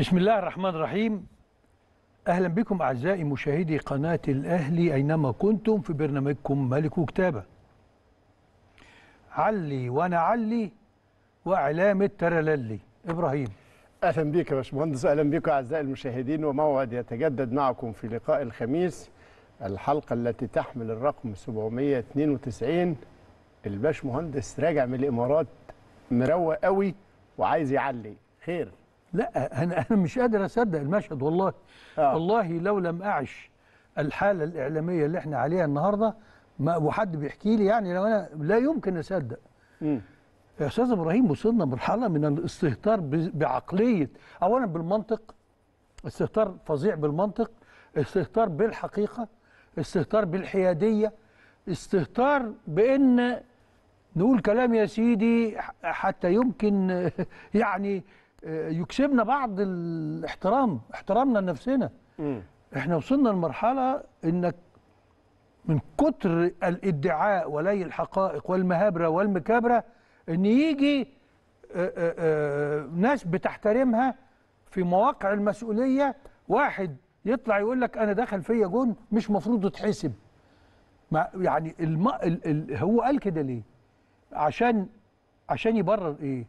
بسم الله الرحمن الرحيم. أهلا بكم أعزائي مشاهدي قناة الأهلي أينما كنتم في برنامجكم ملك وكتابة. علي وأنا علي وإعلام ترللي. إبراهيم أهلا بك يا باشمهندس. أهلا بكم أعزائي المشاهدين، وموعد يتجدد معكم في لقاء الخميس، الحلقة التي تحمل الرقم 792. الباشمهندس راجع من الإمارات مروق قوي وعايز يعلي خير. لا أنا مش قادر أصدق المشهد والله. والله لو لم أعش الحالة الإعلامية اللي احنا عليها النهاردة، وحد بيحكي لي يعني، لو أنا لا يمكن أصدق. يا أستاذ إبراهيم وصلنا مرحلة من الاستهتار بعقلية، أولا بالمنطق، استهتار فظيع بالمنطق، استهتار بالحقيقة، استهتار بالحيادية، استهتار بأن نقول كلام يا سيدي حتى يمكن يعني يكسبنا بعض الاحترام، احترامنا لنفسنا. احنا وصلنا لمرحله انك من كتر الادعاء ولي الحقائق والمهابره والمكابره ان يجي ناس بتحترمها في مواقع المسؤوليه، واحد يطلع يقول لك انا دخل فيا جون مش مفروض يتحسب. يعني هو قال كده ليه؟ عشان يبرر ايه؟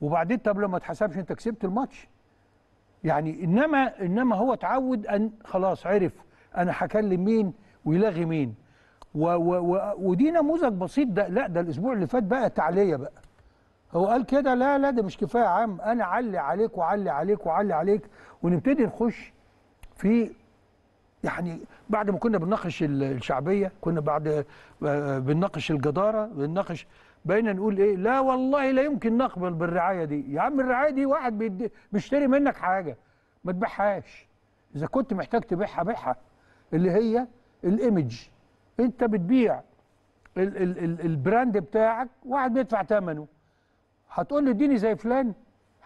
وبعدين طب لما اتحسبش انت كسبت الماتش. يعني انما هو اتعود ان خلاص عرف انا هكلم مين ويلغي مين. ودي نموذج بسيط. ده لا، ده الاسبوع اللي فات بقى تعليه بقى. هو قال كده، لا ده مش كفايه يا عم، انا علي عليك وعلي عليك وعلي عليك، ونبتدي نخش في يعني بعد ما كنا بنناقش الشعبيه، كنا بعد بنناقش الجداره، بنناقش بقينا نقول ايه؟ لا والله لا يمكن نقبل بالرعايه دي. يا عم الرعايه دي واحد بيشتري منك حاجه ما تبيعهاش، اذا كنت محتاج تبيعها بيعها، اللي هي الايمج. انت بتبيع البراند بتاعك، واحد بيدفع ثمنه. هتقول له اديني زي فلان،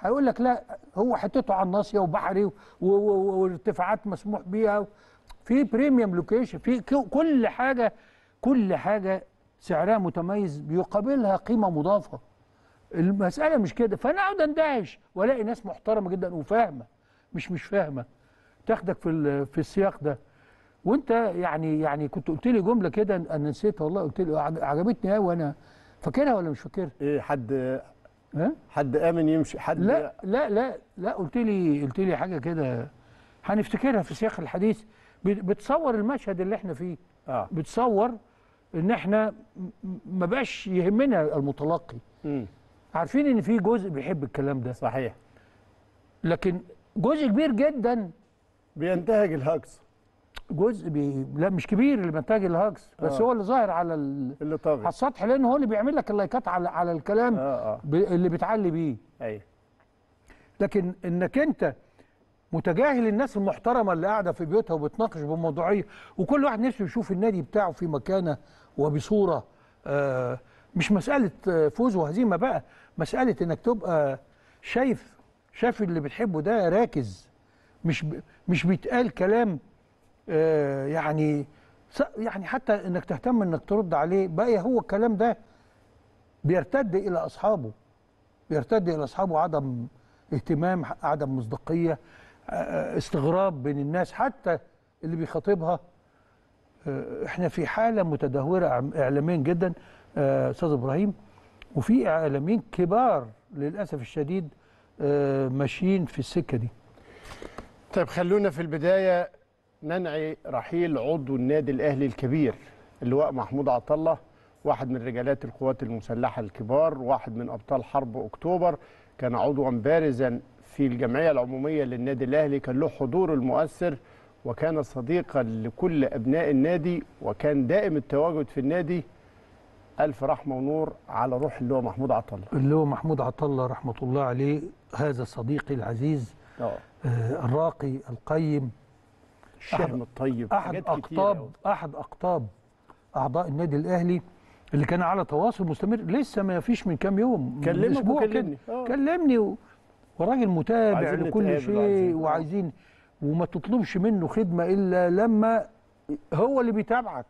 هيقول لك لا، هو حطته على الناصيه وبحري وارتفاعات مسموح بيها، في بريميوم لوكيشن، في كل حاجه سعرها متميز بيقابلها قيمه مضافه. المساله مش كده، فانا اقعد اندهش والاقي ناس محترمه جدا وفاهمه، مش فاهمه تاخدك في السياق ده. وانت يعني كنت قلت لي جمله كده انا نسيتها والله، قلت لي عجبتني قوي، وانا فاكرها ولا مش فاكرها؟ ايه، حد امن يمشي حد؟ لا لا لا لا، قلت لي حاجه كده هنفتكرها في سياق الحديث. بتصور المشهد اللي احنا فيه، بتصور ان احنا ما بقاش يهمنا المتلقي. عارفين ان في جزء بيحب الكلام ده، صحيح، لكن جزء كبير جدا بينتهج الهجص. جزء لا مش كبير اللي بينتهج الهجص، بس هو اللي ظاهر على اللي طاغي على السطح، لان هو اللي بيعمل لك اللايكات على الكلام اللي بتعلي بيه. ايوه، لكن انك انت متجاهل الناس المحترمه اللي قاعده في بيوتها وبتناقش بموضوعيه، وكل واحد نفسه يشوف النادي بتاعه في مكانه وبصوره. مش مساله فوز وهزيمه بقى، مساله انك تبقى شايف اللي بتحبه ده راكز، مش بيتقال كلام يعني حتى انك تهتم انك ترد عليه بقى. هو الكلام ده بيرتد الى اصحابه عدم اهتمام، عدم مصداقيه، استغراب بين الناس، حتى اللي بيخاطبها. احنا في حاله متدهوره اعلاميا جدا استاذ ابراهيم، وفي اعلاميين كبار للاسف الشديد ماشيين في السكه دي. طيب، خلونا في البدايه ننعي رحيل عضو النادي الاهلي الكبير، اللواء محمود عطا الله، واحد من رجالات القوات المسلحه الكبار، واحد من ابطال حرب اكتوبر، كان عضوا بارزا في الجمعية العمومية للنادي الأهلي، كان له حضور المؤثر، وكان صديقا لكل أبناء النادي، وكان دائم التواجد في النادي. ألف رحمة ونور على روح اللواء محمود عطا الله. اللواء محمود عطا الله رحمة الله عليه، هذا صديقي العزيز الراقي القيم الشهم الطيب، أحد أقطاب أعضاء النادي الأهلي اللي كان على تواصل مستمر. لسه ما فيش من كام يوم، من اسبوع كده كلمني، وراجل متابع لكل شيء، وعايزين وما تطلبش منه خدمه الا لما هو اللي بيتابعك.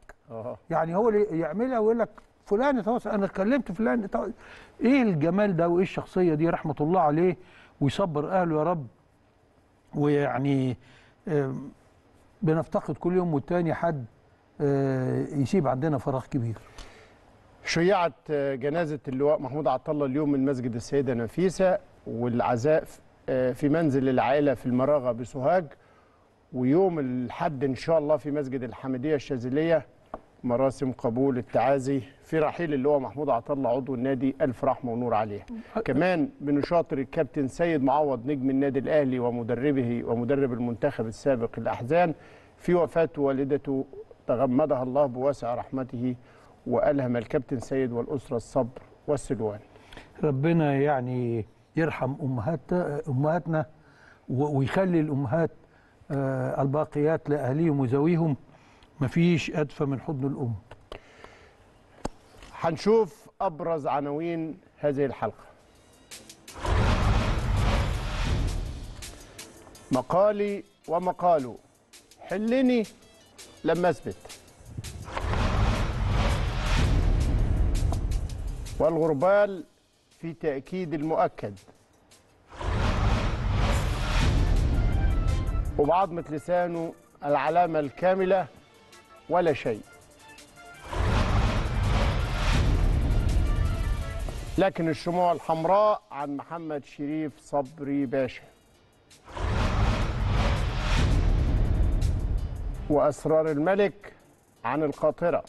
يعني هو اللي يعملها ويقول لك فلان اتواصل، انا اتكلمت فلان اتواصل. ايه الجمال ده وايه الشخصيه دي، رحمه الله عليه ويصبر اهله يا رب. ويعني بنفتقد كل يوم والتاني حد يسيب عندنا فراغ كبير. شيعت جنازة اللواء محمود عطا الله اليوم من مسجد السيدة نفيسة، والعزاء في منزل العائلة في المراغة بسوهاج، ويوم الحد إن شاء الله في مسجد الحمدية الشاذلية مراسم قبول التعازي في رحيل اللواء محمود عطا الله عضو النادي، ألف رحمة ونور عليه. كمان بنشاطر الكابتن سيد معوض نجم النادي الأهلي ومدربه ومدرب المنتخب السابق الأحزان في وفاة والدته تغمدها الله بواسع رحمته، وألهم الكابتن سيد والأسرة الصبر والسلوان. ربنا يعني يرحم أمهاتنا ويخلي الأمهات الباقيات لأهليهم وزويهم، مفيش أدفى من حضن الأم. هنشوف أبرز عناوين هذه الحلقة. مقالي ومقاله، حلني لما أثبت. والغربال في تأكيد المؤكد. وبعضمة لسانه العلامة الكاملة ولا شيء. لكن الشموع الحمراء عن محمد شريف صبري باشا. وأسرار الملك عن القاطرة.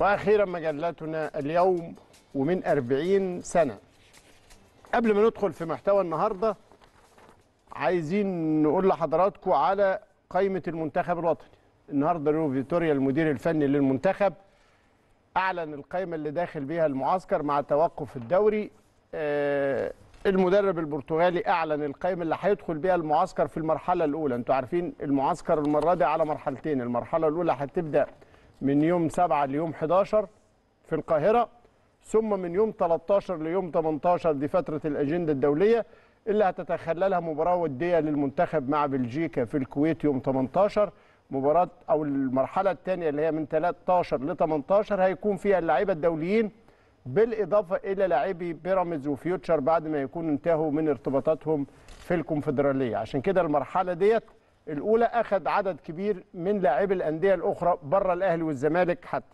وأخيرا مجلتنا اليوم ومن 40 سنة. قبل ما ندخل في محتوى النهارده عايزين نقول لحضراتكم على قائمة المنتخب الوطني. النهارده ريو فيتوريا المدير الفني للمنتخب أعلن القائمة اللي داخل بيها المعسكر مع توقف الدوري. المدرب البرتغالي أعلن القائمة اللي هيدخل بيها المعسكر في المرحلة الأولى. أنتوا عارفين المعسكر المرة دي على مرحلتين، المرحلة الأولى هتبدأ من يوم 7 ليوم 11 في القاهرة، ثم من يوم 13 ليوم 18 دي فترة الأجندة الدولية اللي هتتخللها مباراة ودية للمنتخب مع بلجيكا في الكويت يوم 18. مباراة أو المرحلة الثانية اللي هي من 13 ل 18 هيكون فيها اللعيبة الدوليين بالإضافة إلى لاعبي بيراميدز وفيوتشر بعد ما يكون انتهوا من ارتباطاتهم في الكونفدرالية. عشان كده المرحلة ديت الأولى أخذ عدد كبير من لاعبي الأندية الأخرى بره الأهلي والزمالك. حتى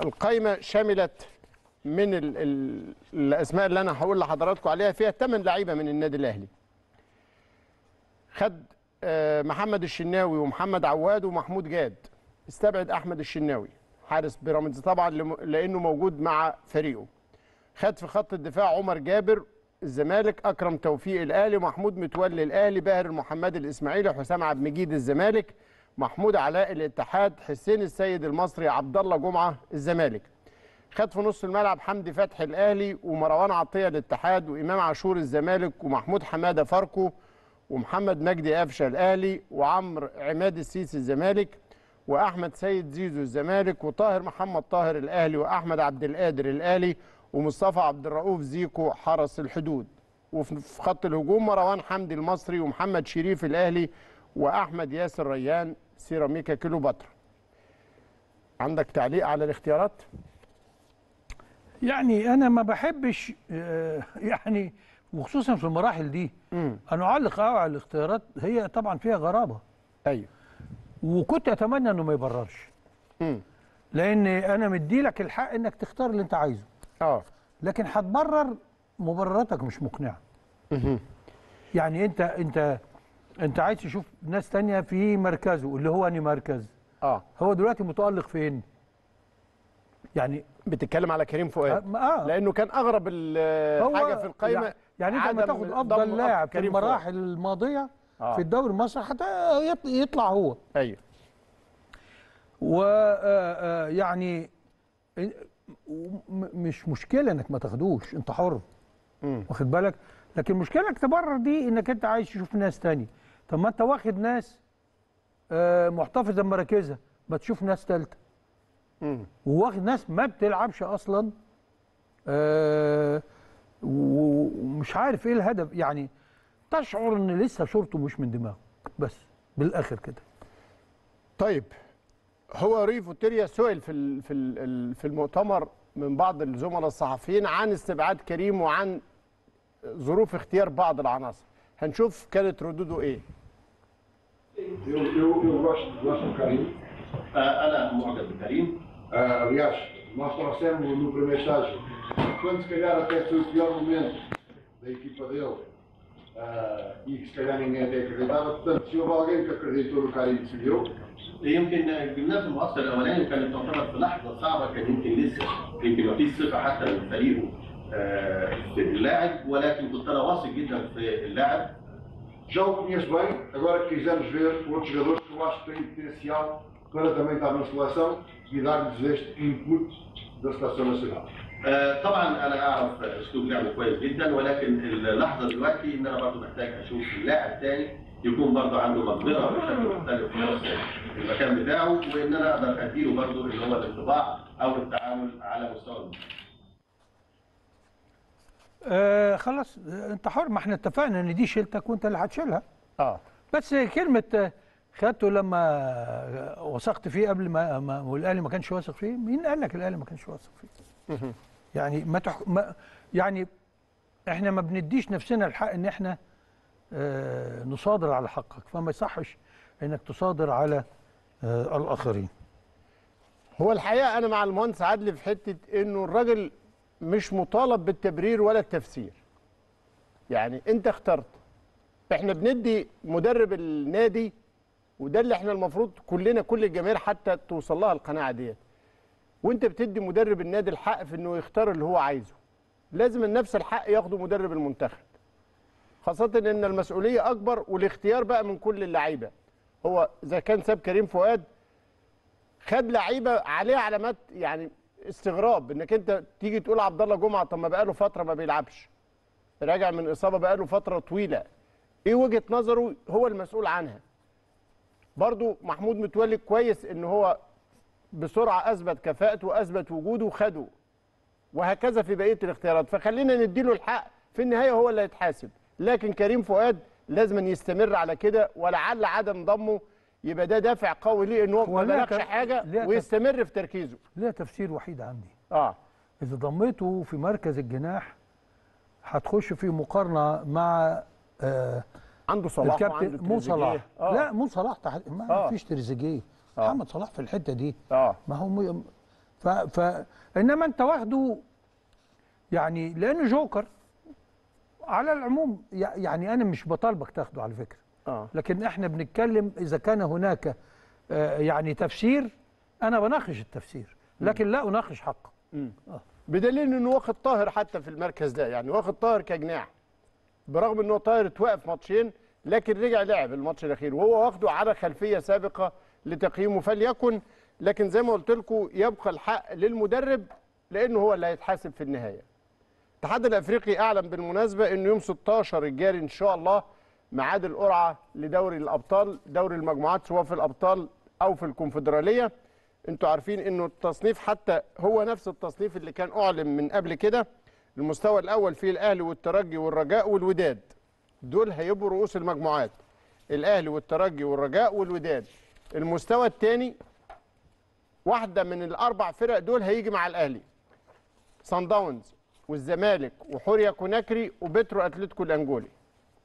القايمة شملت من الأسماء اللي أنا هقول لحضراتكم عليها فيها 8 لعيبة من النادي الأهلي. خد محمد الشناوي ومحمد عواد ومحمود جاد. استبعد أحمد الشناوي حارس بيراميدز طبعا لأنه موجود مع فريقه. خد في خط الدفاع عمر جابر الزمالك، أكرم توفيق الأهلي، محمود متولي الأهلي، باهر المحمدي الإسماعيلي، حسام عبد مجيد الزمالك، محمود علاء الاتحاد، حسين السيد المصري، عبد الله جمعه الزمالك. خد في نص الملعب حمدي فتحي الأهلي ومروان عطية الاتحاد وإمام عاشور الزمالك ومحمود حمادة فاركو ومحمد مجدي قفشه الأهلي وعمرو عماد السيسي الزمالك وأحمد سيد زيزو الزمالك وطاهر محمد طاهر الأهلي وأحمد عبد القادر الأهلي ومصطفى عبد الرؤوف زيكو حرس الحدود. وفي خط الهجوم مروان حمدي المصري ومحمد شريف الأهلي وأحمد ياسر ريان سيراميكا كيلوباترا. عندك تعليق على الاختيارات؟ يعني أنا ما بحبش يعني وخصوصا في المراحل دي أنا أعلق على الاختيارات، هي طبعا فيها غرابة. أيوه، وكنت أتمنى إنه ما يبررش. لأن أنا مدي لك الحق إنك تختار اللي أنت عايزه. لكن هتبرر مبرراتك مش مقنعة. يعني أنت عايز تشوف ناس تانية في مركزه اللي هو أنهي مركز؟ هو دلوقتي متألق فين؟ يعني بتتكلم على كريم فؤاد لانه كان اغرب الحاجه في القايمه. يعني انت لما تاخد افضل لاعب في المراحل الماضيه في الدوري المصري حتى يطلع هو. ايوه، ويعني مش مشكله انك ما تاخدوش، انت حر واخد بالك، لكن المشكله انك تبرر دي انك انت عايز تشوف ناس تانية. طب ما انت واخد ناس محتفظه بمراكزها، ما تشوف ناس ثالثه. وواخد ناس ما بتلعبش اصلا، ومش عارف ايه الهدف. يعني تشعر ان لسه شورته مش من دماغه، بس بالاخر كده. طيب، هو ريو فيتوريا سئل في المؤتمر من بعض الزملاء الصحفيين عن استبعاد كريم وعن ظروف اختيار بعض العناصر. هنشوف كانت ردوده ايه. eu gosto do Karim. Ana Morgan do Karim. Aliás, nós trouxemos no primeiro estágio, quando se calhar até foi o pior momento da equipa dele e que se calhar ninguém até acreditava. Portanto, se houve alguém que acreditou no Karim, se deu. يمكن جبناه في المؤثر الاولاني كانت تعتبر في لحظه صعبه، كان يمكن لسه يمكن ما فيش ثقه حتى من فريقه في اللاعب، ولكن كنت انا واثق جدا في اللاعب. Já o conheço bem, agora quisemos ver outros jogadores que eu acho que têm potencial para também estar na seleção e dar-lhes este input da seleção nacional. طبعا انا اعرف اسلوب لعبه كويس جدا، ولكن اللحظه دلوقتي ان انا برضه محتاج اشوف لاعب ثاني يكون برضه عنده مقدره بشكل مختلف في المكان بتاعه، وان انا اقدر اديله برضه اللي هو الانطباع او التعامل على مستوى. خلاص انت حر، ما احنا اتفقنا ان دي شيلتك وانت اللي هتشيلها. بس كلمه خدته لما وثقت فيه قبل ما والاهلي ما كانش واثق فيه، مين قال لك الاهلي ما كانش واثق فيه؟ يعني يعني احنا ما بنديش نفسنا الحق ان احنا نصادر على حقك، فما يصحش انك تصادر على الاخرين. هو الحقيقه انا مع المهندس عدلي في حته انه الراجل مش مطالب بالتبرير ولا التفسير. يعني انت اخترت، احنا بندي مدرب النادي، وده اللي احنا المفروض كلنا كل الجماهير حتى توصل لها القناعه ديت. وانت بتدي مدرب النادي الحق في انه يختار اللي هو عايزه. لازم نفس الحق ياخده مدرب المنتخب. خاصة ان المسؤولية اكبر والاختيار بقى من كل اللعيبة. هو اذا كان ساب كريم فؤاد خد لعيبة عليه علامات يعني استغراب، انك انت تيجي تقول عبد الله جمعه طب ما بقاله فترة ما بيلعبش. راجع من اصابة بقاله فترة طويلة. ايه وجهة نظره هو المسؤول عنها. برضو محمود متولي كويس ان هو بسرعة اثبت كفاءته واثبت وجوده وخده. وهكذا في بقية الاختيارات، فخلينا نديله الحق، في النهاية هو اللي هيتحاسب. لكن كريم فؤاد لازم يستمر على كده، ولعل عدم ضمه يبقى ده دافع قوي ليه ان هو ما بلغش حاجه ويستمر في تركيزه. ليه تفسير وحيد عندي. اذا ضميته في مركز الجناح هتخش في مقارنه مع عنده صلاح وعنده مو صلاح. لا مو صلاح ما فيش تريزيجيه، محمد صلاح في الحته دي. ما هو انما انت واخده يعني لانه جوكر. على العموم يعني انا مش بطالبك تاخده على فكره، لكن احنا بنتكلم اذا كان هناك يعني تفسير، انا بناقش التفسير لكن لا اناقش حقه. بدليل انه واخد طاهر حتى في المركز ده، يعني واخد طاهر كجناح برغم انه طاهر اتوقف ماتشين لكن رجع لعب الماتش الاخير، وهو واخده على خلفيه سابقه لتقييمه فليكن. لكن زي ما قلت لكم يبقى الحق للمدرب لانه هو اللي هيتحاسب في النهايه. الاتحاد الافريقي اعلن بالمناسبه انه يوم 16 الجاري ان شاء الله ميعاد القرعه لدوري الابطال، دوري المجموعات سواء في الابطال او في الكونفدراليه. انتوا عارفين انه التصنيف حتى هو نفس التصنيف اللي كان اعلن من قبل كده. المستوى الاول فيه الاهلي والترجي والرجاء والوداد، دول هيبقوا رؤوس المجموعات، الاهلي والترجي والرجاء والوداد. المستوى الثاني واحده من الاربع فرق دول هيجي مع الاهلي، صن داونز والزمالك وحوريا كوناكري وبترو اتلتيكو الانجولي.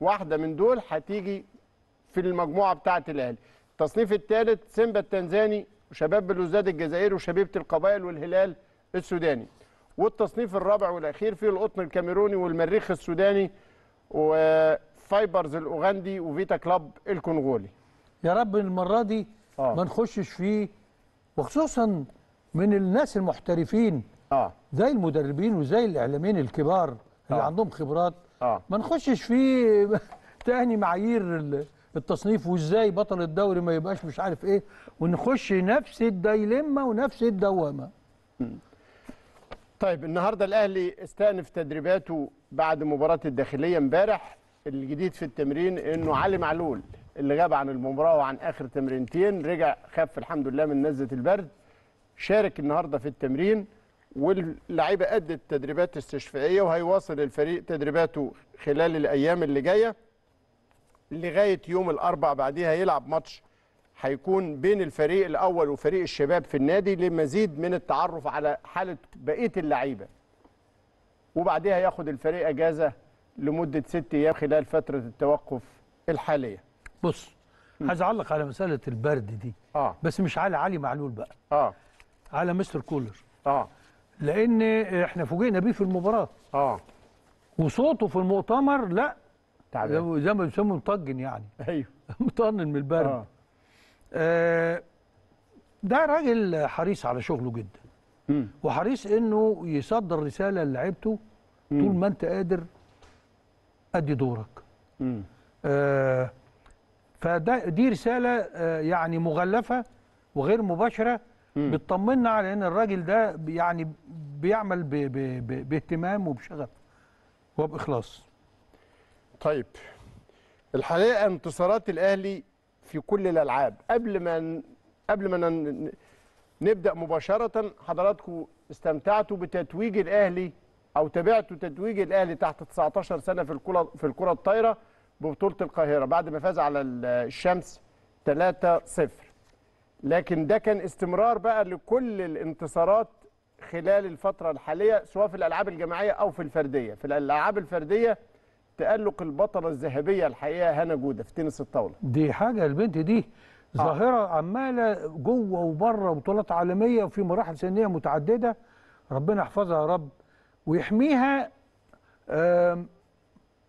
واحده من دول هتيجي في المجموعه بتاعه الاهلي. التصنيف الثالث سيمبا التنزاني وشباب بلوزداد الجزائر وشبيبه القبائل والهلال السوداني. والتصنيف الرابع والاخير فيه القطن الكاميروني والمريخ السوداني وفايبرز الاوغندي وفيتا كلاب الكونغولي. يا رب المره دي ما نخشش فيه، وخصوصا من الناس المحترفين زي المدربين وزي الاعلاميين الكبار اللي عندهم خبرات. ما نخشش فيه تاني معايير التصنيف وازاي بطل الدوري ما يبقاش مش عارف ايه، ونخش نفس الديلمه ونفس الدوامه. طيب النهارده الاهلي استأنف تدريباته بعد مباراه الداخليه امبارح. الجديد في التمرين انه علي معلول اللي غاب عن المباراه وعن اخر تمرينتين رجع خف الحمد لله من نزله البرد، شارك النهارده في التمرين، واللعيبه ادت تدريبات استشفائيه، وهيواصل الفريق تدريباته خلال الايام اللي جايه لغايه يوم الاربعاء. بعديها هيلعب ماتش هيكون بين الفريق الاول وفريق الشباب في النادي لمزيد من التعرف على حاله بقيه اللعيبه. وبعدها ياخد الفريق اجازه لمده 6 ايام خلال فتره التوقف الحاليه. بص، عايز اعلق على مساله البرد دي بس مش على علي معلول بقى، على مستر كولر، لان احنا فوجئنا بيه في المباراه، وصوته في المؤتمر لا تعبان زي ما بيسموه مطجن، يعني ايوه مطنن من البرد. ده راجل حريص على شغله جدا، وحريص انه يصدر رساله لعيبته طول ما انت قادر ادي دورك. فده دي رساله يعني مغلفه وغير مباشره بتطمنا على ان الراجل ده يعني بيعمل باهتمام وبشغف وباخلاص. طيب، الحقيقه انتصارات الاهلي في كل الالعاب قبل ما نبدا مباشره، حضراتكم استمتعتوا بتتويج الاهلي او تابعتوا تتويج الاهلي تحت 19 سنه في الكره الطايره ببطوله القاهره بعد ما فاز على الشمس 3-0. لكن ده كان استمرار بقى لكل الانتصارات خلال الفتره الحاليه، سواء في الالعاب الجماعيه او في الفرديه. في الالعاب الفرديه تألق البطلة الذهبية الحقيقة هنا جودة في تنس الطاولة، دي حاجة البنت دي ظاهرة عمالة جوه وبره بطولات عالمية وفي مراحل سنية متعددة، ربنا يحفظها يا رب ويحميها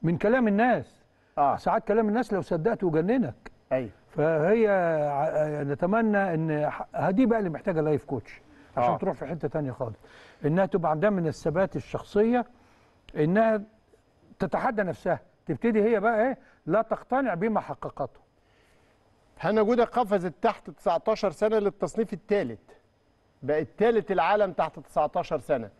من كلام الناس. ساعات كلام الناس لو صدقته وجننك. ايوه، فهي نتمنى ان دي بقى اللي محتاجة لايف كوتش عشان تروح في حتة تانية خالص، انها تبقى عندها من الثبات الشخصية، انها تتحدى نفسها، تبتدي هي بقى ايه لا تقتنع بما حققته. هنا جوده قفزت تحت 19 سنه للتصنيف الثالث، بقت ثالث العالم تحت 19 سنه.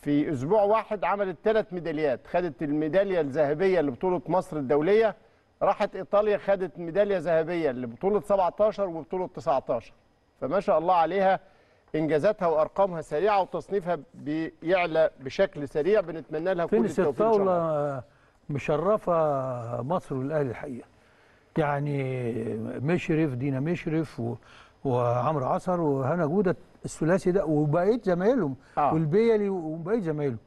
في اسبوع واحد عملت 3 ميداليات، خدت الميداليه الذهبيه لبطوله مصر الدوليه، راحت ايطاليا خدت ميداليه ذهبيه لبطوله 17 وبطوله 19. فما شاء الله عليها، انجازاتها وارقامها سريعه وتصنيفها بيعلى بشكل سريع، بنتمنى لها كل التوفيق. تنس الطاوله مشرفه مصر والاهلي الحقيقه، يعني مشرف دينا مشرف وعمرو عصر وهنا جوده، الثلاثي ده وبقيه زمايلهم والبيلي وبقيه زمايلهم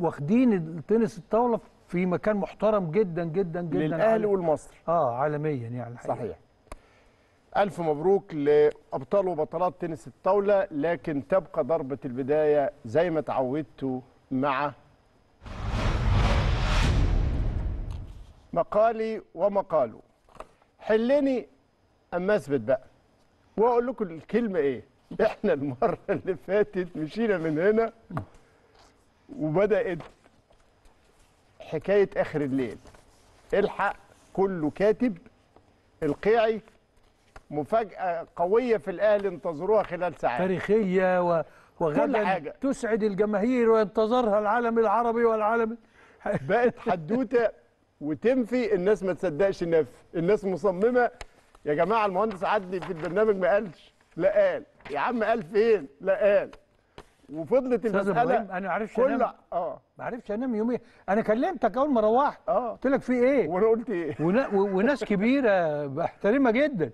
واخدين تنس الطاوله في مكان محترم جدا جدا جدا للاهلي والمصري عالميا يعني الحقيقه. صحيح. ألف مبروك لأبطال وبطلات تنس الطاولة، لكن تبقى ضربة البداية زي ما تعودتوا مع مقالي ومقاله. حلني أما أثبت بقى وأقول لكم الكلمة إيه. إحنا المرة اللي فاتت مشينا من هنا وبدأت حكاية آخر الليل، الحق كله كاتب. القيعي مفاجأة قوية في الأهلي، انتظروها خلال ساعات، تاريخية وغدا تسعد الجماهير وينتظرها العالم العربي والعالم بقت حدوتة وتنفي الناس، ما تصدقش النفي، الناس مصممة. يا جماعة المهندس عدلي في البرنامج ما قالش، لا قال يا عم، قال فين، لا قال، وفضلت المسألة. انا ما عرفش انام، ما عرفش انام يومين. انا كلمتك اول ما روحت قلت لك في ايه، وانا قلت ايه، وناس كبيرة بحترمها جدا.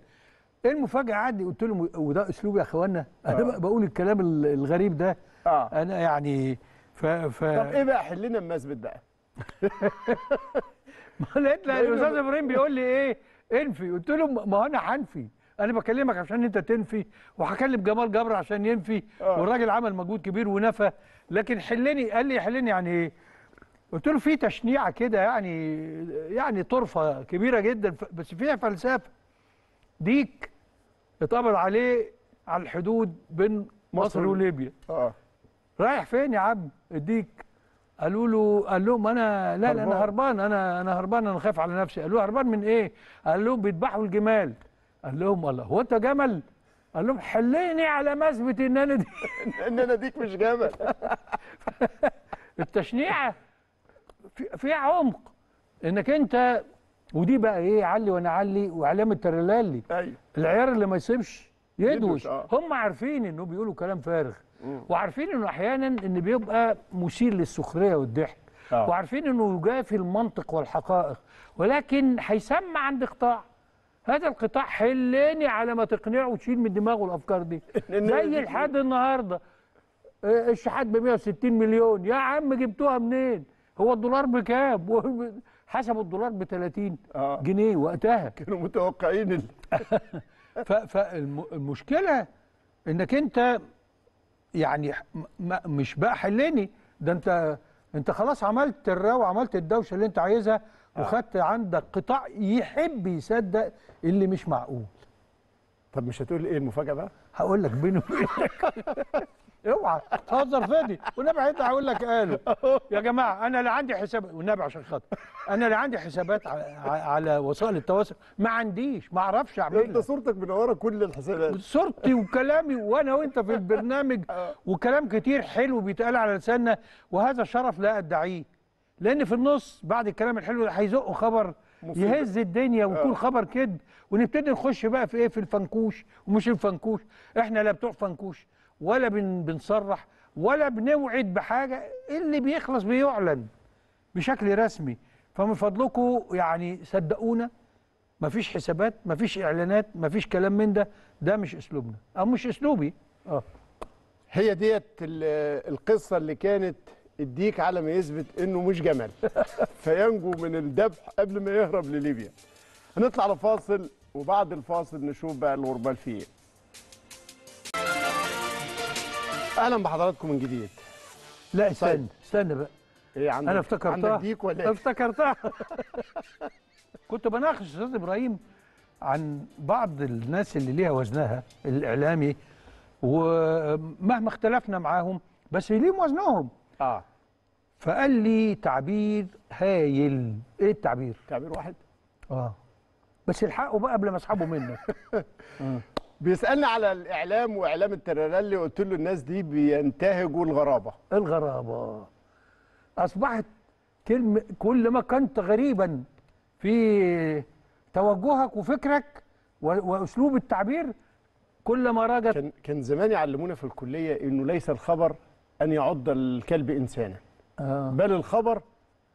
ايه المفاجأة عادي؟ قلت لهم وده اسلوبي يا اخوانا، انا بقول الكلام الغريب ده. انا يعني طب ايه بقى حلنا اما اثبت بقى؟ ما لقيت الاستاذ ابراهيم بيقول لي ايه؟ انفي. قلت لهم ما انا هنفي، انا بكلمك عشان انت تنفي، وهكلم جمال جبر عشان ينفي، والراجل عمل مجهود كبير ونفى، لكن حلني قال لي حلني يعني ايه؟ قلت له في تشنيعه كده يعني طرفه كبيره جدا بس فيها فلسفه. ديك اتقبض عليه على الحدود بين مصر وليبيا. رايح فين يا عم الديك؟ قال لهم انا لا هربان. انا هربان، انا هربان، انا خايف على نفسي. قالوا هربان من ايه؟ قال لهم بيذبحوا الجمال. قال لهم الله، هو انت جمل؟ قال لهم حليني على مثبت ان انا ديك ان انا ديك مش جمل. التشنيعه فيها عمق، انك انت ودي بقى ايه، علي وانا علي واعلام الترلالي. ايوه، العيار اللي ما يسيبش يدوش. هم عارفين انه بيقولوا كلام فارغ، وعارفين انه احيانا ان بيبقى مثير للسخريه والضحك، وعارفين انه يجافي المنطق والحقائق، ولكن هيسمع عند قطاع هذا القطاع حلاني على ما تقنعه وتشيل من دماغه الافكار دي. زي لحد النهارده الشحات ب 160 مليون، يا عم جبتوها منين؟ هو الدولار بكام؟ حسبوا الدولار ب 30 جنيه وقتها، كانوا متوقعين. فالمشكله انك انت يعني مش بقى حلاني ده، انت خلاص عملت الراو وعملت الدوشه اللي انت عايزها، وخدت عندك قطاع يحب يصدق اللي مش معقول. طب مش هتقول ايه المفاجاه بقى؟ هقول لك بيني وبينك. اوعى تهزر فادي، والنبي هيطلع هقول لك قالوا. يا جماعه انا لا عندي حسابات، والنبي عشان خاطر انا لا عندي حسابات على وسائل التواصل، ما عنديش، ما اعرفش اعملها. انت صورتك منوره كل الحسابات، صورتي وكلامي وانا وانت في البرنامج، وكلام كتير حلو بيتقال على لساننا، وهذا شرف لا ادعيه، لان في النص بعد الكلام الحلو ده هيزقوا خبر يهز الدنيا ويكون خبر كده، ونبتدي نخش بقى في ايه، في الفنكوش. ومش الفنكوش، احنا لا بتوع فنكوش ولا بنصرح ولا بنوعد بحاجه، اللي بيخلص بيعلن بشكل رسمي. فمن فضلكم يعني صدقونا، مفيش حسابات، مفيش اعلانات، مفيش كلام من ده، ده مش اسلوبنا او مش اسلوبي. هي ديت القصه اللي كانت الديك على ما يثبت انه مش جمل فينجو من الذبح قبل ما يهرب لليبيا. هنطلع لفاصل، وبعد الفاصل نشوف بقى الغربال فيه ايه. اهلا بحضراتكم من جديد. لا استنى بقى، ايه عندك؟ انا افتكرتها، عندك ديك ولا ايه؟ افتكرتها. كنت بناقش استاذ ابراهيم عن بعض الناس اللي ليها وزنها الاعلامي، ومهما اختلفنا معاهم بس ليهم وزنهم. فقال لي تعبير هايل. ايه التعبير؟ تعبير واحد بس الحقه بقى قبل ما اسحبه منك. بيسالني على الاعلام واعلام التريرالي، قلت له الناس دي بينتهجوا الغرابه. الغرابه اصبحت كلمه، كل ما كنت غريبا في توجهك وفكرك واسلوب التعبير كل ما راجت. كان زمان يعلمونا في الكليه انه ليس الخبر أن يعض الكلب إنسانا، بل الخبر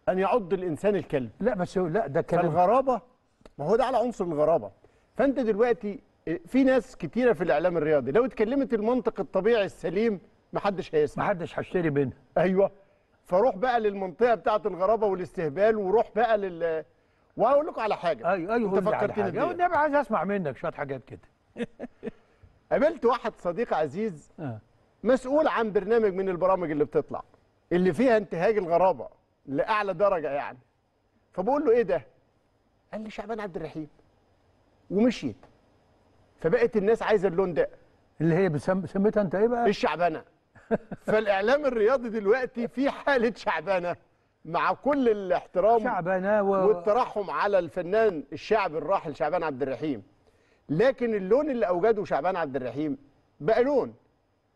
أن يعض الإنسان الكلب. لا بس لا ده كلام، فالغرابة ما هو ده على عنصر الغرابة. فأنت دلوقتي في ناس كتيرة في الإعلام الرياضي لو اتكلمت المنطق الطبيعي السليم محدش هيسمع، محدش هيشتري منها. أيوه، فروح بقى للمنطقة بتاعة الغرابة والاستهبال، وروح بقى وأقول لكم على حاجة. أيوه، أنت فكرتني بيها، والنبي عايز أسمع منك شوية حاجات كده. قابلت واحد صديق عزيز مسؤول عن برنامج من البرامج اللي بتطلع اللي فيها انتهاج الغرابه لاعلى درجه يعني، فبقول له ايه ده؟ قال لي شعبان عبد الرحيم، ومشيت. فبقت الناس عايزه اللون ده اللي هي سميتها انت ايه بقى؟ الشعبانه. فالاعلام الرياضي دلوقتي في حاله شعبانه، مع كل الاحترام شعبانه والترحم على الفنان الشعبي الراحل شعبان عبد الرحيم، لكن اللون اللي اوجده شعبان عبد الرحيم بقى لون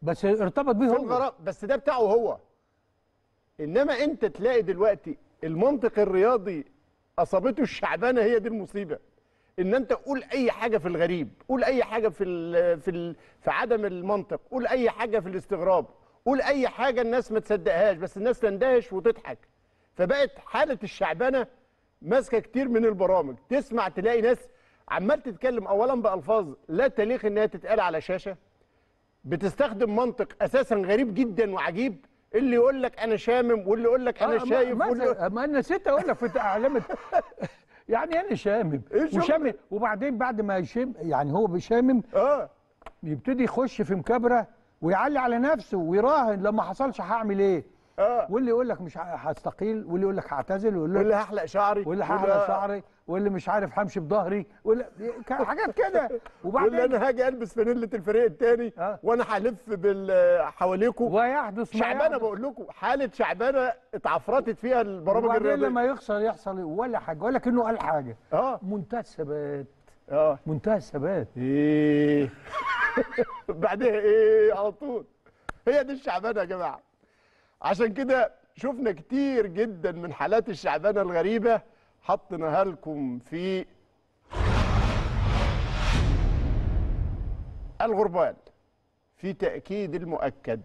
بس ارتبط بيه هو، بس ده بتاعه هو. انما انت تلاقي دلوقتي المنطق الرياضي اصابته الشعبانه، هي دي المصيبه، ان انت قول اي حاجه في الغريب، قول اي حاجه في عدم المنطق، قول اي حاجه في الاستغراب، قول اي حاجه الناس ما تصدقهاش، بس الناس تندهش وتضحك. فبقت حاله الشعبانه ماسكه كتير من البرامج، تسمع تلاقي ناس عمال تتكلم اولا بالفاظ لا تليق انها تتقال على شاشه، بتستخدم منطق اساسا غريب جدا وعجيب، اللي يقول لك انا شامم، واللي يقول لك انا شايف، ما انا نسيت اقول لك في اعلام يعني انا شامم وشامم، وبعدين بعد ما يشم يعني هو بيشامم يبتدي يخش في مكابره ويعلي على نفسه ويراهن لما حصلش هعمل ايه، واللي يقول لك مش هستقيل، واللي يقول لك هعتزل، واللي هحلق شعري، واللي هحلق شعري، واللي مش عارف همشي بظهري، حاجات كده. وبعدين انا هاجي البس فانيله الفريق الثاني وانا هلف حواليكم، ويحدث شعبانه. بقول لكم حاله شعبانه اتعفرتت فيها البرامج الرياضيه. وبعدين لما يحصل ولا حاجه، ولا كانه قال حاجه. منتهى الثبات، منتهى الثبات. ايه بعدها ايه على طول؟ هي دي الشعبانه يا جماعه. عشان كده شفنا كتير جدا من حالات الشعبانه الغريبه، حطناها لكم في الغربال في تأكيد المؤكد.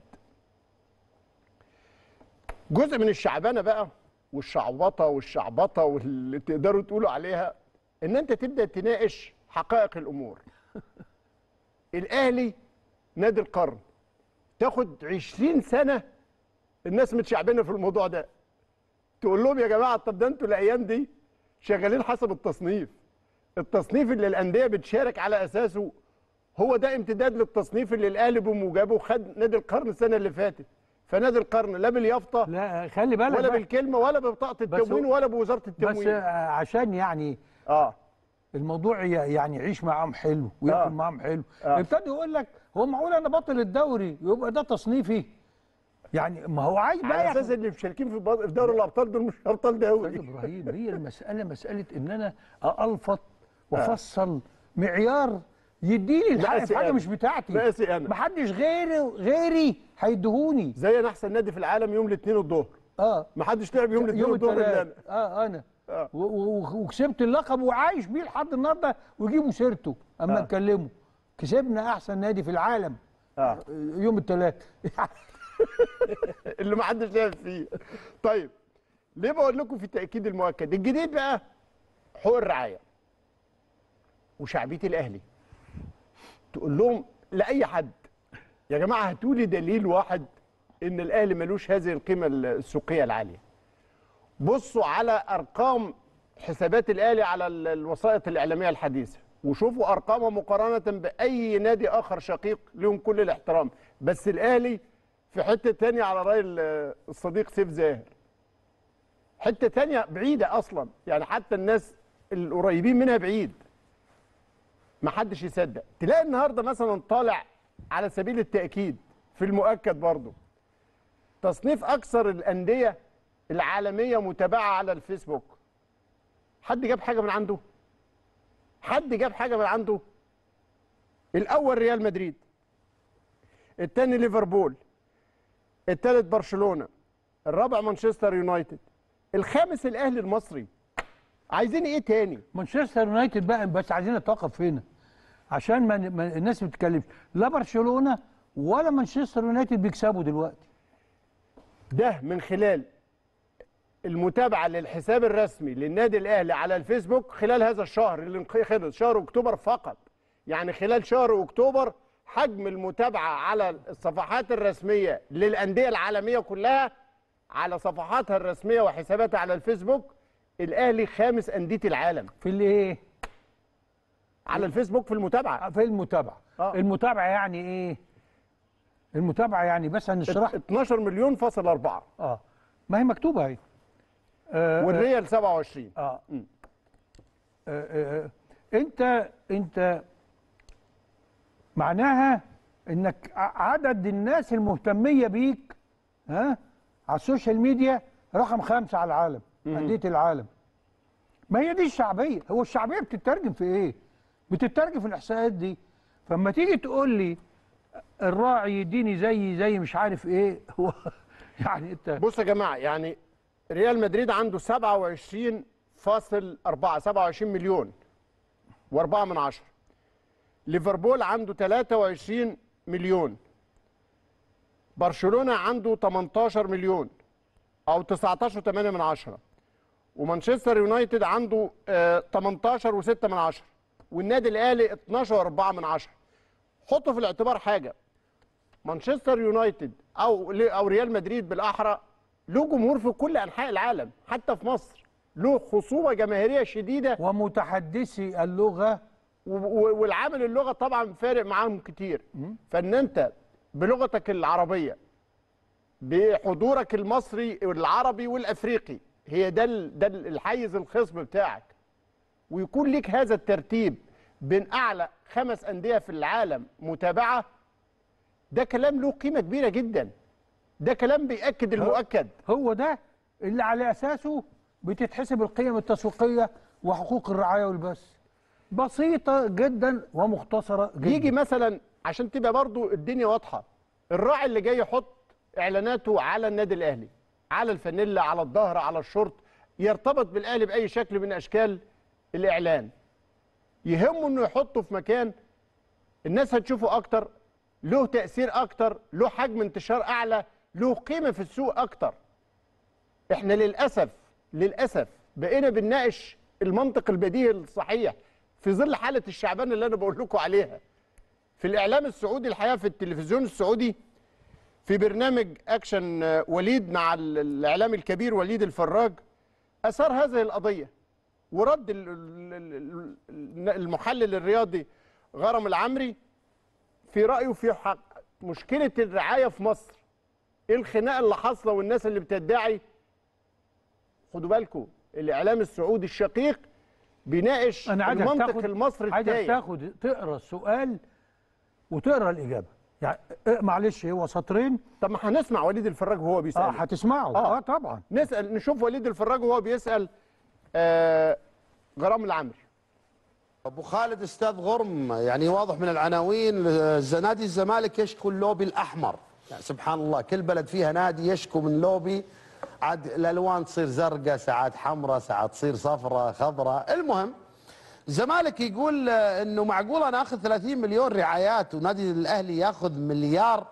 جزء من الشعبانه بقى والشعوطه واللي تقدروا تقولوا عليها ان انت تبدا تناقش حقائق الامور. الاهلي نادي القرن، تاخد 20 سنه الناس متشعبينه في الموضوع ده، تقول لهم يا جماعه طب ده انتوا الايام دي شغالين حسب التصنيف، التصنيف اللي الانديه بتشارك على اساسه هو ده امتداد للتصنيف اللي الاهلي بموجبه خد نادي القرن السنه اللي فاتت. فنادي القرن لا باليافطه، لا خلي بالك، ولا بالكلمه، ولا ببطاقه التموين، ولا بوزاره التموين، بس عشان يعني الموضوع يعني يعيش معاهم حلو وياكل معاهم حلو. ابتدى يقول لك هو معقول انا بطل الدوري يبقى ده تصنيفي؟ يعني ما هو عايز بقى على اساس اللي مشاركين في دوري الابطال دول مش ابطال دوري. ابراهيم، هي المساله مساله ان انا الفت وافصل معيار يديني الحق في حاجه مش بتاعتي، مقاسي انا، محدش غيري هيدهوني. زي انا احسن نادي في العالم يوم الاثنين الظهر، محدش لعب يوم الاثنين الظهر الا انا، انا وكسبت اللقب وعايش بيه لحد النهارده ويجيبوا سيرته اما اتكلموا كسبنا احسن نادي في العالم يوم الثلاث اللي محدش لعب فيه. طيب ليه بقول لكم في التاكيد المؤكد الجديد بقى حقوق الرعايه وشعبيه الاهلي، تقول لهم لاي حد يا جماعه هاتوا لي دليل واحد ان الاهلي ملوش هذه القيمه السوقيه العاليه. بصوا على ارقام حسابات الاهلي على الوسائط الاعلاميه الحديثه وشوفوا ارقامه مقارنه باي نادي اخر شقيق، لهم كل الاحترام، بس الاهلي في حته ثانيه على راي الصديق سيف زاهر، حته ثانيه بعيده اصلا، يعني حتى الناس القريبين منها بعيد، ما حدش يصدق. تلاقي النهارده مثلا طالع على سبيل التاكيد في المؤكد برضه تصنيف اكثر الانديه العالميه متابعه على الفيسبوك. حد جاب حاجه من عنده؟ الاول ريال مدريد، الثاني ليفربول، الثالث برشلونه، الرابع مانشستر يونايتد، الخامس الاهلي المصري. عايزين ايه تاني؟ مانشستر يونايتد بقى، بس عايزين نتوقف هنا عشان ما الناس ما بتتكلمش. لا برشلونه ولا مانشستر يونايتد بيكسبوا دلوقتي. ده من خلال المتابعه للحساب الرسمي للنادي الاهلي على الفيسبوك خلال هذا الشهر اللي خلص شهر اكتوبر فقط. يعني خلال شهر اكتوبر حجم المتابعه على الصفحات الرسميه للانديه العالميه كلها على صفحاتها الرسميه وحساباتها على الفيسبوك، الاهلي خامس انديه العالم في الايه؟ على الفيسبوك في المتابعه. المتابعه يعني ايه؟ المتابعه يعني بس هنشرح 12.4 مليون. ما هي مكتوبه اهي. والريال 27. انت معناها انك عدد الناس المهتميه بيك على السوشيال ميديا رقم 5 على العالم، انديه العالم. ما هي دي الشعبيه. هو الشعبيه بتترجم في ايه؟ بتترجم في الاحصائيات دي. فما تيجي تقول لي الراعي يديني زي مش عارف ايه، هو يعني انت بصوا يا جماعه، يعني ريال مدريد عنده 27 مليون و4 من 10، ليفربول عنده 23 مليون، برشلونة عنده 18 مليون أو 19.8، ومانشستر يونايتد عنده 18.6، والنادي الأهلي 12.4. حطوا في الاعتبار حاجة، مانشستر يونايتد أو ريال مدريد بالأحرى له جمهور في كل أنحاء العالم، حتى في مصر له خصوبة جماهيرية شديدة، ومتحدثي اللغة والعامل اللغة طبعا فارق معاهم كتير. فإن أنت بلغتك العربية بحضورك المصري والعربي والأفريقي، هي ده الحيز الخصم بتاعك، ويكون ليك هذا الترتيب بين أعلى 5 أندية في العالم متابعة، ده كلام له قيمة كبيرة جدا. ده كلام بيأكد المؤكد، هو ده اللي على أساسه بتتحسب القيم التسويقية وحقوق الرعاية والبث. بسيطة جدا ومختصرة جدا. يجي مثلا عشان تبقى برضو الدنيا واضحة، الراعي اللي جاي يحط إعلاناته على النادي الأهلي، على الفانيلا، على الظهر، على الشورت، يرتبط بالأهلي بأي شكل من أشكال الإعلان، يهمه إنه يحطه في مكان الناس هتشوفه أكتر، له تأثير أكتر، له حجم انتشار أعلى، له قيمة في السوق أكتر. إحنا للأسف بقينا بنناقش المنطق البديهي الصحيح في ظل حالة الشعبان اللي أنا بقول لكم عليها في الإعلام السعودي. الحقيقة في التلفزيون السعودي في برنامج أكشن وليد مع الإعلامي الكبير وليد الفراج أثار هذه القضية ورد المحلل الرياضي غرام العمري في رأيه في حق مشكلة الرعاية في مصر. إيه الخناقة اللي حاصلة والناس اللي بتدعي؟ خدوا بالكم الإعلام السعودي الشقيق بيناقش المنطق المصري التايه. عايزك تاخد تقرا السؤال وتقرا الإجابة. يعني معلش هو سطرين. طب ما هنسمع وليد الفراج وهو بيسأل. هتسمعه. طبعا نسأل نشوف وليد الفراج وهو بيسأل غرام العمري. أبو خالد أستاذ غرم، يعني واضح من العناوين نادي الزمالك يشكو اللوبي الأحمر. يعني سبحان الله كل بلد فيها نادي يشكو من لوبي، عاد الألوان تصير زرقاء ساعات حمراء ساعات تصير صفراء خضراء. المهم الزمالك يقول أنه معقولة ناخذ 30 مليون رعايات ونادي الأهلي ياخذ مليار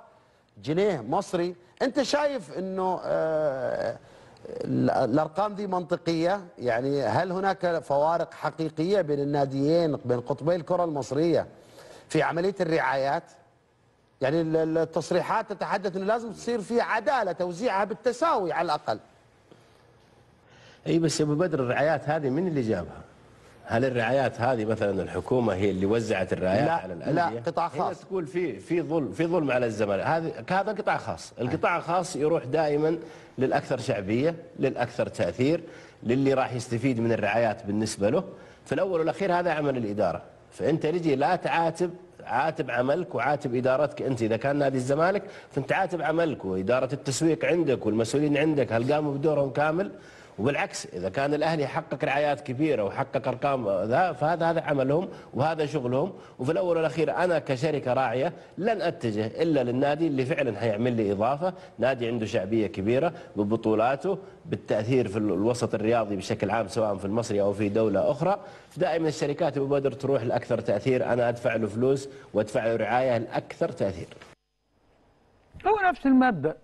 جنيه مصري. أنت شايف أنه الأرقام دي منطقية؟ يعني هل هناك فوارق حقيقية بين الناديين بين قطبي الكرة المصرية في عملية الرعايات؟ يعني التصريحات تتحدث أنه لازم تصير في عدالة توزيعها بالتساوي على الأقل. أي بس يا أبو بدر الرعايات هذه من اللي جابها؟ هل الرعايات هذه مثلا الحكومة هي اللي وزعت الرعايات على الأندية؟ لا قطاع خاص. هي تقول في ظلم على الزمالك. هذا قطاع خاص، القطاع الخاص يروح دائما للأكثر شعبية، للأكثر تأثير، للي راح يستفيد من الرعايات بالنسبة له. في الأول والأخير هذا عمل الإدارة، فأنت لجي لا تعاتب، عاتب عملك وعاتب إدارتك أنت. إذا كان نادي الزمالك فأنت عاتب عملك وإدارة التسويق عندك والمسؤولين عندك، هل قاموا بدورهم كامل؟ وبالعكس إذا كان الأهلي حقق رعايات كبيرة وحقق أرقام فهذا عملهم وهذا شغلهم. وفي الأول والأخير أنا كشركة راعية لن أتجه إلا للنادي اللي فعلا هيعمل لي إضافة، نادي عنده شعبية كبيرة ببطولاته، بالتأثير في الوسط الرياضي بشكل عام سواء في المصري أو في دولة أخرى. فدائما الشركات أبو بدر تروح الأكثر تأثير، أنا أدفع له فلوس وأدفع له رعاية الأكثر تأثير. هو نفس المبدأ،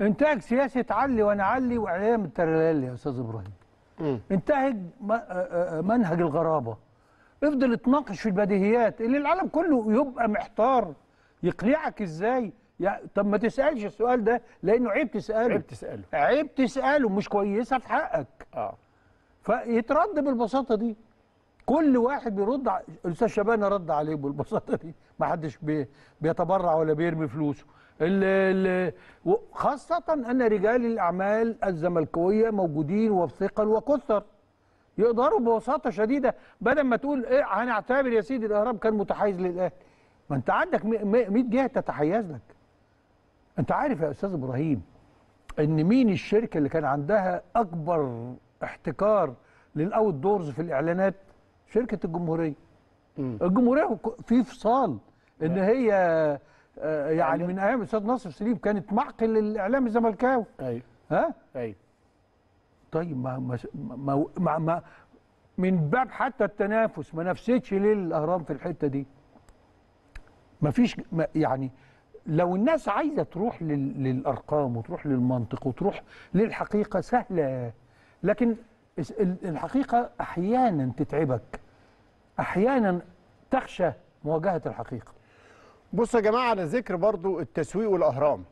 انتهج سياسه علي وانا علي واعلام الترلالي يا استاذ ابراهيم. انتهج منهج الغرابه. افضل اتناقش في البديهيات اللي العالم كله يبقى محتار يقنعك ازاي. طب ما تسالش السؤال ده لانه عيب تساله. عيب تساله مش كويسه في حقك. فيترد بالبساطه دي. كل واحد بيرد. الاستاذ شبانه رد عليه بالبساطه دي، ما حدش بيتبرع ولا بيرمي فلوسه. خاصة أن رجال الأعمال الزملكاوية موجودين وبثقل وكثر، يقدروا ببساطة شديدة. بدل ما تقول إيه هنعتبر يا سيدي الإهرام كان متحيز للأهلي، ما أنت عندك 100 جهة تتحيز لك. أنت عارف يا أستاذ إبراهيم إن مين الشركة اللي كان عندها أكبر احتكار للأوت دورز في الإعلانات؟ شركة الجمهورية. الجمهورية في فصال إن هي يعني من ايام الاستاذ ناصر سليم كانت معقل للاعلام الزملكاوي. ايوه. ها؟ ايوه. طيب ما من باب حتى التنافس ما نفستش ليه الاهرام في الحته دي؟ ما فيش يعني لو الناس عايزه تروح للارقام وتروح للمنطق وتروح للحقيقه سهله، لكن الحقيقه احيانا تتعبك، احيانا تخشى مواجهه الحقيقه. بصوا يا جماعه، على ذكر برضو التسويق والاهرام،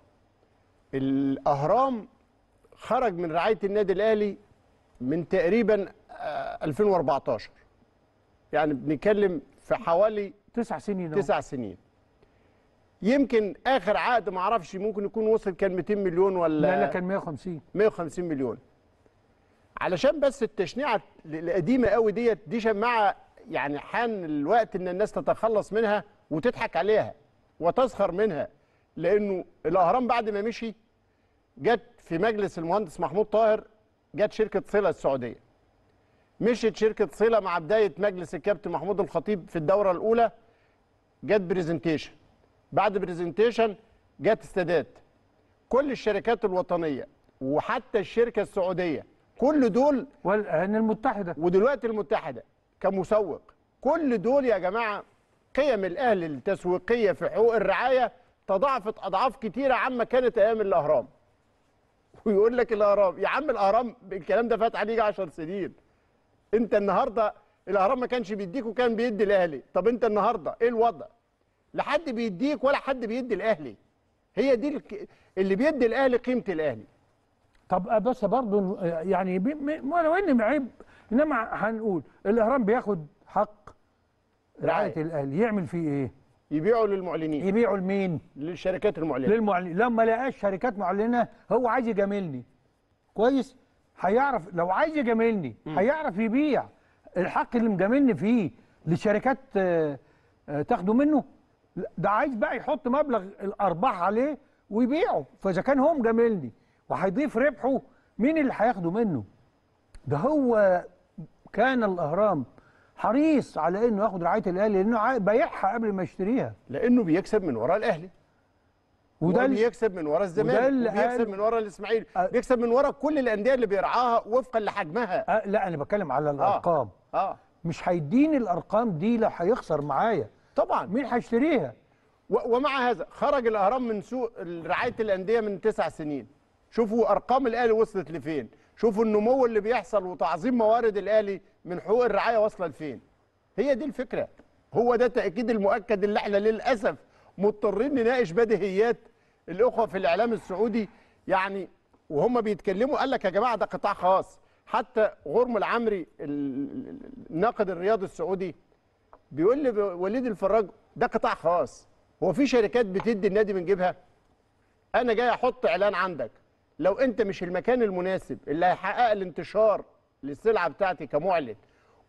الاهرام خرج من رعايه النادي الاهلي من تقريبا 2014، يعني بنتكلم في حوالي 9 سنين. يمكن اخر عقد ما اعرفش ممكن يكون وصل كان 200 مليون ولا لا كان 150 مليون. علشان بس التشنيعه القديمه قوي دي شماعه، يعني حان الوقت ان الناس تتخلص منها وتضحك عليها وتسخر منها، لانه الاهرام بعد ما مشي جت في مجلس المهندس محمود طاهر جت شركه صله السعوديه. مشيت شركه صله مع بدايه مجلس الكابتن محمود الخطيب في الدوره الاولى، جت بريزنتيشن، بعد بريزنتيشن جت استادات. كل الشركات الوطنيه وحتى الشركه السعوديه كل دول والآن المتحده ودلوقتي المتحده كمسوق، كل دول يا جماعه قيم الاهلي التسويقيه في حقوق الرعايه تضاعفت اضعاف كتيره عما كانت ايام الاهرام. ويقول لك الاهرام، يا عم الاهرام الكلام ده فات عليه 10 سنين. انت النهارده الاهرام ما كانش بيديك وكان بيدي الاهلي. طب انت النهارده ايه الوضع؟ لا حد بيديك ولا حد بيدي الاهلي. هي دي اللي بيدي الاهلي قيمه الاهلي. طب بس برضه يعني ولو ان عيب، انما هنقول الاهرام بياخد حق رعايه الاهلي، يعمل فيه ايه؟ يبيعوا للمعلنين. يبيعوا لمين؟ للشركات المعلنه. لما لقاش شركات معلنه هو عايز يجاملني. كويس؟ هيعرف لو عايز يجاملني هيعرف يبيع الحق اللي مجاملني فيه لشركات تاخده منه. ده عايز بقى يحط مبلغ الارباح عليه ويبيعه، فاذا كان هو مجاملني وهيضيف ربحه مين اللي هياخده منه؟ ده هو كان الاهرام حريص على انه ياخد رعايه الاهلي لانه بايعها قبل ما يشتريها، لانه بيكسب من وراء الاهلي وده بيكسب من وراء الزمالك وبيكسب من وراء الاسماعيلي، بيكسب من وراء كل الانديه اللي بيرعاها وفقا لحجمها. لا انا بتكلم على الارقام. مش هيديني الارقام دي لو هيخسر معايا طبعا مين هيشتريها؟ ومع هذا خرج الاهرام من سوق رعايه الانديه من 9 سنين. شوفوا ارقام الاهلي وصلت لفين، شوفوا النمو اللي بيحصل وتعظيم موارد الاهلي من حقوق الرعايه واصله لفين. هي دي الفكره، هو ده التاكيد المؤكد اللي احنا للاسف مضطرين نناقش بديهيات الاخوه في الاعلام السعودي. يعني وهم بيتكلموا قال لك يا جماعه ده قطاع خاص. حتى غرم العمري الناقد الرياضي السعودي بيقول لي وليد الفراج ده قطاع خاص، هو في شركات بتدي النادي من جيبها؟ انا جاي احط اعلان عندك، لو انت مش المكان المناسب اللي هيحقق الانتشار للسلعه بتاعتي كمعلن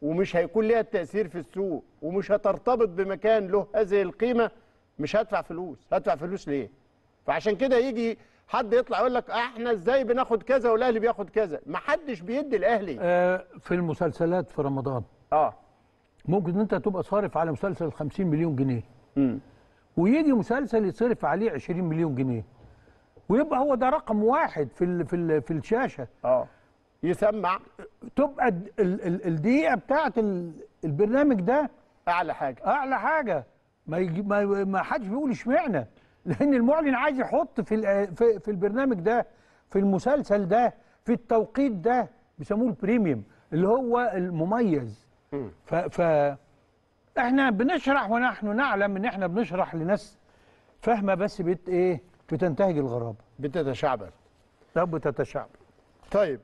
ومش هيكون ليها التاثير في السوق ومش هترتبط بمكان له هذه القيمه، مش هدفع فلوس. هدفع فلوس ليه؟ فعشان كده يجي حد يطلع يقول لك احنا ازاي بناخد كذا والاهلي بياخد كذا. ما حدش بيدي الاهلي. في المسلسلات في رمضان ممكن انت تبقى صارف على مسلسل 50 مليون جنيه ويجي مسلسل يتصرف عليه 20 مليون جنيه ويبقى هو ده رقم واحد في الشاشه. يسمع تبقى الدقيقه بتاعه البرنامج ده اعلى حاجه اعلى حاجه. ما حدش بيقول اشمعنى، لان المعلن عايز يحط في البرنامج ده في المسلسل ده في التوقيت ده، بيسموه البريميوم اللي هو المميز. احنا بنشرح ونحن نعلم ان احنا بنشرح لناس فاهمه بس بتنتهج الغرابه، بتتشعبط. طيب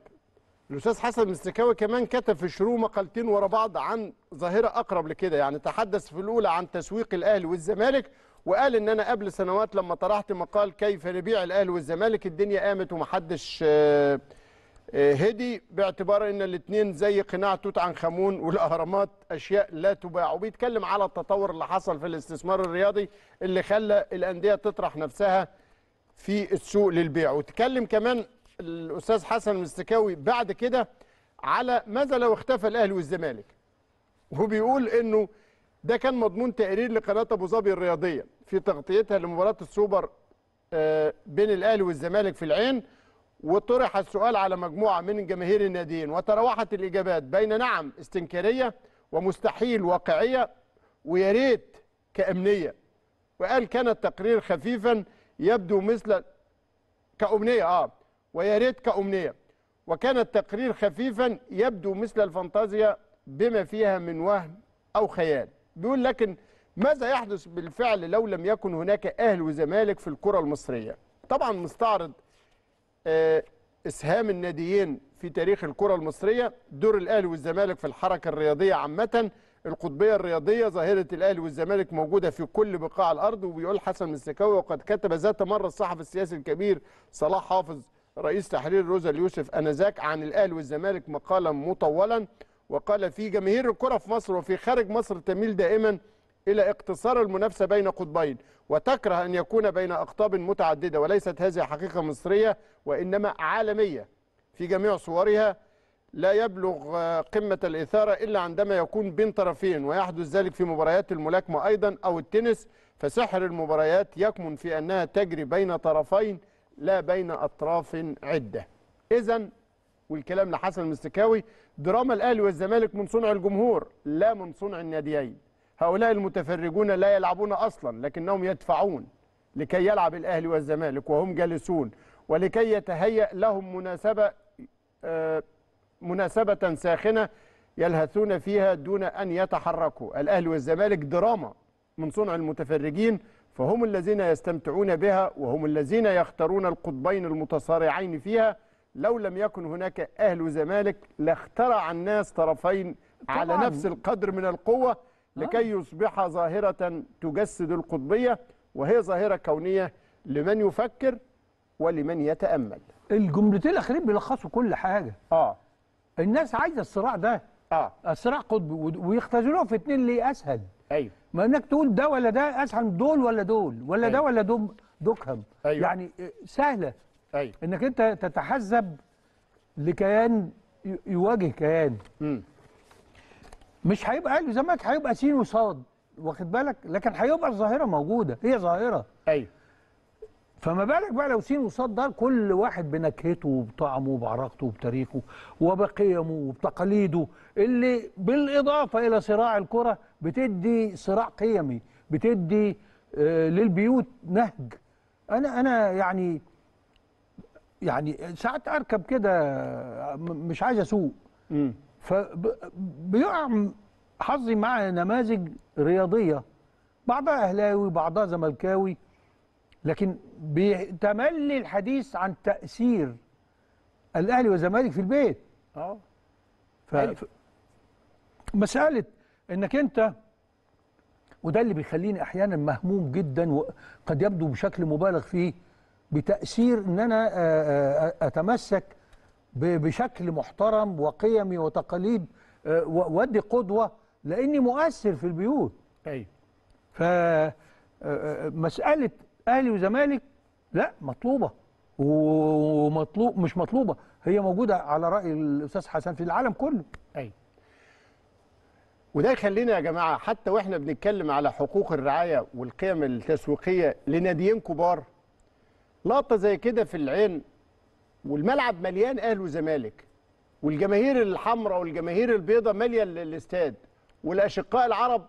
الاستاذ حسن مستكاوي كمان كتب في الشروق مقالتين ورا بعض عن ظاهره اقرب لكده. يعني تحدث في الاولى عن تسويق الاهلي والزمالك، وقال ان انا قبل سنوات لما طرحت مقال كيف نبيع الاهلي والزمالك الدنيا قامت ومحدش هدي، باعتبار ان الاثنين زي قناع توت عنخ امون والاهرامات اشياء لا تباع. وبيتكلم على التطور اللي حصل في الاستثمار الرياضي اللي خلى الانديه تطرح نفسها في السوق للبيع. وتكلم كمان الاستاذ حسن المستكاوي بعد كده على ماذا لو اختفى الاهلي والزمالك، وبيقول انه ده كان مضمون تقرير لقناه ابو ظبي الرياضيه في تغطيتها لمباراه السوبر بين الاهلي والزمالك في العين، وطرح السؤال على مجموعة من جماهير الناديين وتراوحت الإجابات بين نعم استنكارية ومستحيل واقعية وياريت كأمنية. وقال كان التقرير خفيفا يبدو مثل كأمنية وياريت كأمنية، وكان التقرير خفيفا يبدو مثل الفانتازيا بما فيها من وهم أو خيال. بيقول لكن ماذا يحدث بالفعل لو لم يكن هناك أهل وزمالك في الكرة المصرية؟ طبعا مستعرض اسهام الناديين في تاريخ الكره المصريه، دور الاهلي والزمالك في الحركه الرياضيه عامه، القطبيه الرياضيه، ظاهره الاهلي والزمالك موجوده في كل بقاع الارض. وبيقول حسن مستكاوي وقد كتب ذات مره الصحفي السياسي الكبير صلاح حافظ رئيس تحرير روزا اليوسف انذاك عن الاهلي والزمالك مقالا مطولا، وقال فيه جماهير الكره في مصر وفي خارج مصر تميل دائما إلى اقتصار المنافسة بين قطبين وتكره أن يكون بين أقطاب متعددة، وليست هذه حقيقة مصرية وإنما عالمية في جميع صورها. لا يبلغ قمة الإثارة إلا عندما يكون بين طرفين، ويحدث ذلك في مباريات الملاكمة أيضا أو التنس، فسحر المباريات يكمن في أنها تجري بين طرفين لا بين أطراف عدة. إذن والكلام لحسن المستكاوي، دراما الأهلي والزمالك من صنع الجمهور لا من صنع الناديين. هؤلاء المتفرجون لا يلعبون أصلا، لكنهم يدفعون لكي يلعب الأهلي والزمالك وهم جالسون، ولكي يتهيأ لهم مناسبة ساخنة يلهثون فيها دون أن يتحركوا. الأهلي والزمالك دراما من صنع المتفرجين، فهم الذين يستمتعون بها وهم الذين يختارون القطبين المتصارعين فيها. لو لم يكن هناك أهل وزمالك لاخترع الناس طرفين على نفس القدر من القوة لكي يصبح ظاهرة تجسد القطبية، وهي ظاهرة كونية لمن يفكر ولمن يتأمل. الجملتين الأخيرين بيلخصوا كل حاجة. الناس عايزة الصراع ده، الصراع قطبي، ويختزلوه في اتنين ليه أسهل. أيوه، ما انك تقول ده ولا ده أسهل من دول ولا دول ولا أيوه. ده ولا دوكهم. أيوه. يعني سهلة. أيوه. انك انت تتحزب لكيان يواجه كيان. مش هيبقى اهلي وزمالك، هيبقى سين وصاد، واخد بالك، لكن هيبقى الظاهره موجوده، هي ظاهره. ايوه، فما بالك بقى لو سين وصاد ده كل واحد بنكهته وبطعمه وبعراقته وبتاريخه وبقيمه وبتقاليده، اللي بالاضافه الى صراع الكره بتدي صراع قيمي، بتدي للبيوت نهج. انا يعني ساعات اركب كده مش عايز اسوق، فبيقع حظي مع نماذج رياضيه بعضها اهلاوي بعضها زملكاوي، لكن بيتملي الحديث عن تاثير الاهلي والزمالك في البيت. مساله انك انت، وده اللي بيخليني احيانا مهموم جدا وقد يبدو بشكل مبالغ فيه بتأثير ان انا اتمسك بشكل محترم وقيمي وتقاليد وادي قدوه لاني مؤثر في البيوت. ايوه، فمساله اهلي وزمالك لا مطلوبه، ومطلوب مش مطلوبه، هي موجوده على راي الاستاذ حسن في العالم كله. ايوه، وده يخلينا يا جماعه حتى واحنا بنتكلم على حقوق الرعايه والقيم التسويقيه لناديين كبار، لقطة زي كده في العين والملعب مليان أهل وزمالك، والجماهير الحمراء والجماهير البيضاء مالية الاستاد، والأشقاء العرب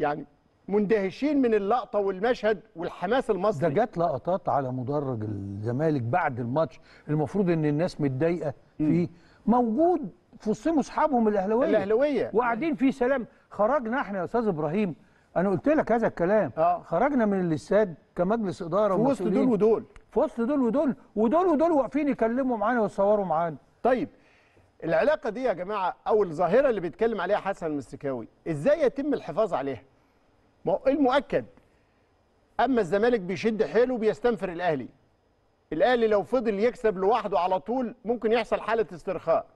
يعني مندهشين من اللقطة والمشهد والحماس المصري ده. جت لقطات على مدرج الزمالك بعد الماتش المفروض إن الناس متضايقة فيه، موجود في وسطهم أصحابهم الأهلاوية وقاعدين فيه سلام. خرجنا إحنا يا أستاذ إبراهيم، أنا قلت لك هذا الكلام، خرجنا من الاستاد كمجلس إدارة ومسؤولين في وسط دول ودول واقفين يكلموا معانا ويصوروا معانا. طيب العلاقة دي يا جماعة أو الظاهرة اللي بيتكلم عليها حسن المستكاوي إزاي يتم الحفاظ عليها؟ ما هو المؤكد، أما الزمالك بيشد حيله بيستنفر الأهلي. الأهلي لو فضل يكسب لوحده على طول ممكن يحصل حالة استرخاء.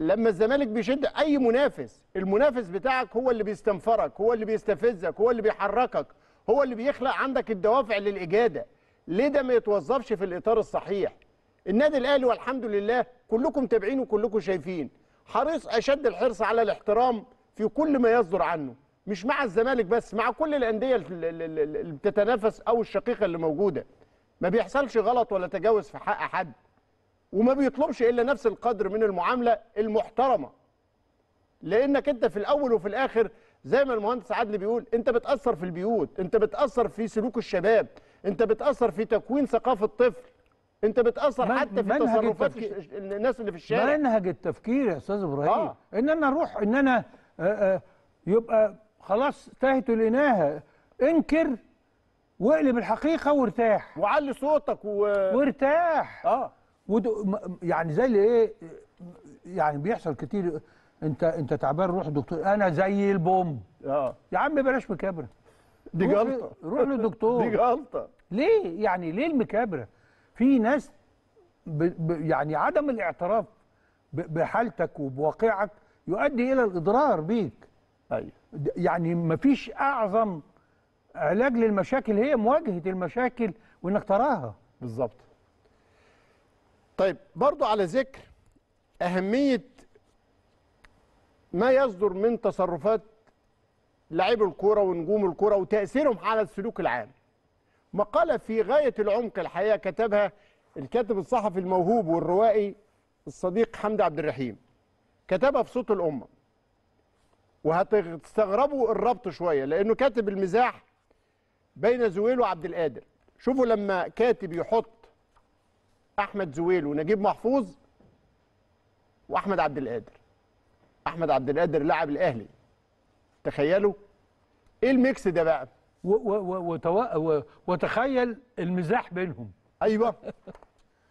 لما الزمالك بيشد أي منافس، المنافس بتاعك هو اللي بيستنفرك، هو اللي بيستفزك، هو اللي بيحركك، هو اللي بيخلق عندك الدوافع للإجادة. ليه ده ما يتوظفش في الإطار الصحيح؟ النادي الأهلي والحمد لله كلكم تابعين وكلكم شايفين، حريص أشد الحرص على الاحترام في كل ما يصدر عنه، مش مع الزمالك بس، مع كل الأندية اللي بتتنافس أو الشقيقة اللي موجودة. ما بيحصلش غلط ولا تجاوز في حق حد، وما بيطلبش إلا نفس القدر من المعاملة المحترمة، لأنك أنت في الأول وفي الآخر زي ما المهندس عدلي بيقول، أنت بتأثر في البيوت، أنت بتأثر في سلوك الشباب، أنت بتأثر في تكوين ثقافة الطفل، أنت بتأثر حتى في تصرفات الناس اللي في الشارع. منهج التفكير يا أستاذ إبراهيم إن أنا أروح إن أنا يبقى خلاص تاهت الإناهة، انكر واقلب الحقيقة وارتاح، وعلي صوتك وارتاح. يعني زي اللي ايه يعني بيحصل كتير، انت تعبان روح دكتور، انا زي البوم. يا عم بلاش مكابره، دي جلطه، روح للدكتور، دي جلطه. ليه يعني ليه المكابره؟ في ناس يعني عدم الاعتراف بحالتك وبواقعك يؤدي الى الاضرار بيك. ايوه، يعني مفيش اعظم علاج للمشاكل هي مواجهه المشاكل وانك تراها بالظبط. طيب برضو على ذكر أهمية ما يصدر من تصرفات لاعبي الكرة ونجوم الكرة وتأثيرهم على السلوك العام، مقالة في غاية العمق الحقيقة كتبها الكاتب الصحفي الموهوب والروائي الصديق حمدي عبد الرحيم، كتبها في صوت الأمة، وهتستغربوا الربط شوية لأنه كاتب المزاح بين زويل وعبد القادر. شوفوا لما كاتب يحط أحمد زويل ونجيب محفوظ وأحمد عبد القادر، احمد عبد القادر لاعب الاهلي. تخيلوا ايه الميكس ده بقى، وتخيل المزاح بينهم. ايوه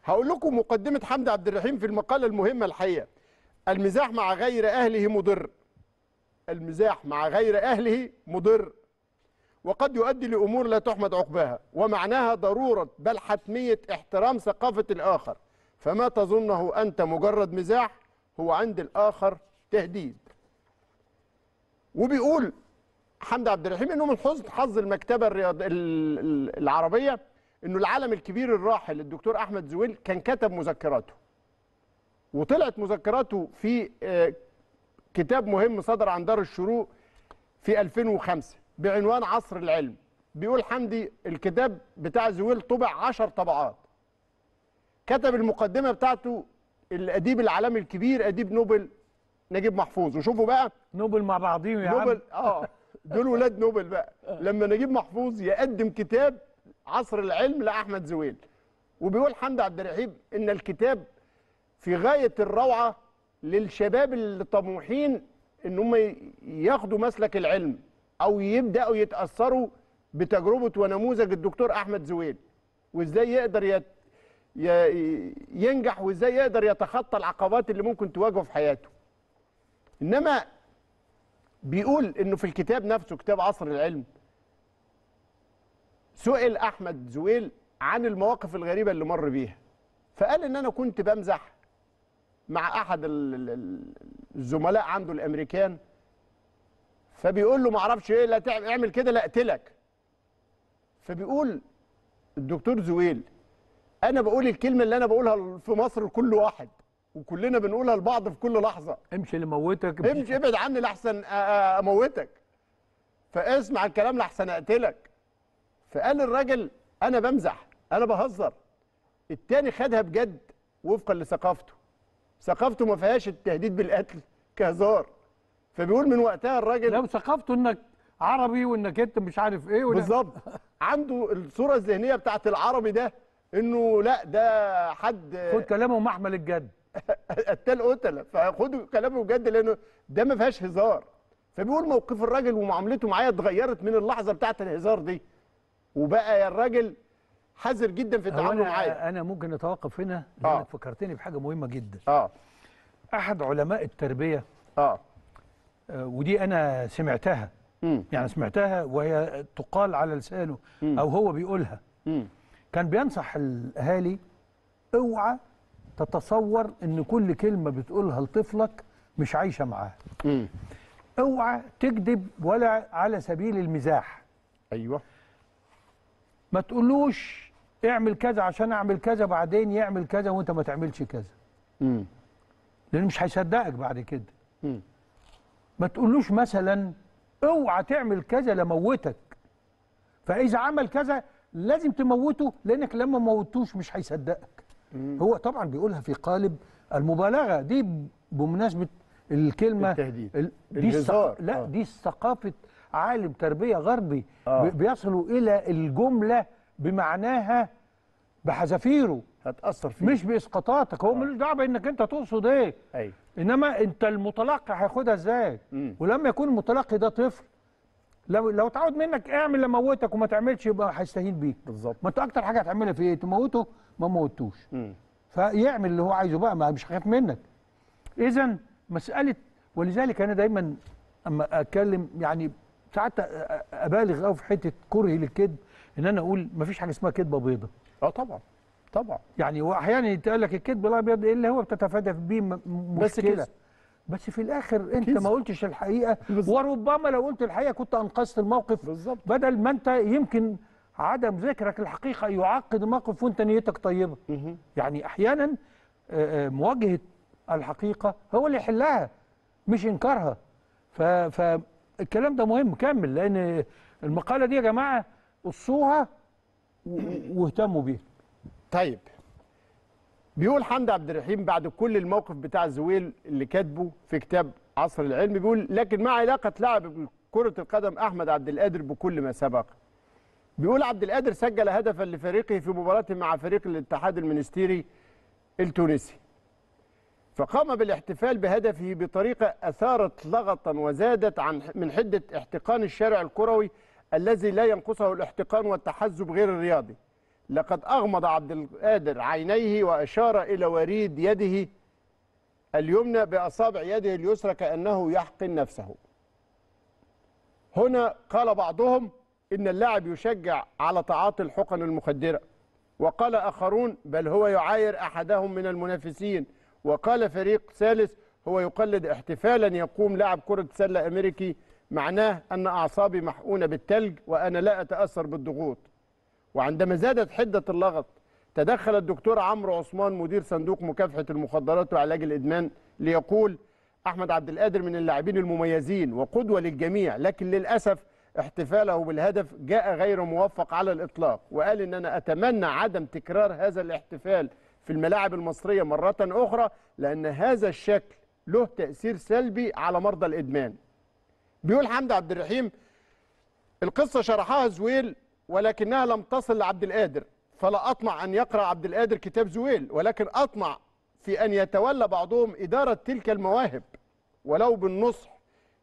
هقول لكم مقدمه حمدي عبد الرحيم في المقاله المهمه الحقيقه: المزاح مع غير اهله مضر، المزاح مع غير اهله مضر، وقد يؤدي لامور لا تحمد عقباها، ومعناها ضروره بل حتميه احترام ثقافه الاخر، فما تظنه انت مجرد مزاح هو عند الاخر تهديد. وبيقول حمدي عبد الرحيم انه من حظ المكتبه العربيه انه العالم الكبير الراحل الدكتور احمد زويل كان كتب مذكراته، وطلعت مذكراته في كتاب مهم صدر عن دار الشروق في 2005 بعنوان عصر العلم. بيقول حمدي الكتاب بتاع زويل طبع 10 طبعات، كتب المقدمه بتاعته الاديب العالمي الكبير اديب نوبل نجيب محفوظ. وشوفوا بقى نوبل مع بعضيهم يا عم، نوبل دول ولاد نوبل بقى، لما نجيب محفوظ يقدم كتاب عصر العلم لاحمد زويل. وبيقول حمدي عبد الرحيم ان الكتاب في غايه الروعه للشباب الطموحين ان هم ياخدوا مسلك العلم او يبداوا يتاثروا بتجربه ونموذج الدكتور احمد زويل، وازاي يقدر ينجح وازاي يقدر يتخطى العقبات اللي ممكن تواجهه في حياته. انما بيقول انه في الكتاب نفسه كتاب عصر العلم سئل احمد زويل عن المواقف الغريبه اللي مر بيها، فقال ان انا كنت بمزح مع احد الزملاء عنده الامريكان، فبيقول له ما اعرفش ايه، لا اعمل كده لا اقتلك. فبيقول الدكتور زويل انا بقول الكلمه اللي انا بقولها في مصر لكل واحد، وكلنا بنقولها لبعض في كل لحظه: امشي اللي موتك، امشي ابعد عني لاحسن اموتك، فاسمع الكلام لاحسن اقتلك. فقال الراجل انا بمزح انا بهزر. التاني خدها بجد وفقا لثقافته، ثقافته ما فيهاش التهديد بالقتل كهزار. فبيقول من وقتها الراجل لو ثقافته انك عربي وانك انت مش عارف ايه بالظبط عنده الصوره الذهنيه بتاعت العربي ده انه لا ده حد خد كلامه محمل الجد قتال قتله، فخدوا كلامه بجد لانه ده ما فيهاش هزار. فبيقول موقف الراجل ومعاملته معايا اتغيرت من اللحظه بتاعت الهزار دي، وبقى يا الراجل حذر جدا في تعامله معايا. انا ممكن اتوقف هنا لانك فكرتني بحاجه مهمه جدا. احد علماء التربيه ودي انا سمعتها يعني سمعتها وهي تقال على لسانه او هو بيقولها، كان بينصح الاهالي اوعى تتصور ان كل كلمه بتقولها لطفلك مش عايشه معاه. اوعى تكذب ولا على سبيل المزاح. ايوه ما تقولوش اعمل كذا عشان اعمل كذا بعدين يعمل كذا وانت ما تعملش كذا، لانه مش هيصدقك بعد كده. ما تقولوش مثلا اوعى تعمل كذا لموتك، فاذا عمل كذا لازم تموته لانك لما موتوش مش هيصدقك. هو طبعا بيقولها في قالب المبالغه دي بمناسبه الكلمه التهديد الهزار. لا دي ثقافه عالم تربيه غربي بيصلوا الى الجمله بمعناها بحذافيره، هتاثر فيه مش باسقاطاتك. هو ملوش دعوه انك انت تقصد ايه، انما انت المتلقي هياخدها ازاي. ولما يكون المتلقي ده طفل لو اتعود منك اعمل لموتك وما تعملش يبقى هيستهين بيك بالظبط. ما انت اكتر حاجه هتعملها في ايه؟ تموته ما موتوش، فيعمل اللي هو عايزه بقى، ما مش خايف منك. اذا مساله، ولذلك انا دايما اما اتكلم يعني ساعات ابالغ قوي في حته كرهي للكذب، ان انا اقول ما فيش حاجه اسمها كذبه بيضه. طبعا طبعا يعني، واحيانا يتقال لك الكذب الابيض ايه اللي هو بتتفادى بيه مشكله، بس في الاخر انت ما قلتش الحقيقه، وربما لو قلت الحقيقه كنت انقذت الموقف بالزبط. بدل ما انت يمكن عدم ذكرك الحقيقه يعقد الموقف وانت نيتك طيبه. يعني احيانا مواجهه الحقيقه هو اللي يحلها مش انكارها. فالكلام ده مهم. كمل لان المقاله دي يا جماعه قصوها واهتموا بيها. طيب بيقول حمدي عبد الرحيم بعد كل الموقف بتاع زويل اللي كاتبه في كتاب عصر العلم، بيقول لكن ما علاقه لاعب كره القدم احمد عبد القادر بكل ما سبق؟ بيقول عبد القادر سجل هدفا لفريقه في مباراته مع فريق الاتحاد المنستيري التونسي، فقام بالاحتفال بهدفه بطريقة أثارت لغطا وزادت من حدة احتقان الشارع الكروي الذي لا ينقصه الاحتقان والتحزب غير الرياضي. لقد أغمض عبد القادر عينيه وأشار إلى وريد يده اليمنى بأصابع يده اليسرى كأنه يحقن نفسه. هنا قال بعضهم إن اللاعب يشجع على تعاطي الحقن المخدرة، وقال آخرون بل هو يعاير أحدهم من المنافسين، وقال فريق ثالث هو يقلد احتفالا يقوم لاعب كرة سلة أمريكي، معناه أن أعصابي محقونة بالتلج وأنا لا أتأثر بالضغوط. وعندما زادت حدة اللغط تدخل الدكتور عمرو عثمان مدير صندوق مكافحة المخدرات وعلاج الإدمان ليقول: أحمد عبد القادر من اللاعبين المميزين وقدوة للجميع، لكن للأسف احتفاله بالهدف جاء غير موفق على الإطلاق. وقال إن أنا أتمنى عدم تكرار هذا الاحتفال في الملاعب المصرية مرة أخرى، لأن هذا الشكل له تأثير سلبي على مرضى الإدمان. بيقول حمدي عبد الرحيم: القصة شرحها زويل ولكنها لم تصل لعبد القادر، فلا أطمع أن يقرأ عبد القادر كتاب زويل، ولكن أطمع في أن يتولى بعضهم إدارة تلك المواهب ولو بالنصح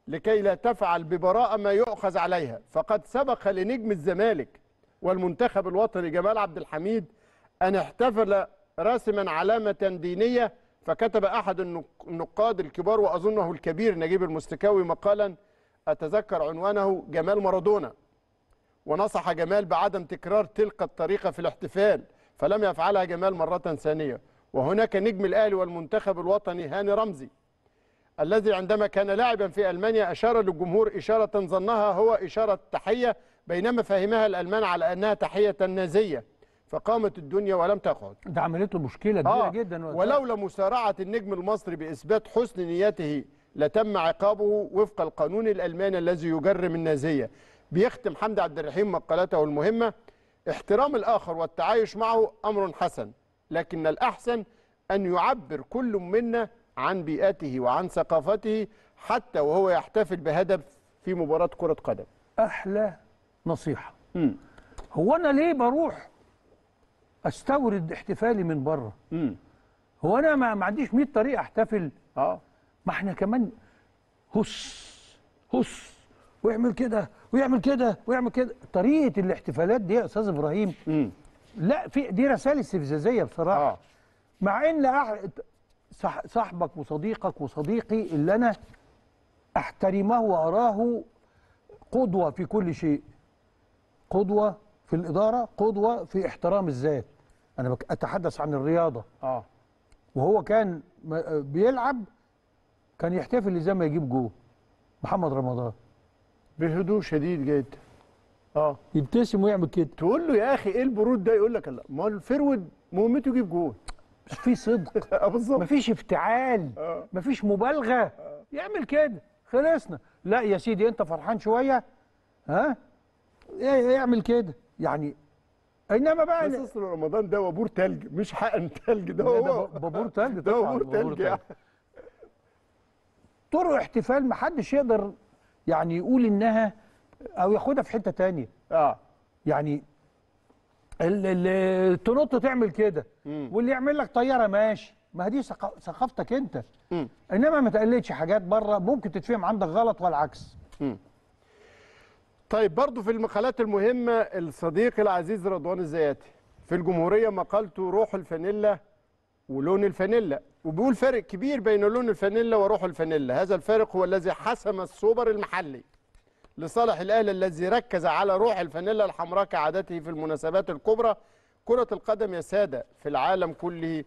لكي لا تفعل ببراءة ما يؤخذ عليها. فقد سبق لنجم الزمالك والمنتخب الوطني جمال عبد الحميد أن احتفل راسما علامة دينية، فكتب أحد النقاد الكبار وأظنه الكبير نجيب المستكاوي مقالا أتذكر عنوانه جمال مارادونا، ونصح جمال بعدم تكرار تلك الطريقة في الاحتفال، فلم يفعلها جمال مرة ثانية. وهناك نجم الأهلي والمنتخب الوطني هاني رمزي الذي عندما كان لاعبا في ألمانيا أشار للجمهور إشارة ظنها هو إشارة تحية، بينما فهمها الألمان على أنها تحية نازية، فقامت الدنيا ولم تقعد. ده عملته مشكلة كبيرة جدا. ولولا مسارعة النجم المصري بإثبات حسن نيته لتم عقابه وفق القانون الألماني الذي يجرم النازية. بيختم حمدي عبد الرحيم مقالته المهمة: احترام الآخر والتعايش معه أمر حسن، لكن الأحسن أن يعبر كل منا عن بيئته وعن ثقافته حتى وهو يحتفل بهدف في مباراة كرة قدم. أحلى نصيحة. هو أنا ليه بروح أستورد احتفالي من بره؟ هو أنا ما عنديش 100 طريقة أحتفل؟ ما احنا كمان هس ويعمل كده ويعمل كده ويعمل كده. طريقة الاحتفالات دي يا أستاذ إبراهيم لا، في دي رسائل استفزازية بصراحة. مع إن صاحبك وصديقك وصديقي اللي أنا أحترمه وأراه قدوة في كل شيء، قدوة في الإدارة، قدوة في احترام الذات. أنا أتحدث عن الرياضة. وهو كان بيلعب كان يحتفل زي ما يجيب جول محمد رمضان بهدوء شديد جدا، يبتسم ويعمل كده. تقول له يا اخي ايه البرود ده؟ يقول لك لا، ما هو الفرود مهمته يجيب جول. مش في صدق. بالظبط. مفيش افتعال، مفيش مبالغه. يعمل كده خلصنا. لا يا سيدي انت فرحان شويه، ها يعمل كده يعني. انما بقى بس رمضان ده بابور تلج، مش حقن تلج، ده هو بابور تلج، ده بابور تلج يعني. طرق احتفال محدش يقدر يعني يقول انها او ياخدها في حته ثانيه. يعني اللي تنط تعمل كده، واللي يعمل لك طياره ماشي، ما دي ثقافتك انت. انما ما تقلدش حاجات بره ممكن تتفهم عندك غلط والعكس. طيب برضو في المقالات المهمه الصديق العزيز رضوان الزياتي في الجمهوريه مقالته روح الفانيلا ولون الفانيلا، وبيقول فرق كبير بين لون الفانيلا وروح الفانيلا. هذا الفارق هو الذي حسم السوبر المحلي لصالح الأهلي الذي ركز على روح الفانيلا الحمراء كعادته في المناسبات الكبرى. كرة القدم يا سادة في العالم كله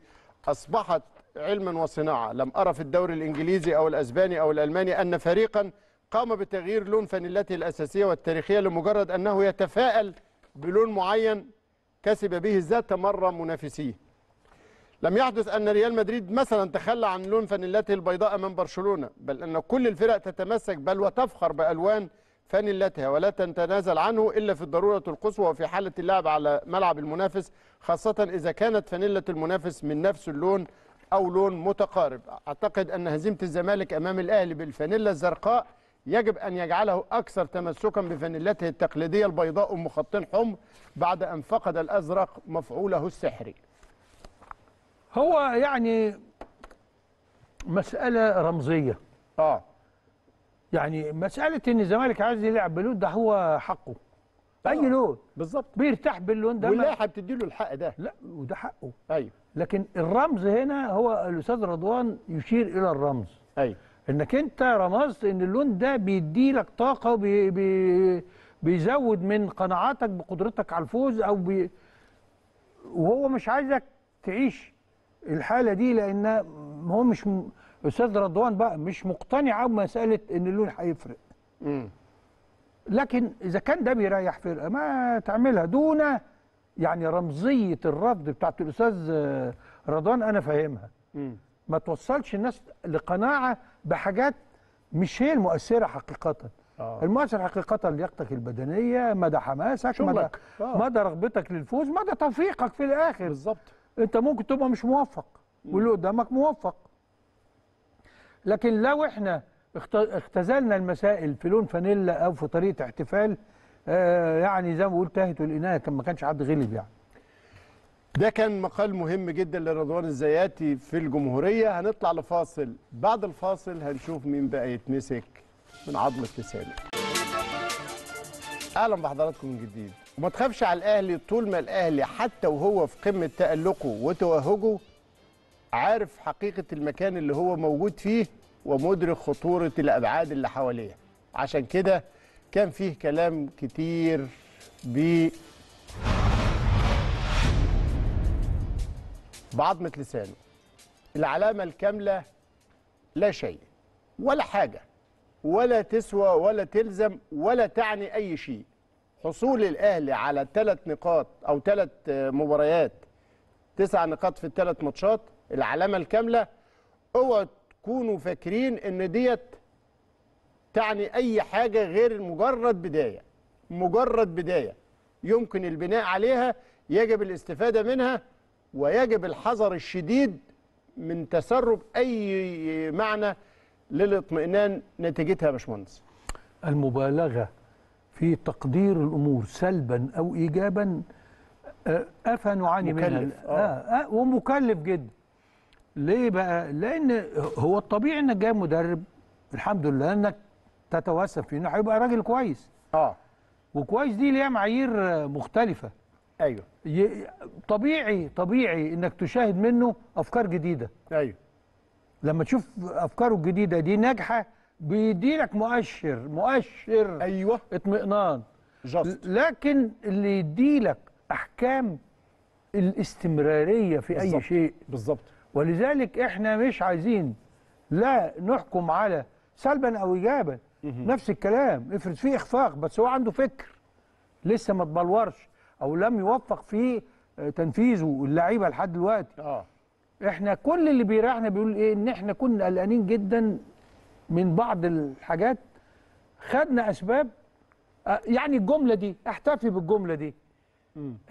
أصبحت علما وصناعة. لم أرى في الدوري الإنجليزي أو الأسباني أو الألماني أن فريقا قام بتغيير لون فانيلته الأساسية والتاريخية لمجرد أنه يتفائل بلون معين كسب به ذات مرة منافسيه. لم يحدث أن ريال مدريد مثلا تخلى عن لون فانيلته البيضاء أمام برشلونة، بل أن كل الفرق تتمسك بل وتفخر بألوان فانيلتها ولا تتنازل عنه إلا في الضرورة القصوى وفي حالة اللعب على ملعب المنافس، خاصة إذا كانت فانيلة المنافس من نفس اللون أو لون متقارب. أعتقد أن هزيمة الزمالك أمام الأهلي بالفانيلة الزرقاء يجب أن يجعله أكثر تمسكا بفانيلته التقليدية البيضاء أم خطين حمر بعد أن فقد الأزرق مفعوله السحري. هو يعني مسألة رمزية. يعني مسألة إن الزمالك عايز يلعب بلون ده هو حقه. أي لون بالظبط بيرتاح باللون ده، واللائحة بتدي له الحق ده. لا وده حقه. أيوه. لكن الرمز هنا هو الأستاذ رضوان يشير إلى الرمز. أيوه. إنك أنت رمزت إن اللون ده بيدي لك طاقة بيزود من قناعاتك بقدرتك على الفوز أو وهو مش عايزك تعيش الحالة دي، لأن هو مش أستاذ رضوان بقى مش مقتنع بمسألة إن اللون هيفرق. لكن إذا كان ده بيريح فرقة ما تعملها دون يعني رمزية الرفض بتاعت الأستاذ رضوان أنا فاهمها. ما توصلش الناس لقناعة بحاجات مش هي المؤثرة حقيقة. المؤثر حقيقة لياقتك البدنية، مدى حماسك، مدى رغبتك للفوز، مدى توفيقك في الآخر. بالظبط. أنت ممكن تبقى مش موفق واللي قدامك موفق. لكن لو احنا اختزلنا المسائل في لون فانيلا او في طريقه احتفال يعني زي ما بقول تاهت والانايه ما كانش حد غلب يعني. ده كان مقال مهم جدا لرضوان الزياتي في الجمهوريه. هنطلع لفاصل، بعد الفاصل هنشوف مين بقى يتمسك من عظمه لسانه. اهلا بحضراتكم من جديد. وما تخافش على الاهلي، طول ما الاهلي حتى وهو في قمه تالقه وتوهجه عارف حقيقه المكان اللي هو موجود فيه ومدرك خطورة الأبعاد اللي حواليه. عشان كده كان فيه كلام كتير بعضمة لسانه. العلامة الكاملة لا شيء ولا حاجة ولا تسوى ولا تلزم ولا تعني أي شيء. حصول الأهلي على 3 نقاط أو 3 مباريات 9 نقاط في ال3 ماتشات العلامة الكاملة. اوعوا كونوا فاكرين ان ديت تعني اي حاجه غير مجرد بدايه. مجرد بدايه يمكن البناء عليها، يجب الاستفاده منها، ويجب الحذر الشديد من تسرب اي معنى للاطمئنان نتيجتها يا باشمهندس. المبالغه في تقدير الامور سلبا او ايجابا أفا نعاني منها. ومكلف جدا. ليه بقى؟ لأن هو الطبيعي إنك جاي مدرب الحمد لله إنك تتوسم فيه إنه هيبقى راجل كويس. وكويس دي ليها معايير مختلفة. أيوه. طبيعي إنك تشاهد منه أفكار جديدة. أيوه. لما تشوف أفكاره الجديدة دي ناجحة بيديلك مؤشر أيوه اطمئنان. لكن اللي يديلك أحكام الاستمرارية في بالزبط. أي شيء. بالظبط. ولذلك احنا مش عايزين لا نحكم على سلبا او ايجابا. نفس الكلام. افرض فيه اخفاق بس هو عنده فكر لسه ما اتبلورش او لم يوفق في تنفيذه اللعيبه لحد دلوقتي. احنا كل اللي بيريحنا بيقول ايه؟ ان احنا كنا قلقانين جدا من بعض الحاجات، خدنا اسباب. يعني الجمله دي احتفي بالجمله دي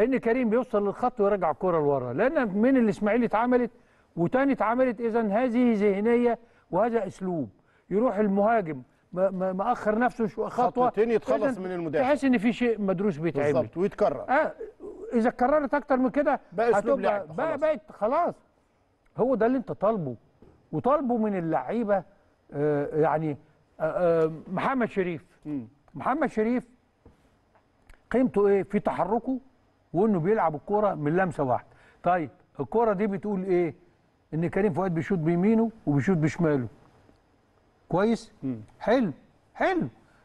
ان كريم بيوصل للخط ويرجع الكره لورا، لان من الاسماعيلي اتعملت وتاني اتعملت. اذا هذه ذهنيه وهذا اسلوب. يروح المهاجم مأخر نفسه خطوه خطوتين يتخلص من المدافع، تحس ان في شيء مدروس بيتعمل بالظبط ويتكرر. اذا اتكررت اكتر من كده هتبقى بقى بقت خلاص. هو ده اللي انت طالبه وطالبه من اللعيبه. يعني محمد شريف قيمته ايه؟ في تحركه وانه بيلعب الكوره من لمسه واحده. طيب الكوره دي بتقول ايه؟ إن كريم فؤاد بيشوط بيمينه وبيشوط بشماله. كويس؟ حلو.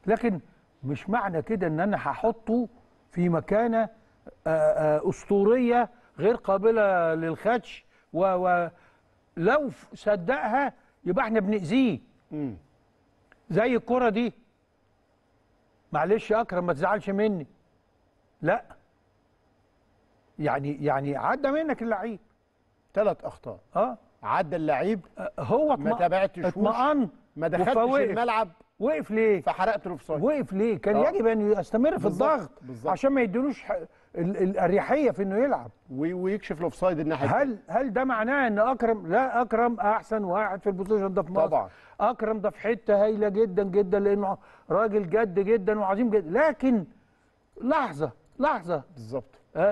لكن مش معنى كده إن أنا هحطه في مكانة أسطورية غير قابلة للخدش، ولو صدقها يبقى إحنا بنأذيه. زي الكرة دي. معلش يا أكرم ما تزعلش مني. لا. يعني عدى منك اللعيب. 3 أخطاء. عدى اللعيب. هو ما تابعتش، اطمأن، ما دخلش الملعب. وقف ليه؟ فحرقت الاوفسايد. وقف ليه؟ كان يجب ان يستمر في الضغط عشان ما يديلوش الاريحيه في انه يلعب ويكشف الاوفسايد الناحيه. هل ده معناه ان اكرم؟ لا، اكرم احسن واحد في البوزيشن ده في مصر طبعا. اكرم ده في حته هايله جدا جدا لانه راجل جد جدا وعظيم جدا. لكن لحظه بالظبط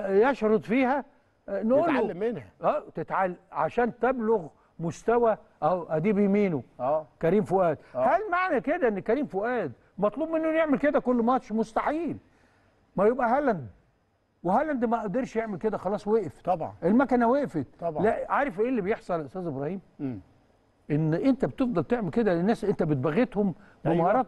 يشرد فيها نقول تتعلم منها. تتعلم عشان تبلغ مستوى اهو ادي بيمينه كريم فؤاد. هل معنى كده ان كريم فؤاد مطلوب منه يعمل كده كل ماتش؟ مستحيل. ما يبقى هالاند، وهالاند ما قدرش يعمل كده، خلاص وقف طبعا، المكنه وقفت طبعا. لا عارف ايه اللي بيحصل يا استاذ ابراهيم؟ ان انت بتفضل تعمل كده للناس، انت بتبغتهم بمهارات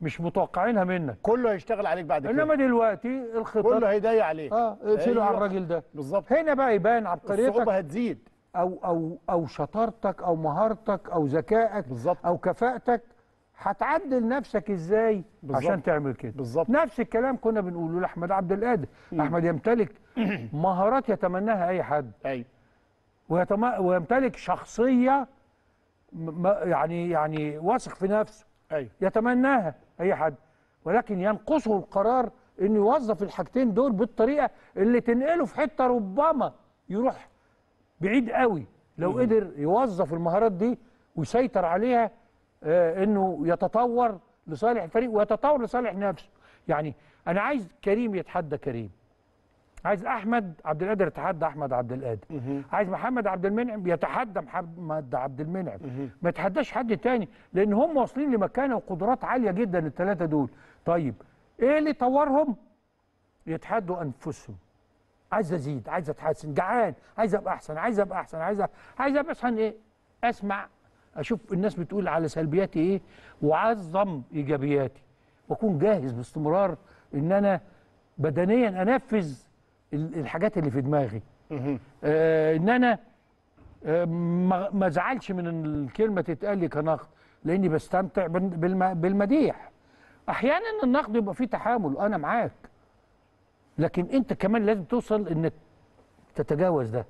مش متوقعينها منك، كله هيشتغل عليك بعد كده. انما دلوقتي الخطه كله هيضيق عليك، اقفلوا على الراجل ده بالظبط. هنا بقى يبان عبقريتك، الصعوبه هتزيد، او شطارتك او مهارتك او ذكائك بالظبط، او كفاءتك. هتعدل نفسك ازاي عشان تعمل كده بالظبط. نفس الكلام كنا بنقوله لاحمد عبد القادر. احمد يمتلك مهارات يتمناها اي حد، ايوه، ويمتلك شخصيه يعني واثق في نفسه، ايوه، يتمناها اي حد، ولكن ينقصه القرار انه يوظف الحاجتين دول بالطريقه اللي تنقله في حته ربما يروح بعيد قوي. لو قدر يوظف المهارات دي ويسيطر عليها، انه يتطور لصالح الفريق ويتطور لصالح نفسه. يعني انا عايز كريم يتحدى كريم، عايز احمد عبد القادر يتحدى احمد عبد القادر، عايز محمد عبد المنعم يتحدى محمد عبد المنعم، ما يتحداش حد تاني، لان هم واصلين لمكانه وقدرات عاليه جدا الثلاثه دول. طيب ايه اللي طورهم؟ يتحدوا انفسهم. عايز ازيد، عايز اتحسن، جعان، عايز ابقى احسن، عايز ابقى احسن، عايز ابقى احسن. ايه؟ اسمع، اشوف الناس بتقول على سلبياتي ايه واعظم ايجابياتي، واكون جاهز باستمرار ان انا بدنيا انفذ الحاجات اللي في دماغي. ان انا ما ازعلش من الكلمه تتقال لي كنقد، لاني بستمتع بالمديح. احيانا النقد يبقى فيه تحامل، انا معاك، لكن انت كمان لازم توصل انك تتجاوز ده.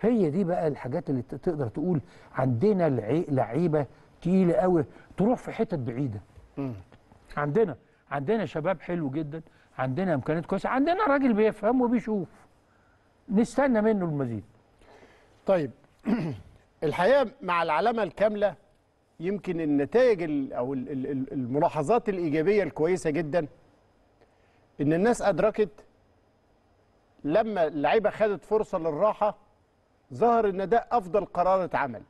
هي دي بقى الحاجات اللي تقدر تقول عندنا لعيبه تقيله قوي تروح في حتت بعيده. عندنا شباب حلو جدا، عندنا امكانيات كويسه، عندنا راجل بيفهم وبيشوف، نستنى منه المزيد. طيب الحقيقه مع العلامه الكامله، يمكن النتائج او الملاحظات الايجابيه الكويسه جدا ان الناس ادركت لما اللعيبه خدت فرصه للراحه، ظهر ان ده افضل قرار اتعمل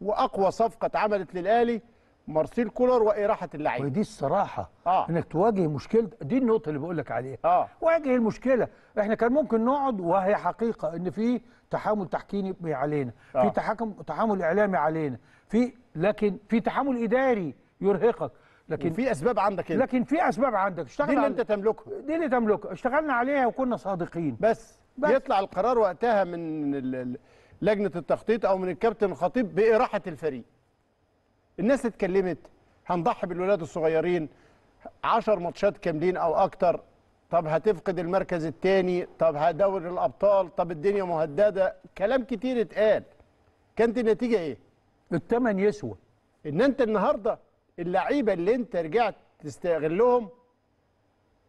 واقوى صفقه اتعملت للاهلي، مارسيل كولر واراحه اللعيبه. ودي الصراحه انك تواجه مشكله، دي النقطه اللي بقول لك عليها. واجه المشكله. احنا كان ممكن نقعد، وهي حقيقه ان في تحامل تحكيمي علينا، في تحامل اعلامي علينا، لكن في تحامل اداري يرهقك، لكن في اسباب عندك إيه؟ لكن في اسباب عندك دي اللي انت تملكها، اشتغلنا عليها وكنا صادقين، بس يطلع القرار وقتها من لجنه التخطيط او من الكابتن الخطيب باراحه الفريق. الناس اتكلمت، هنضحي بالولاد الصغيرين 10 ماتشات كاملين او اكتر، طب هتفقد المركز الثاني، طب هدوري الابطال، طب الدنيا مهدده، كلام كتير اتقال. كانت النتيجه ايه؟ الثمن يسوى. ان انت النهارده اللعيبه اللي انت رجعت تستغلهم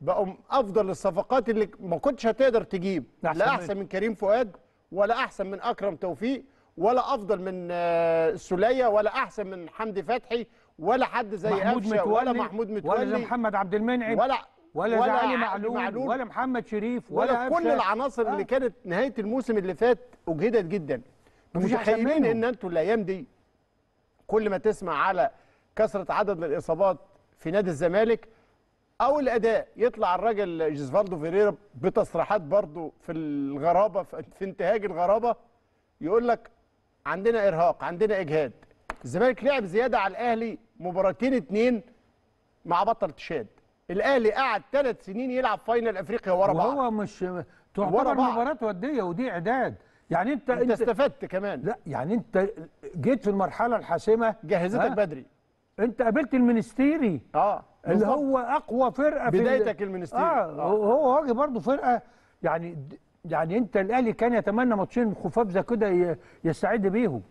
بقوا افضل الصفقات اللي ما كنتش هتقدر تجيب، لا احسن من كريم فؤاد، ولا احسن من اكرم توفيق، ولا افضل من السوليه، ولا احسن من حمدي فتحي، ولا حد زي قفشه، ولا محمود متولي، ولا محمد عبد المنعم، ولا علي معلول، ولا محمد شريف، ولا كل العناصر اللي كانت نهايه الموسم اللي فات اجهدت جدا. متخيلين ان انتوا الايام دي كل ما تسمع على كثره عدد الاصابات في نادي الزمالك او الاداء، يطلع الراجل جيزفالدو فيريرا بتصريحات برضه في الغرابه، في انتهاج الغرابه، يقول لك عندنا ارهاق، عندنا اجهاد. الزمالك لعب زياده على الاهلي مباراتين 2 مع بطل تشاد. الاهلي قعد 3 سنين يلعب فاينل افريقيا ورا بعض، وهو مش تعتبر مباراه وديه، ودي اعداد. يعني انت استفدت كمان، لا يعني انت جيت في المرحله الحاسمه جهزتك بدري، انت قابلت المنستيري اللي هو اقوى فرقه في بدايتك المنستيري. هو واجه برضه فرقه، يعني انت الاهلي كان يتمنى ماتشين خفاف زي كده يستعد بيهم.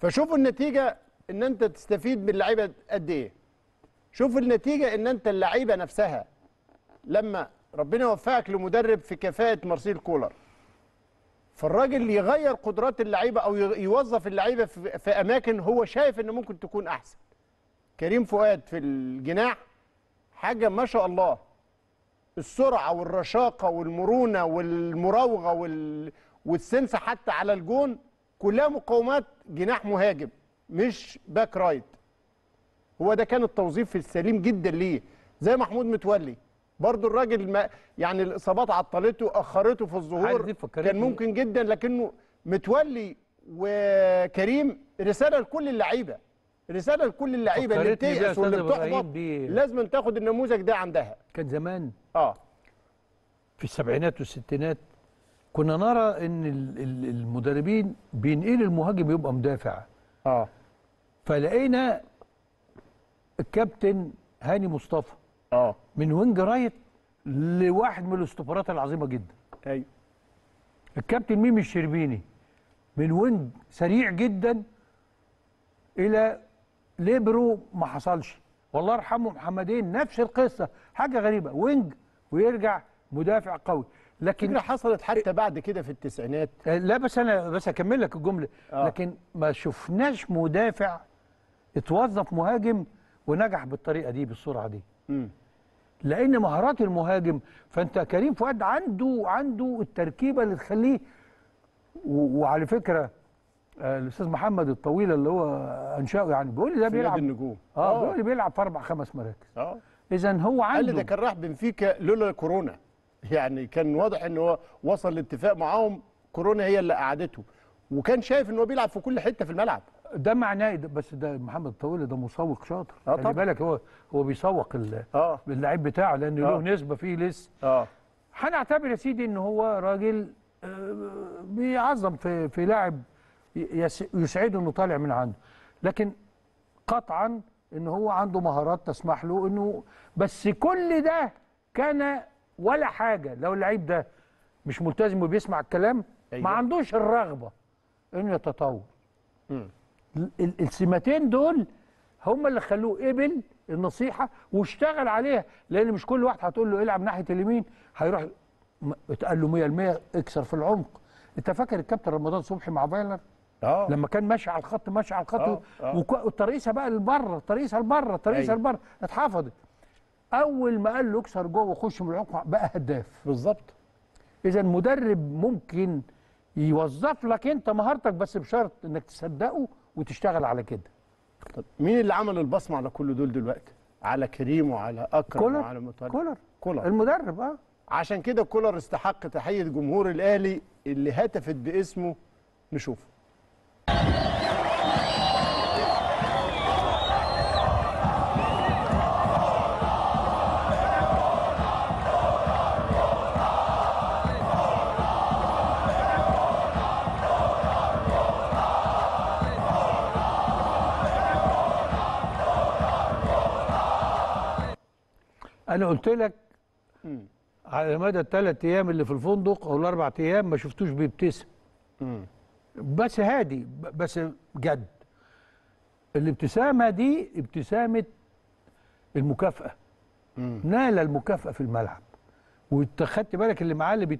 فشوفوا النتيجه ان انت تستفيد من اللعيبه قد ايه. شوفوا النتيجه ان انت اللعيبه نفسها لما ربنا يوفقك لمدرب في كفاءه مارسيل كولر، فالراجل يغير قدرات اللعيبه او يوظف اللعيبه في اماكن هو شايف ان ممكن تكون احسن. كريم فؤاد في الجناح حاجه ما شاء الله، السرعه والرشاقه والمرونه والمراوغه والسنسه حتى على الجون كلها مقاومات جناح مهاجم مش باك رايت. هو ده كان التوظيف السليم جدا ليه، زي محمود متولي برضو الراجل ما يعني الاصابات عطلته اخرته في الظهور، كان ممكن جدا، لكنه متولي وكريم رساله لكل اللعيبه، رساله لكل اللعيبه اللي بتيأس واللي بتحبط لازم تاخد النموذج ده عندها. كان زمان في السبعينات والستينات كنا نرى ان المدربين بينقل المهاجم يبقى مدافع. فلقينا الكابتن هاني مصطفى من وينج رايت لواحد من الاستوبرات العظيمه جدا. ايوه. الكابتن ميمي الشربيني من وينج سريع جدا الى ليبرو ما حصلش، والله يرحمهم حمدين نفس القصه، حاجه غريبه، وينج ويرجع مدافع قوي. لكن حصلت حتى بعد كده في التسعينات. لا بس انا بس اكمل لك الجمله. لكن ما شفناش مدافع اتوظف مهاجم ونجح بالطريقه دي بالسرعه دي. لان مهارات المهاجم، فانت كريم فؤاد عنده التركيبه اللي تخليه. وعلى فكره الاستاذ محمد الطويل اللي هو انشاه يعني بيقول لي ده بيلعب النجوم. بيقول لي بيلعب في 4 5 مراكز. اذا هو عنده، قال ده كان راح بنفيكا لولا كورونا، يعني كان واضح ان هو وصل لاتفاق معاهم، كورونا هي اللي قعدته، وكان شايف ان هو بيلعب في كل حته في الملعب. ده معناه بس ده محمد طويل ده مسوق شاطر، خلي بالك هو بيسوق اللعيب بتاعه لان له نسبه فيه لسه. هنعتبر يا سيدي ان هو راجل بيعظم في لاعب يسعده انه طالع من عنده، لكن قطعا ان هو عنده مهارات تسمح له انه، بس كل ده كان ولا حاجه لو اللعيب ده مش ملتزم وبيسمع الكلام. ما عندوش الرغبه انه يتطور. السمتين دول هم اللي خلوه قبل النصيحه واشتغل عليها، لان مش كل واحد هتقول له العب ناحيه اليمين هيروح اتقال له 100% اكسر في العمق. انت فاكر الكابتن رمضان صبحي مع فايلر لما كان ماشي على الخط ماشي على الخط، والترقيصه بقى لبره، الترقيصه لبره، الترقيصه لبره، اتحفظت. اول ما قال له اكسر جوه وخش من العمق بقى هداف بالظبط. اذا المدرب ممكن يوظف لك انت مهارتك بس بشرط انك تصدقه وتشتغل على كده. طب مين اللي عمل البصمه على كل دول دلوقتي؟ على كريم وعلى اكرم كولر وعلى متولي. كولر المدرب. عشان كده كولر استحق تحيه جمهور الاهلي اللي هتفت باسمه. نشوفه. أنا قلت لك على مدى ال3 أيام اللي في الفندق أو ال4 أيام ما شفتوش بيبتسم. بس هادي، بس جد. الابتسامة دي ابتسامة المكافأة. نال المكافأة في الملعب. واتخدت بالك اللي معاه اللي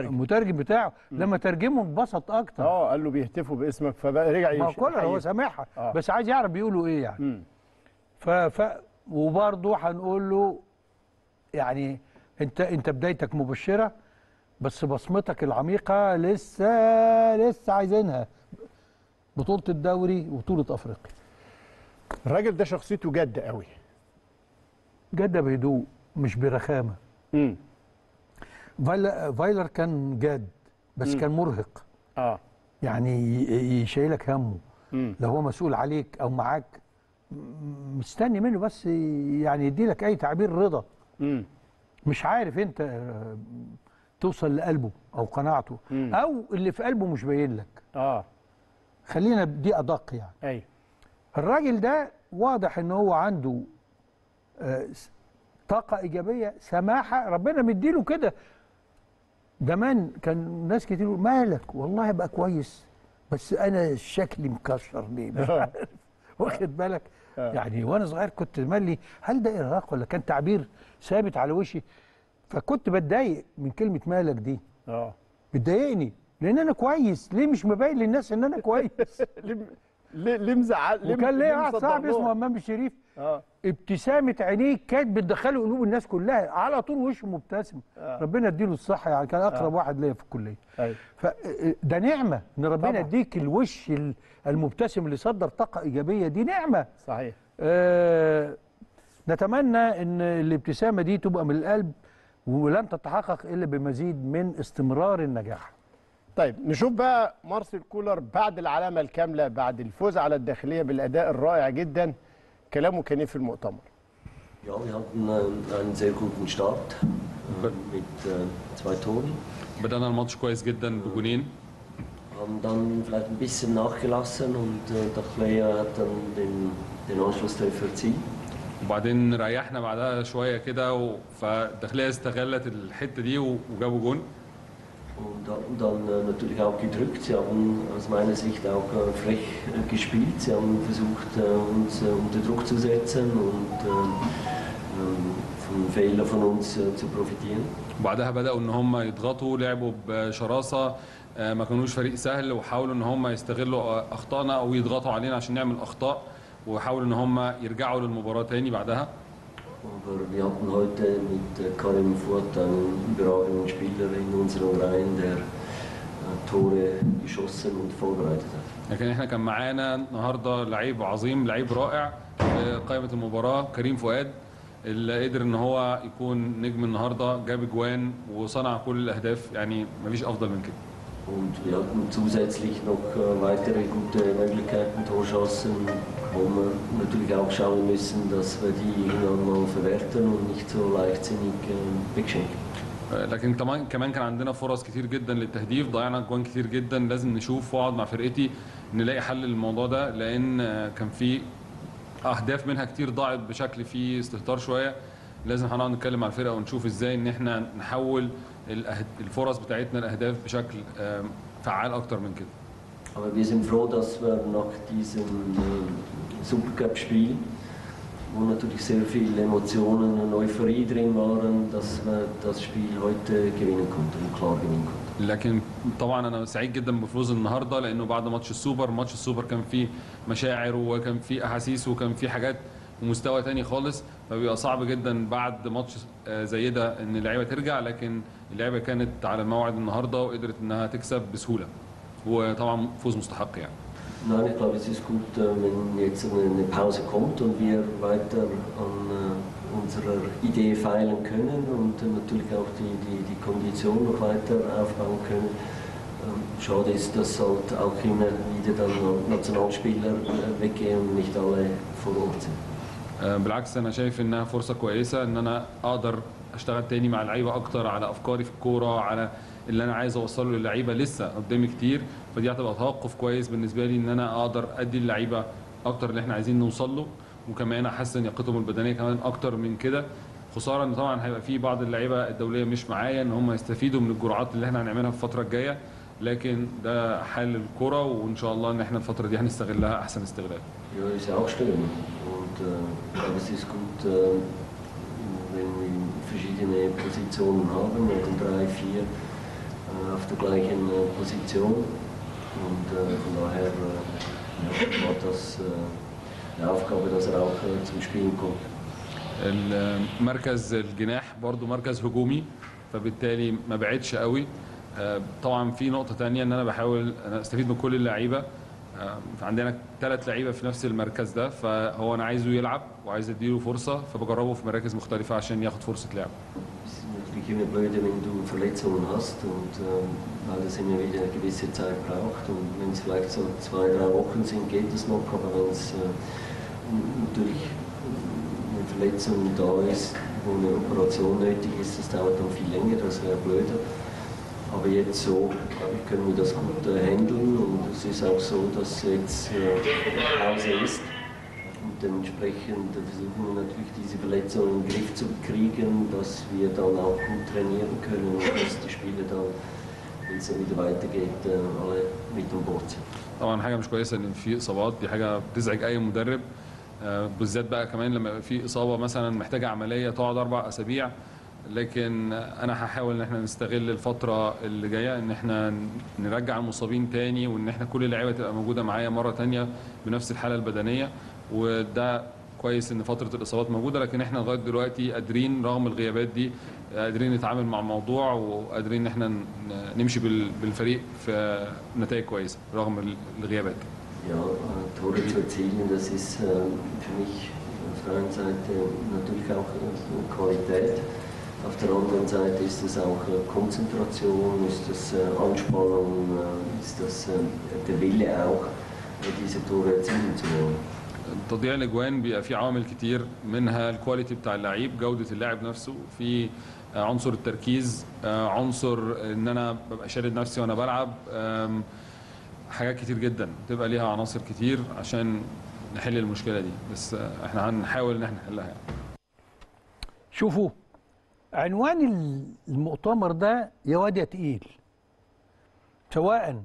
المترجم بتاعه لما ترجمه انبسط أكتر. قال له بيهتفوا باسمك فرجع يشوف. ما كولر هو سامعها بس عايز يعرف بيقولوا إيه يعني. وبرضه هنقول له يعني انت بدايتك مبشره بس بصمتك العميقه لسه عايزينها. بطوله الدوري وبطوله افريقيا. الراجل ده شخصيته جاده قوي. جاده بهدوء مش برخامه. فايلر كان جاد بس كان مرهق. يعني يشيلك همه. لو هو مسؤول عليك او معاك مستني منه بس يعني يدي لك اي تعبير رضا. مش عارف انت توصل لقلبه او قناعته او اللي في قلبه مش باين لك. خلينا دي ادق يعني. ايوه. الراجل ده واضح ان هو عنده طاقه ايجابيه، سماحه، ربنا مديله كده. زمان كان ناس كتير يقول مالك والله بقى كويس بس انا شكلي مكشر ليه مش عارف. واخد بالك؟ يعني وانا صغير كنت مالي هل ده ارهاق ولا كان تعبير ثابت على وشي، فكنت بتضايق من كلمه مالك دي. بتضايقني لان انا كويس، ليه مش مبين للناس ان انا كويس؟ ليه مزعل؟ وكان ليه واحد صاحبي اسمه همام الشريف، ابتسامه عينيه كانت بتدخله قلوب الناس كلها على طول، وشه مبتسم. ربنا يديله الصحه، يعني كان اقرب واحد ليا في الكليه. فده نعمه ان ربنا يديك الوش المبتسم اللي صدر طاقه ايجابيه، دي نعمه. صحيح. نتمنى ان الابتسامه دي تبقى من القلب، ولن تتحقق الا بمزيد من استمرار النجاح. طيب نشوف بقى مارسيل كولر بعد العلامه الكامله، بعد الفوز على الداخليه بالاداء الرائع جدا، كلامه كان ايه في المؤتمر؟ بدأنا الماتش كويس جدا بجونين. وبعدين ريحنا بعدها شويه كده، فالداخليه استغلت الحته دي وجابوا جون. Und dann natürlich auch gedrückt. Sie haben aus meiner Sicht auch frech gespielt. Sie haben versucht, uns unter Druck zu setzen und von Fehlern von uns zu profitieren. بعدها بدأوا إن هم يضغطوا، لعبوا بشراسة، ما كانوش فريق سهل، وحاولوا إن هم يستغلوا أخطائنا أو يضغطوا علينا عشان نعمل أخطاء، وحاولوا إن هم يرجعوا للمباراة تاني بعدها. Aber wir hatten heute mit Karim Furt einen überragenden Spieler in unseren Reihen, der Tore geschossen und vorbereitet hat. لكن احنا كان معانا النهارده لعيب عظيم، لعيب رائع في قائمه المباراه، كريم فؤاد، اللي قدر ان هو يكون نجم النهارده، جاب اجوان وصنع كل الاهداف، يعني مفيش افضل من كده. Und wir hatten zusätzlich noch weitere gute Möglichkeiten, Torchancen, wo wir natürlich auch schauen müssen, dass wir die mal verwerten und nicht so leichtsinnig wegschenken. لكن كمان كان عندنا فرص كتير جدا للتهديف، ضيعنا اجوان كتير جدا. لازم نشوف واقعد مع فرقتي نلاقي حل للموضوع ده، لان كان في اهداف منها كتير ضاعت بشكل فيه استهتار شويه. لازم هنقعد نتكلم مع الفرقه ونشوف ازاي ان احنا نحول الفرص بتاعتنا الاهداف بشكل فعال اكتر من كده. Aber wir sind froh, dass wir nach diesem Supercup-Spiel, wo natürlich sehr viele Emotionen und Euphorie drin waren, dass wir das Spiel heute gewinnen konnten und klar gewinnen konnten. لكن طبعا انا سعيد جدا بفوز النهارده، لانه بعد ماتش السوبر كان فيه مشاعر وكان فيه احاسيس وكان فيه حاجات ومستوى تاني خالص، فبيبقى صعب جدا بعد ماتش زي ده ان اللعيبه ترجع، لكن اللعيبه كانت على الموعد النهارده وقدرت انها تكسب بسهوله، وطبعا فوز مستحق يعني. Nein, ich glaube, es ist gut, wenn jetzt eine Pause kommt und wir weiter an unserer Idee feilen können und natürlich auch die Kondition noch weiter aufbauen können. Schade ist, dass halt auch immer wieder dann Nationalspieler weggehen und nicht alle vor Ort sind. بالعكس انا شايف انها فرصه كويسه ان انا اقدر اشتغل تاني مع اللعيبه اكتر على افكاري في الكوره، على اللي انا عايز اوصله للعيبه، لسه قدامي كتير، فدي هتبقى توقف كويس بالنسبه لي ان انا اقدر ادي اللعيبه اكتر اللي احنا عايزين نوصل له، وكمان احسن لياقتهم البدنيه كمان اكتر من كده. خساره ان طبعا هيبقى في بعض اللعيبه الدوليه مش معايا ان هم يستفيدوا من الجرعات اللي احنا هنعملها في الفتره الجايه، لكن ده حال الكوره، وان شاء الله ان احنا الفتره دي هنستغلها احسن استغلال. Aber es ist gut, wenn wir verschiedene Positionen haben, drei, vier auf der gleichen Position. Und von daher war das eine Aufgabe, dass er auch zum Spielen kommt. المركز الجناح برضو مركز هجومي، فبالتالي ما بعدش قوي. طبعا في نقطة تانية ان انا بحاول استفيد من كل اللعيبة. عندنا 3 لعيبه في نفس المركز ده، فهو انا عايزه يلعب وعايز اديله فرصه، فبجربه في مراكز مختلفه عشان ياخد فرصه لعب. Aber jetzt so, glaube ich, können wir das gut handeln und es ist auch so, dass jetzt Pause ist und dementsprechend versuchen wir natürlich diese Verletzungen in den Griff zu kriegen, dass wir dann auch gut trainieren können und dass die Spiele dann, wenn es dann wieder weitergeht, alle mit an Bord sind. طبعا حاجة مش كويسة إن في إصابات، دي حاجة بتزعج أي مدرب، بالذات بقى كمان لما يبقى في إصابة مثلا محتاجة عملية تقعد 4 أسابيع. لكن انا هحاول ان احنا نستغل الفتره اللي جايه ان احنا نرجع المصابين تاني، وان احنا كل اللعيبه تبقى موجوده معايا مره تانيه بنفس الحاله البدنيه. وده كويس ان فتره الاصابات موجوده، لكن احنا لغايه دلوقتي قادرين رغم الغيابات دي قادرين نتعامل مع الموضوع، وقادرين ان احنا نمشي بالفريق في نتائج كويسه رغم الغيابات. Tore zu erzielen, das ist für mich auf der einen Seite natürlich auch Qualität, auf der anderen Seite ist es auch Konzentration, ist das Anspannung, ist das der Wille auch, diese Tore erzielen zu wollen. تضييع الاجوان بيبقى فيه عوامل كتير، منها الكواليتي بتاع اللعيب، جوده اللاعب نفسه، في عنصر التركيز، عنصر ان انا ببقى شادد نفسي وانا بلعب، حاجات كتير جدا بتبقى ليها عناصر كتير عشان نحل المشكله دي، بس احنا هنحاول ان احنا نحلها يعني. شوفوا عنوان المؤتمر ده يا واد يا تقيل، سواء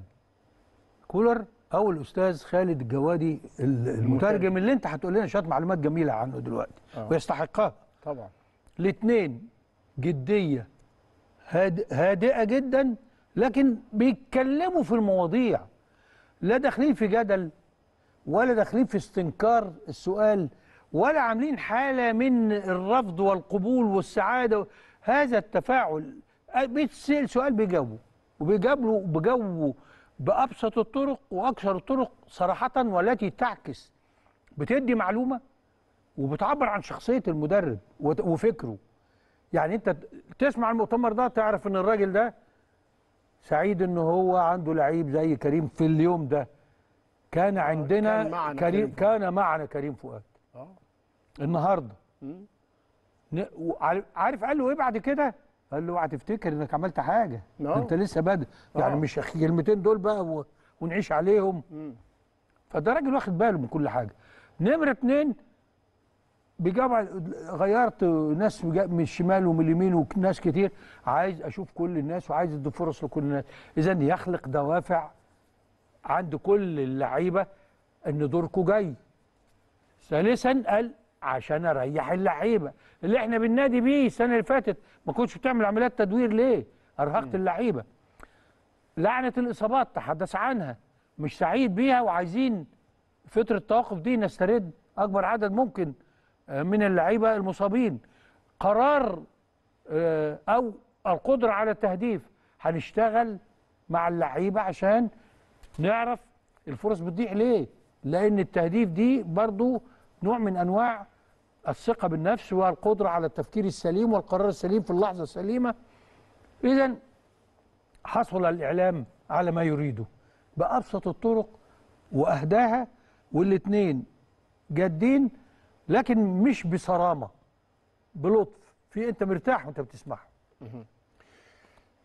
كولر او الاستاذ خالد الجوادي المترجم اللي انت هتقول لنا شويه معلومات جميله عنه دلوقتي ويستحقها طبعا. الاثنين جديه هادئه جدا، لكن بيتكلموا في المواضيع، لا داخلين في جدل ولا داخلين في استنكار السؤال ولا عاملين حاله من الرفض والقبول والسعاده. هذا التفاعل، بيتسال سؤال بيجاوبه وبيجاوبه بأبسط الطرق وأكثر الطرق صراحة، والتي تعكس، بتدي معلومة وبتعبر عن شخصية المدرب وفكره. يعني أنت تسمع المؤتمر ده تعرف إن الراجل ده سعيد إن هو عنده لعيب زي كريم. في اليوم ده كان عندنا كان معنا كريم فؤاد النهارده. عارف قال له إيه بعد كده؟ قال له اوعى تفتكر انك عملت حاجه، انت لسه بادئ، يعني مش الكلمتين دول بقى ونعيش عليهم. فده راجل واخد باله من كل حاجه. نمره 2 بجمع، غيرت ناس من الشمال ومن اليمين وناس كتير، عايز اشوف كل الناس وعايز ادي فرص لكل الناس. اذا يخلق دوافع عند كل اللعيبه ان دوركم جاي. ثالثا قال عشان اريح اللعيبه، اللي احنا بالنادي بيه السنه اللي فاتت ما كنتش بتعمل عمليات تدوير ليه؟ ارهقت اللعيبه. لعنه الاصابات تحدث عنها، مش سعيد بيها، وعايزين فتره التوقف دي نسترد اكبر عدد ممكن من اللعيبه المصابين. قرار او القدره على التهديف، هنشتغل مع اللعيبه عشان نعرف الفرص بتضيع ليه، لان التهديف دي برضو نوع من انواع الثقة بالنفس والقدرة على التفكير السليم والقرار السليم في اللحظة السليمة. إذا حصل الإعلام على ما يريده بأبسط الطرق وأهداها، والاثنين جادين لكن مش بصرامة، بلطف، في أنت مرتاح وأنت بتسمعه.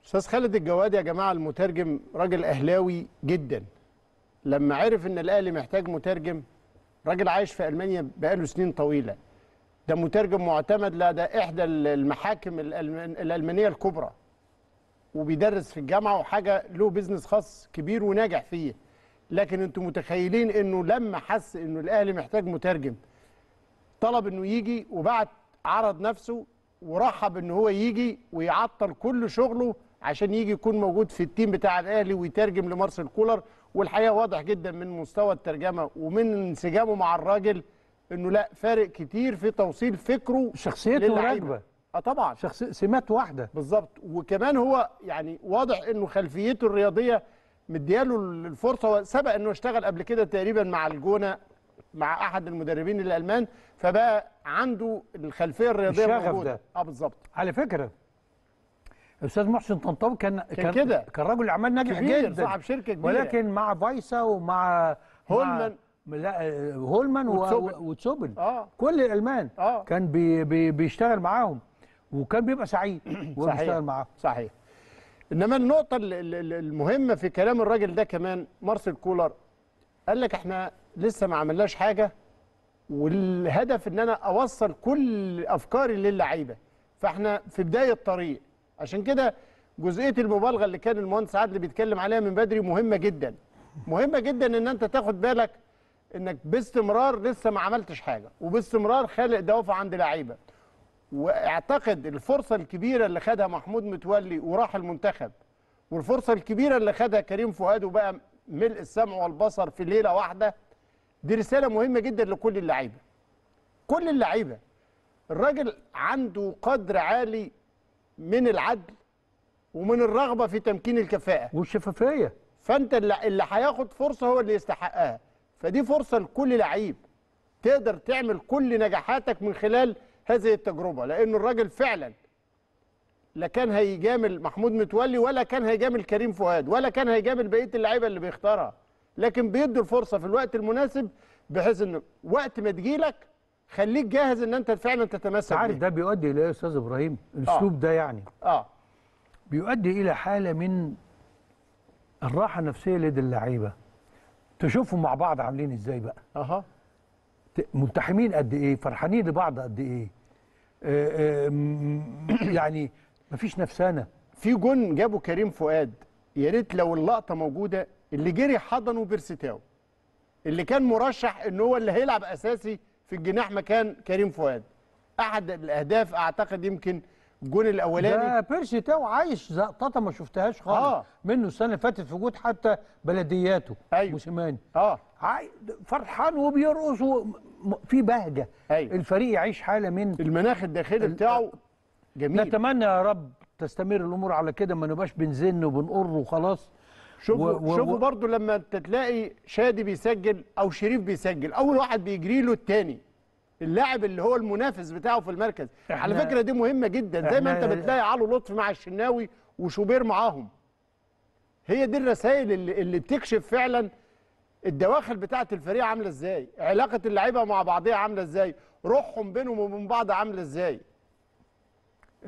أستاذ خالد الجوادي يا جماعة المترجم راجل أهلاوي جدا، لما عرف إن الأهلي محتاج مترجم، راجل عايش في ألمانيا بقاله سنين طويلة، ده مترجم معتمد، لا ده إحدى المحاكم الألمانية الكبرى، وبيدرس في الجامعة، وحاجة له بيزنس خاص كبير وناجح فيه. لكن أنتم متخيلين إنه لما حس إنه الأهلي محتاج مترجم طلب إنه يجي، وبعت عرض نفسه ورحب إنه هو يجي ويعطل كل شغله عشان يجي يكون موجود في التيم بتاع الأهلي ويترجم لمارسيل كولر. والحقيقه واضح جدا من مستوى الترجمه ومن انسجامه مع الراجل انه لا فارق كتير في توصيل فكره، شخصيته راكبه طبعا، سمات واحده بالظبط. وكمان هو يعني واضح انه خلفيته الرياضيه مدياله الفرصه، وسبق انه اشتغل قبل كده تقريبا مع الجونه مع احد المدربين الالمان، فبقى عنده الخلفيه الرياضيه موجوده بالظبط. على فكره الاستاذ محسن طنطاوي كان رجل اعمال ناجح جدا، صاحب شركه كبيره، ولكن مع فايسا ومع هولمان وتسوبل كل الالمان كان بيشتغل معاهم، وكان بيبقى سعيد وهو بيشتغل معاهم. صحيح. انما النقطه المهمه في كلام الراجل ده كمان، مارسيل كولر قال لك احنا لسه ما عملناش حاجه، والهدف ان انا اوصل كل افكاري للعيبه، فاحنا في بدايه الطريق. عشان كده جزئيه المبالغه اللي كان المهندس عدلي بيتكلم عليها من بدري مهمه جدا، مهمه جدا ان انت تاخد بالك انك باستمرار لسه ما عملتش حاجه، وباستمرار خالق دوافع عند لعيبه، واعتقد الفرصه الكبيره اللي خدها محمود متولي وراح المنتخب والفرصه الكبيره اللي خدها كريم فؤاد وبقى ملء السمع والبصر في ليله واحده، دي رساله مهمه جدا لكل اللعيبه. كل اللعيبه الراجل عنده قدر عالي من العدل ومن الرغبه في تمكين الكفاءه والشفافيه، فانت اللي هياخد فرصه هو اللي يستحقها. فدي فرصه لكل لعيب تقدر تعمل كل نجاحاتك من خلال هذه التجربه، لأن الراجل فعلا لا كان هيجامل محمود متولي ولا كان هيجامل كريم فؤاد ولا كان هيجامل بقيه اللعيبه اللي بيختارها، لكن بيدي الفرصه في الوقت المناسب بحيث ان وقت ما تجيلك خليك جاهز ان انت فعلا تتمسك. عارف ده بيؤدي الى ايه يا استاذ ابراهيم؟ الاسلوب ده يعني بيؤدي الى حاله من الراحه النفسيه لدى اللعيبه. تشوفهم مع بعض عاملين ازاي بقى؟ ملتحمين قد ايه، فرحانين لبعض قد ايه، يعني مفيش نفسانه. في جون جابه كريم فؤاد، يا ريت لو اللقطه موجوده، اللي جري حضنه بيرستاو اللي كان مرشح ان هو اللي هيلعب اساسي في الجناح مكان كريم فؤاد. احد الاهداف اعتقد يمكن الجون الاولاني ده بيرستاو عايش زقطه ما شفتهاش خالص منه السنه اللي فاتت في وجود حتى بلدياته. ايوه موسيماني فرحان وبيرقص في بهجه. أيوة. الفريق يعيش حاله من المناخ الداخلي بتاعه جميل. نتمنى يا رب تستمر الامور على كده، ما نبقاش بنزن وبنقر وخلاص. شوفوا برضو لما تلاقي شادي بيسجل او شريف بيسجل، اول واحد بيجري له الثاني اللاعب اللي هو المنافس بتاعه في المركز. على فكره دي مهمه جدا، زي ما انت بتلاقي علو لطفي مع الشناوي وشوبير معاهم. هي دي الرسائل اللي بتكشف فعلا الدواخل بتاعه الفريق عامله ازاي، علاقه اللعيبه مع بعضها عامله ازاي، روحهم بينهم وبين بعض عامله ازاي.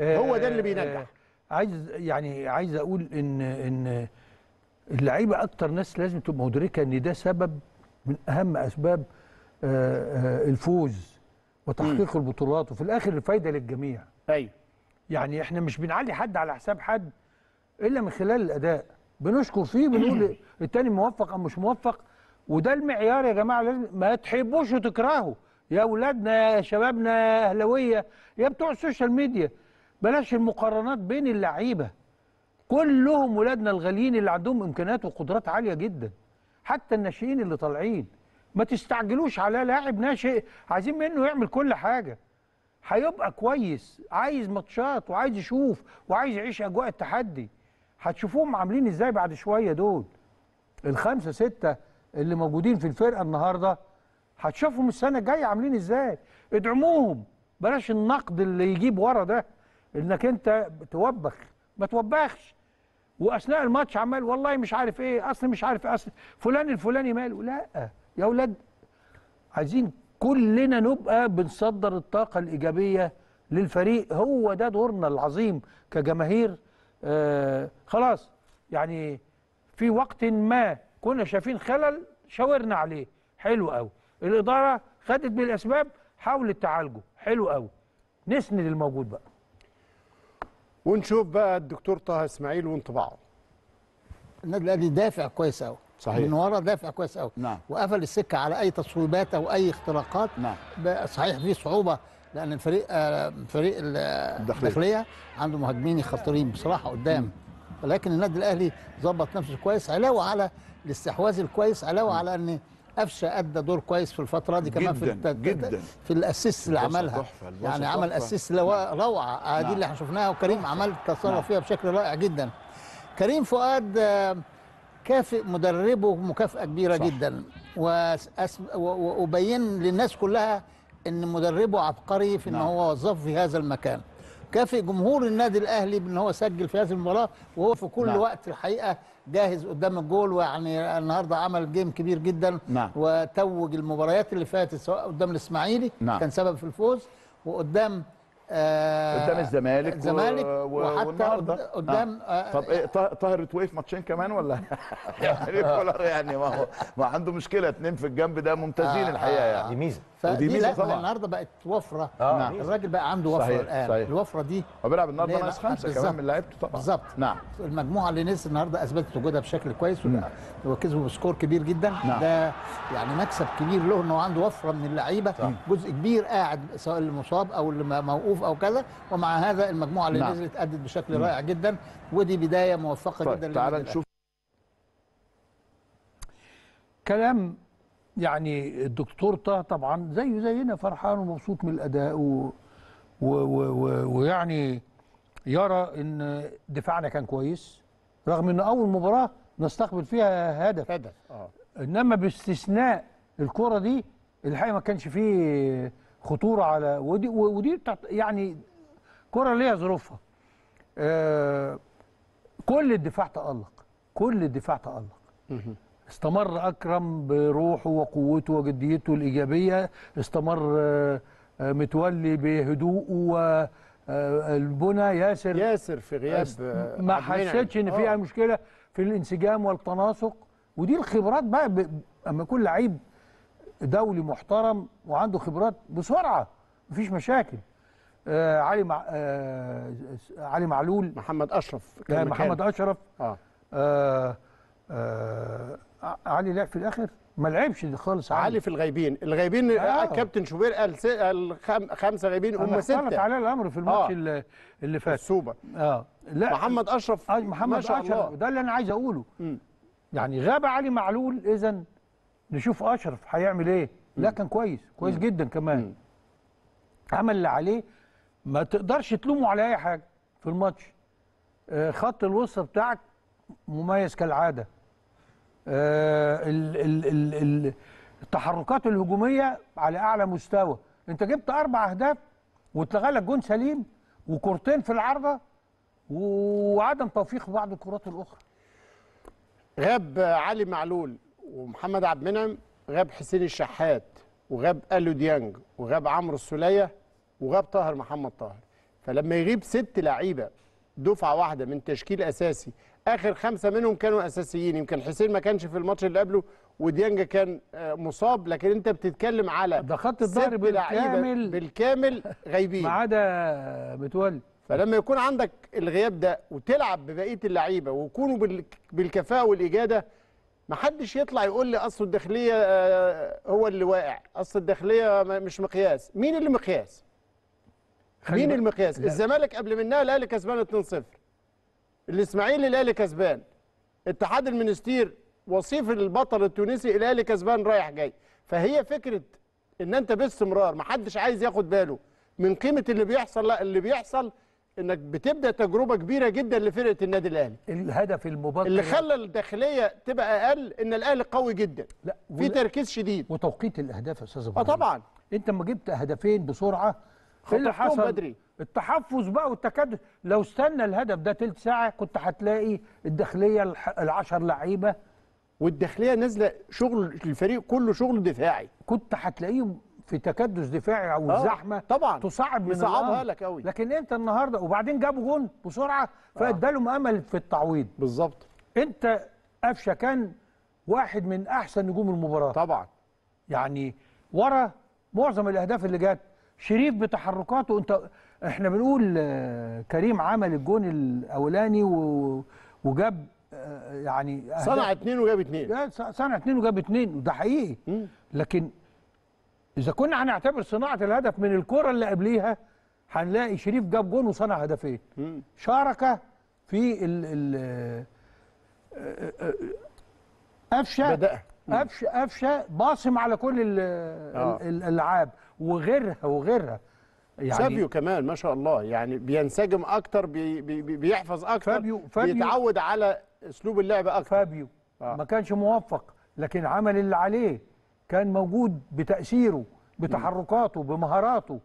هو ده اللي بينجح. عايز اقول ان اللعيبه اكتر ناس لازم تبقى مدركه ان ده سبب من اهم اسباب الفوز وتحقيق البطولات، وفي الاخر الفايده للجميع. ايوه يعني احنا مش بنعلي حد على حساب حد الا من خلال الاداء، بنشكر فيه، بنقول التاني موفق او مش موفق. وده المعيار يا جماعه، لازم ما تحبوش وتكرهوا يا اولادنا يا شبابنا اهلاويه يا بتوع السوشيال ميديا. بلاش المقارنات بين اللعيبه، كلهم ولادنا الغاليين اللي عندهم امكانيات وقدرات عاليه جدا، حتى الناشئين اللي طالعين. ما تستعجلوش على لاعب ناشئ عايزين منه يعمل كل حاجه. هيبقى كويس، عايز ماتشات وعايز يشوف وعايز يعيش اجواء التحدي. هتشوفوهم عاملين ازاي بعد شويه. دول الخمسه سته اللي موجودين في الفرقه النهارده هتشوفهم السنه الجايه عاملين ازاي. ادعموهم، بلاش النقد اللي يجيب ورا ده انك انت توبخ. ما توبخش واثناء الماتش عمال والله مش عارف ايه، اصل مش عارف اصل فلان الفلاني ماله. لا يا اولاد، عايزين كلنا نبقى بنصدر الطاقه الايجابيه للفريق. هو ده دورنا العظيم كجماهير. خلاص يعني في وقت ما كنا شايفين خلل شاورنا عليه، حلو قوي. الاداره خدت بالاسباب حاولت تعالجه، حلو قوي. نسند الموجود بقى ونشوف بقى الدكتور طه اسماعيل وانطباعه. النادي الاهلي دافع كويس قوي، صحيح، من ورا دافع كويس قوي. نعم. وقفل السكه على اي تصويبات او اي اختراقات. نعم. صحيح في صعوبه لأن فريق الداخلية عنده مهاجمين خطيرين بصراحة قدام، ولكن النادي الأهلي ظبط نفسه كويس، علاوة على الاستحواذ الكويس، علاوة على أن قفشة أدى دور كويس في الفترة دي كمان في الأسيست اللي عملها. يعني عمل أسيست روعة، دي اللي احنا شفناها، وكريم عمل تصرف فيها بشكل رائع جدا. كريم فؤاد كافئ مدربه مكافأة كبيرة جدا، وأبين للناس كلها ان مدربه عبقري في ان هو وظفه في هذا المكان. كافئ جمهور النادي الاهلي بان هو سجل في هذه المباراه وهو في كل وقت الحقيقه جاهز قدام الجول. ويعني النهارده عمل جيم كبير جدا. وتوج المباريات اللي فاتت، سواء قدام الاسماعيلي كان سبب في الفوز، وقدام الزمالك وحتى قدام طاهر توقف ماتشين كمان ولا يعني كولر يعني ما عنده مشكله، اتنين في الجنب ده ممتازين الحقيقه يعني. دي ميزه ودي ميزه طبعا. النهارده بقت وفره. الراجل بقى عنده وفره. صحيح. الان صحيح. الوفره دي هو بيلعب النهارده ناقص 5 كمان من لعيبته طبعا. بالظبط. نعم. المجموعه اللي نزلت النهارده اثبتت وجودها بشكل كويس وكسبوا بسكور كبير جدا. ده يعني مكسب كبير له انه عنده وفره من اللعيبه، جزء كبير قاعد سواء اللي مصاب او اللي موقوف ظروف او كذا، ومع هذا المجموعه اللي نزلت ادت بشكل رائع جدا، ودي بدايه موفقه جدا. طيب تعالى نشوف كلام يعني الدكتور طه، طبعا زيه زينا فرحان ومبسوط من الاداء ويعني يرى ان دفاعنا كان كويس رغم ان اول مباراه نستقبل فيها هدف انما باستثناء الكره دي الحقيقه ما كانش فيه خطوره على ودي يعني كره ليها ظروفها. كل الدفاع تألق، كل الدفاع تألق. استمر أكرم بروحه وقوته وجديته الإيجابية، استمر متولي بهدوءه والبنى. ياسر في غياب ما حسيتش إن فيها مشكلة في الانسجام والتناسق، ودي الخبرات بقى. أما كل لعيب دولي محترم وعنده خبرات بسرعة مفيش مشاكل. علي معلول، محمد أشرف، محمد أشرف علي لعب في الاخر ما لعبش خالص. علي في الغايبين كابتن شوبير قال 5 غايبين هم 6. اختلف عليه الامر في الماتش اللي فات السوبر. لا محمد اشرف، محمد اشرف ده اللي انا عايز اقوله. يعني غاب علي معلول، اذا نشوف اشرف هيعمل ايه. لا كان كويس جدا كمان. عمل اللي عليه، ما تقدرش تلومه على اي حاجه في الماتش. خط الوسط بتاعك مميز كالعاده. التحركات الهجوميه على اعلى مستوى. انت جبت 4 اهداف واتلغى لك جون سليم وكورتين في العارضه وعدم توفيق في بعض الكرات الاخرى. غاب علي معلول ومحمد عبد المنعم، غاب حسين الشحات، وغاب الو ديانج، وغاب عمرو السوليه، وغاب طاهر محمد طاهر. فلما يغيب 6 لعيبه دفعه واحده من تشكيل اساسي، اخر 5 منهم كانوا اساسيين. يمكن حسين ما كانش في الماتش اللي قبله وديانجا كان مصاب، لكن انت بتتكلم على ده خط الظهر بالكامل غايبين ما عدا متولي. فلما يكون عندك الغياب ده وتلعب ببقيه اللعيبه ويكونوا بالكفاءه والاجاده، ما حدش يطلع يقول لي اصل الداخليه هو اللي واقع، اصل الداخليه مش مقياس. مين اللي مقياس؟ مين المقياس؟ الزمالك قبل منها الاهلي كسبان 2-0، الاسماعيلي الاهلي كسبان، اتحاد المنستير وصيف البطل التونسي الاهلي كسبان رايح جاي. فهي فكره ان انت باستمرار، ما حدش عايز ياخد باله من قيمه اللي بيحصل. لا، اللي بيحصل انك بتبدا تجربه كبيره جدا لفرقه النادي الاهلي. الهدف المبكر اللي خلى الداخليه تبقى اقل، ان الاهلي قوي جدا، لا في تركيز شديد وتوقيت الاهداف يا استاذ ابراهيم. طبعا انت لما جبت هدفين بسرعه اللي حصل بدري، التحفظ بقى والتكدس. لو استنى الهدف ده تلت ساعه كنت هتلاقي الداخليه 10 لعيبه والداخليه نازله شغل، الفريق كله شغل دفاعي، كنت هتلاقيهم في تكدس دفاعي او زحمه طبعا تصعب من الامر لك قوي. لكن انت النهارده، وبعدين جابوا جون بسرعه فادالهم امل في التعويض. بالظبط. انت قفشه كان واحد من احسن نجوم المباراه طبعا، يعني ورا معظم الاهداف اللي جت. شريف بتحركاته، انت احنا بنقول كريم عمل الجون الاولاني وجاب يعني صنع 2 وجاب 2، صنع 2 وجاب 2 وده حقيقي. لكن اذا كنا هنعتبر صناعه الهدف من الكره اللي قبليها هنلاقي شريف جاب جون وصنع هدفين. شارك في قفشه باصم على كل الالعاب وغيرها يعني. سابيو كمان ما شاء الله، يعني بينسجم اكتر، بيحفظ اكتر، فابيو بيتعود على اسلوب اللعب اكتر. فابيو ما كانش موفق لكن عمل اللي عليه، كان موجود بتأثيره بتحركاته بمهاراته.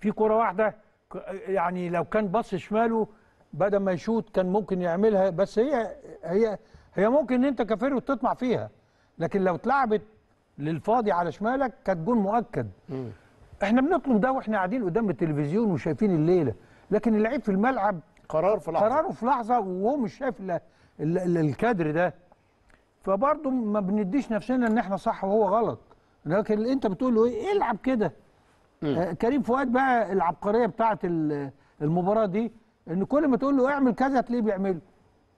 في كرة واحدة يعني لو كان بص شماله بدل ما يشوت كان ممكن يعملها، بس هي ممكن ان انت كفير وتطمع فيها، لكن لو اتلعبت للفاضي على شمالك كانت جون مؤكد. احنا بنطلب ده واحنا قاعدين قدام التلفزيون وشايفين الليله، لكن اللعيب في الملعب قراره في لحظه وهو مش شايف الكادر ده. فبرضه ما بنديش نفسنا ان احنا صح وهو غلط، لكن اللي انت بتقول له ايه العب كده. كريم فؤاد بقى العبقريه بتاعه المباراه دي، ان كل ما تقول له اعمل كذا تلاقيه بيعمله.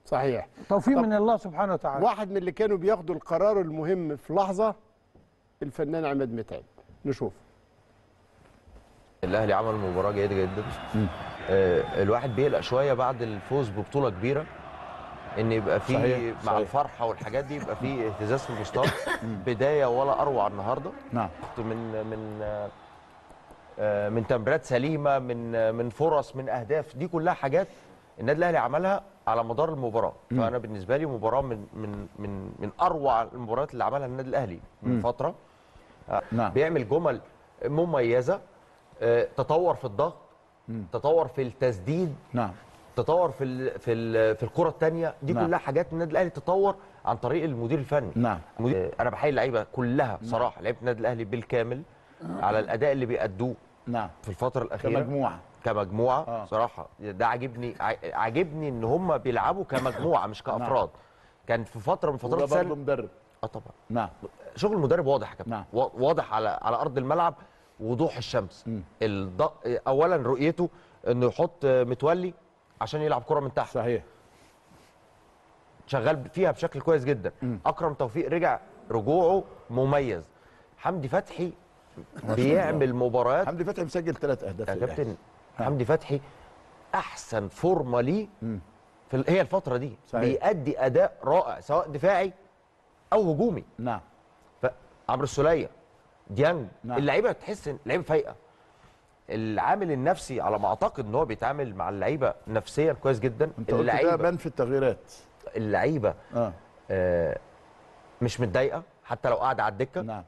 صحيح، توفيق من الله سبحانه وتعالى. واحد من اللي كانوا بياخدوا القرار المهم في لحظه الفنان عماد متعب، نشوف. الاهلي عمل مباراه جيده جدا. الواحد بيقلق شويه بعد الفوز ببطوله كبيره ان يبقى في مع الفرحه والحاجات دي يبقى في اهتزاز في المستوى. بدايه ولا اروع النهارده. نعم. من تمريرات سليمه، من فرص، من اهداف، دي كلها حاجات النادي الاهلي عملها على مدار المباراه. فانا بالنسبه لي مباراه من من من من اروع المباريات اللي عملها النادي الاهلي من فتره. نعم. بيعمل جمل مميزه، تطور في الضغط، تطور في التسديد، نعم، تطور في الكره الثانيه، دي نعم. كلها حاجات النادي الاهلي تطور عن طريق المدير الفني. نعم. انا بحيي اللعيبه كلها صراحه، لعيبه النادي الاهلي بالكامل على الاداء اللي بيأدوه نعم في الفتره الاخيره كمجموعه صراحه. ده عاجبني ان هم بيلعبوا كمجموعه مش كافراد. نعم. كان في فتره من فترات السنه برضه مدرب طبعا. نعم. شغل المدرب واضح يا كابتن. نعم. واضح على ارض الملعب، وضوح الشمس. اولا رؤيته انه يحط متولي عشان يلعب كره من تحت. صحيح. شغال فيها بشكل كويس جدا. اكرم توفيق رجوعه مميز. حمدي فتحي بيعمل مباريات. حمدي فتحي مسجل 3 اهداف يا كابتن. حمدي فتحي احسن فورمه ليه هي الفتره دي. صحيح. بيأدي اداء رائع سواء دفاعي او هجومي. نعم. عمرو السوليه، ديانج، نعم. اللعيبه تحس ان اللعيبه فايقه. العامل النفسي على ما اعتقد ان هو بيتعامل مع اللعيبه نفسيا كويس جدا. اللعيبه ده بان في التغييرات. اللعيبه مش متضايقه حتى لو قاعده على الدكه. نعم.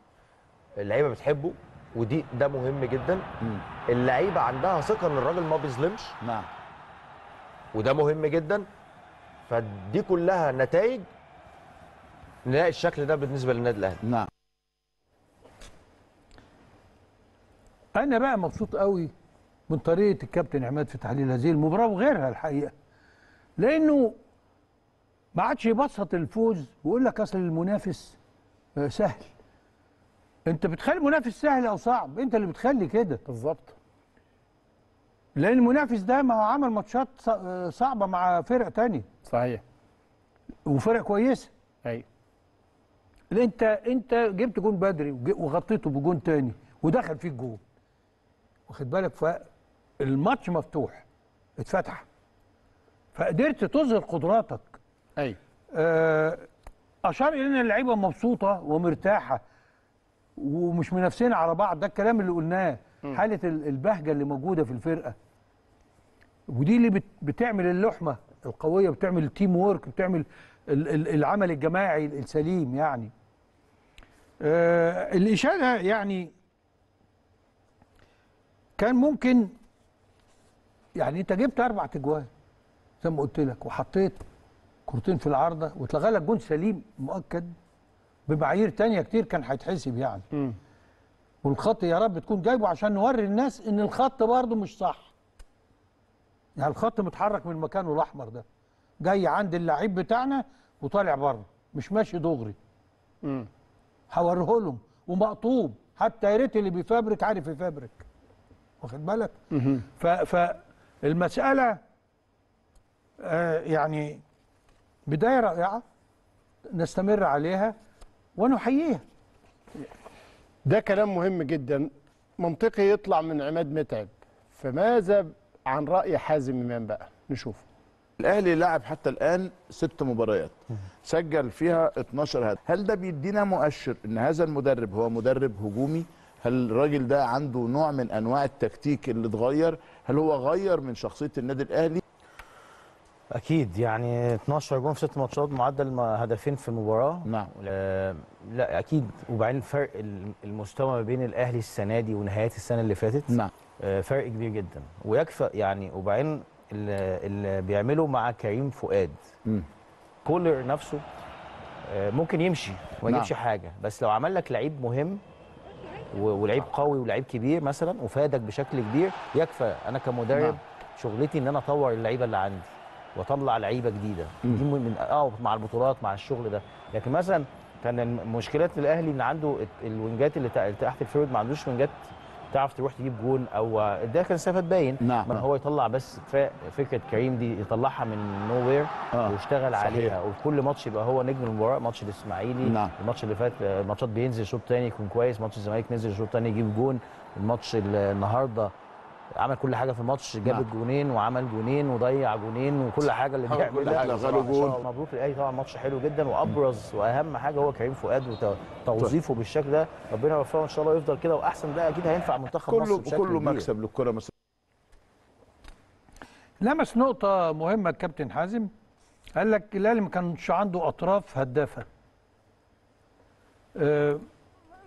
اللعيبه بتحبه، ودي ده مهم جدا. اللعيبه عندها ثقه ان الراجل ما بيظلمش. نعم. وده مهم جدا. فدي كلها نتائج نلاقي الشكل ده بالنسبه للنادي الاهلي. نعم. أنا بقى مبسوط قوي من طريقة الكابتن عماد في تحليل هذه المباراة وغيرها الحقيقة، لأنه ما عادش يبسط الفوز ويقول لك أصل المنافس سهل. أنت بتخلي المنافس سهل أو صعب، أنت اللي بتخلي كده. بالظبط. لأن المنافس ده ما هو عمل ماتشات صعبة مع فرق تانية. صحيح. وفرق كويسة. أيوه. أنت جبت جون بدري وغطيته بجون تاني ودخل فيه الجون. واخد بالك؟ فالماتش مفتوح، اتفتح، فقدرت تظهر قدراتك. ايوه. اشار الى ان اللعيبه مبسوطه ومرتاحه ومش منافسين على بعض. ده الكلام اللي قلناه. حاله البهجه اللي موجوده في الفرقه، ودي اللي بتعمل اللحمه القويه، بتعمل التيم وورك، بتعمل العمل الجماعي السليم يعني. الاشاده يعني كان ممكن، يعني انت جبت 4 اجوان زي ما قلت لك، وحطيت كورتين في العارضه واتلغى لك جون سليم مؤكد بمعايير تانية كتير كان هيتحسب يعني. والخط يا رب تكون جايبه عشان نوري الناس ان الخط برضه مش صح. يعني الخط متحرك من مكانه، الاحمر ده جاي عند اللعيب بتاعنا وطالع بره، مش ماشي دغري. هوريه لهم ومقطوب، حتى يا ريت اللي بيفبرك عارف يفبرك. واخد بالك؟ فالمسألة يعني بداية رائعة نستمر عليها ونحييها. ده كلام مهم جدا منطقي يطلع من عماد متعب. فماذا عن رأي حازم إمام بقى؟ نشوفه. الأهلي لعب حتى الآن 6 مباريات سجل فيها 12 هدف. هل ده بيدينا مؤشر إن هذا المدرب هو مدرب هجومي؟ هل الراجل ده عنده نوع من انواع التكتيك اللي اتغير؟ هل هو غير من شخصيه النادي الاهلي؟ اكيد يعني 12 جون في 6 ماتشات، معدل هدفين في المباراه. نعم. لا اكيد. وبعدين فرق المستوى ما بين الاهلي السنه دي ونهايات السنه اللي فاتت. نعم. فرق كبير جدا ويكفى يعني. وبعدين اللي بيعمله مع كريم فؤاد، كولر نفسه ممكن يمشي وما يجيبش حاجه، بس لو عمل لك لعيب مهم ولعيب قوي ولعيب كبير مثلا وفادك بشكل كبير، يكفى. انا كمدرب شغلتي ان انا اطور اللعيبه اللي عندي واطلع لعيبه جديده. دي من مع البطولات مع الشغل ده. لكن مثلا كان مشكلات الاهلي ان عنده الوينجات اللي تحت الفيرود ما عندوش وينجات تعرف تروح تجيب جون او ده كان سفت باين. نعم. ما هو يطلع بس فكره كريم دي يطلعها من نو وير ويشتغل عليها، وكل ماتش يبقى هو نجم المباراه. ماتش الاسماعيلي، نعم، الماتش اللي فات ماتشات بينزل شوط ثاني يكون كويس، ماتش الزمالك نزل شوط ثاني يجيب جون، الماتش النهارده عمل كل حاجه في الماتش، جاب الجونين وعمل جونين وضيع جونين وكل حاجه اللي بيعملها. مبروك للاهلي طبعا، ماتش حلو جدا، وابرز واهم حاجه هو كريم فؤاد وتوظيفه بالشكل ده، ربنا يوفقه ان شاء الله يفضل كده، واحسن ده اكيد هينفع منتخب مصر بشكل كبير. كله مكسب للكره مصر. لمس نقطه مهمه الكابتن حازم، قال لك الاهلي ما كانش عنده اطراف هدافه.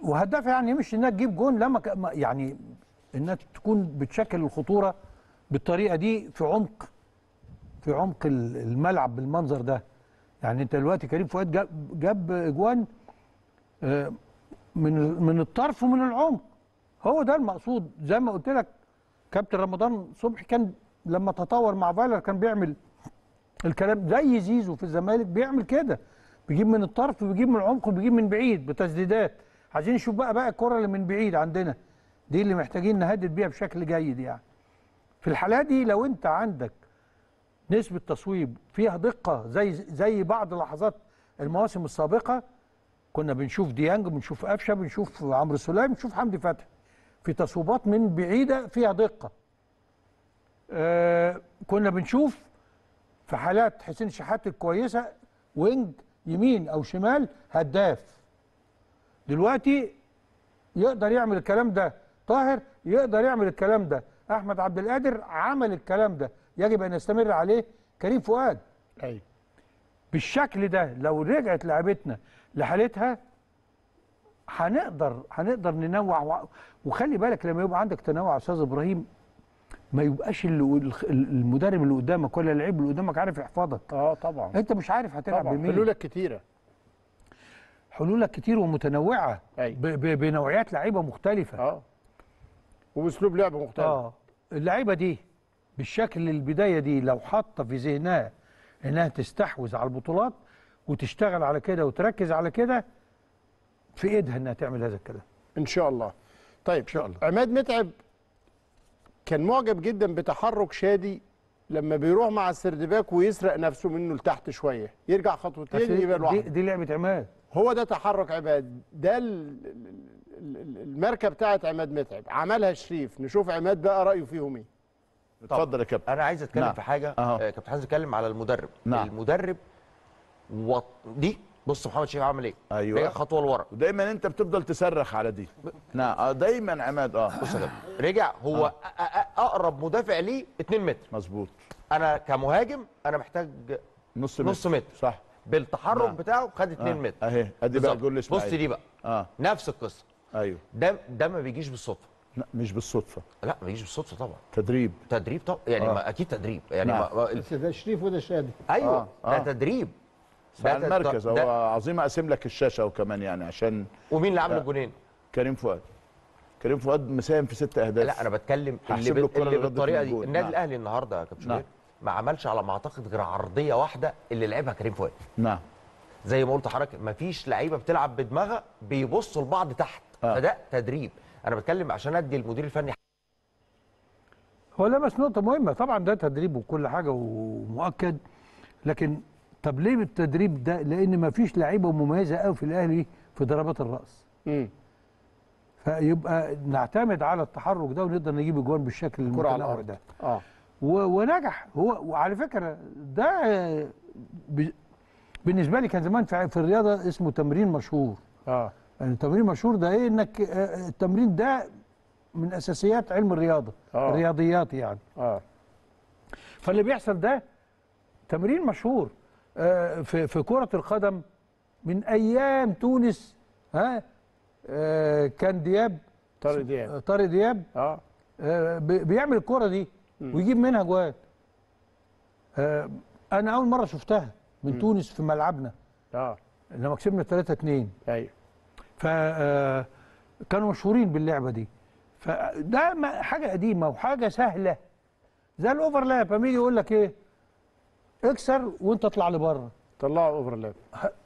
وهداف يعني مش انها تجيب جون، لما يعني انها تكون بتشكل الخطوره بالطريقه دي في عمق الملعب بالمنظر ده. يعني انت دلوقتي كريم فؤاد جاب اجوان من الطرف ومن العمق، هو ده المقصود. زي ما قلت لك كابتن رمضان صبحي كان لما تطور مع فايلر كان بيعمل الكلام زي زيزو في الزمالك، بيعمل كده، بيجيب من الطرف وبيجيب من العمق وبيجيب من بعيد بتسديدات. عايزين نشوف بقى الكره اللي من بعيد عندنا دي اللي محتاجين نهدد بيها بشكل جيد. يعني في الحالة دي لو انت عندك نسبة تصويب فيها دقة زي بعض لحظات المواسم السابقة، كنا بنشوف ديانج، بنشوف قفشة، بنشوف عمرو سليم، بنشوف حمدي فتحي في تصويبات من بعيدة فيها دقة. كنا بنشوف في حالات حسين شحات الكويسة وينج يمين او شمال هداف. دلوقتي يقدر يعمل الكلام ده طاهر، يقدر يعمل الكلام ده احمد عبد القادر، عمل الكلام ده، يجب ان يستمر عليه كريم فؤاد. ايوه بالشكل ده لو رجعت لعبتنا لحالتها هنقدر ننوع. وخلي بالك لما يبقى عندك تنوع يا استاذ ابراهيم، ما يبقاش المدرب اللي قدامك ولا اللعيب اللي قدامك عارف يحفظك. طبعا انت مش عارف هتلعب بمين، حلولك كتيره، حلولك كتير ومتنوعه. بنوعيات لعيبه مختلفه وباسلوب لعب مختلف. اللعيبه دي بالشكل البدايه دي لو حاطه في ذهنها انها تستحوذ على البطولات وتشتغل على كده وتركز على كده، في ايدها انها تعمل هذا الكلام ان شاء الله. طيب ان شاء الله. عماد متعب كان معجب جدا بتحرك شادي لما بيروح مع السردباك ويسرق نفسه منه لتحت شويه، يرجع خطوتين يبقى لوحده. دي لعبه عماد، هو ده تحرك عماد، ده الماركه بتاعت عماد متعب، عملها شريف. نشوف عماد بقى رايه فيهم ايه. اتفضل يا كابتن. انا عايز اتكلم في حاجه. كابتن حازم اتكلم على المدرب. المدرب دي بص محمد شريف عمل ايه. ايوه خطوه لورا، دايما انت بتفضل تصرخ على دي. دايما عماد بص يا كابتن، رجع هو اقرب مدافع ليه 2 متر. مظبوط. انا كمهاجم انا محتاج نص متر. صح. بالتحرك بتاعه خد 2 متر اهي. ادي بقى الجول الاسماعيلي. بص دي بقى نفس القصه. ايوه ده ما بيجيش بالصدفه. لا مش بالصدفه، لا ما بيجيش بالصدفه طبعا، تدريب طبعا يعني. ما اكيد تدريب يعني. بس ده شريف وده شادي. ايوه ده تدريب على المركز. هو عظيم. اقسم لك الشاشه وكمان يعني عشان. ومين اللي عمل الجونين؟ كريم فؤاد مساهم في 6 اهداف. لا انا بتكلم اللي بالطريقه دي. النادي الاهلي النهارده يا كابتن ما عملش على ما اعتقد غير عرضيه واحده اللي لعبها كريم فؤاد. زي ما قلت لحضرتك مفيش لعيبه بتلعب بدماغها، بيبصوا لبعض تحت. فده تدريب. انا بتكلم عشان ادي المدير الفني. هو لمس نقطه مهمه طبعا، ده تدريب وكل حاجه ومؤكد، لكن طب ليه بالتدريب ده؟ لان مفيش لعيبه مميزه قوي في الاهلي في ضربات الراس. فيبقى نعتمد على التحرك ده ونقدر نجيب اجوان بالشكل المتنوع ده. ونجح هو. وعلى فكره ده بالنسبه لي كان زمان في الرياضه اسمه تمرين مشهور. يعني التمرين مشهور ده ايه؟ انك التمرين ده من اساسيات علم الرياضه. الرياضيات يعني. فاللي بيحصل ده تمرين مشهور في كره القدم من ايام تونس. كان دياب، طارق دياب بيعمل الكره دي ويجيب منها جوان. انا اول مره شفتها من تونس في ملعبنا لما كسبنا 3-2. ايوه فكانوا مشهورين باللعبه دي. فده حاجه قديمه وحاجه سهله زي الاوفرلاب. لما يجي يقول لك ايه، اكسر وانت اطلع لبره، طلعوا اوفرلاب.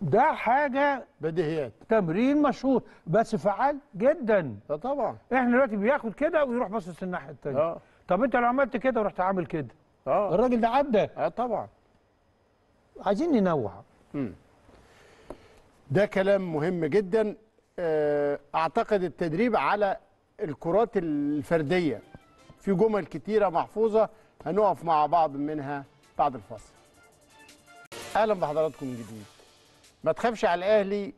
ده حاجه بديهيات، تمرين مشهور بس فعال جدا. طبعا احنا دلوقتي بياخد كده ويروح باصص الناحيه الثانيه. طب انت لو عملت كده ورحت عامل كده، الراجل ده عدى. طبعا عايزين ننوع. ده كلام مهم جدا. اعتقد التدريب على الكرات الفرديه في جمل كتيرة محفوظة هنقف مع بعض منها بعد الفاصل. أهلا بحضراتكم من جديد. ما تخافش على الأهلي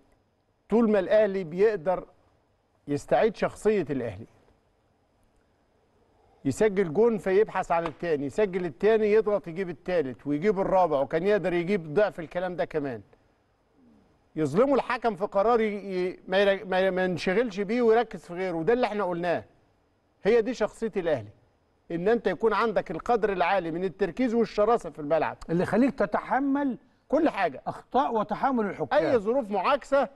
طول ما الأهلي بيقدر يستعيد شخصية الأهلي. يسجل جون فيبحث عن التاني، يسجل التاني يضغط يجيب التالت ويجيب الرابع، وكان يقدر يجيب ضعف الكلام ده كمان. يظلموا الحكم في قرار ما ينشغلش بيه ويركز في غيره، وده اللي احنا قلناه. هي دي شخصية الأهلي، إن أنت يكون عندك القدر العالي من التركيز والشراسة في الملعب اللي يخليك تتحمل كل حاجة، أخطاء وتحمل الحكام، أي ظروف معاكسة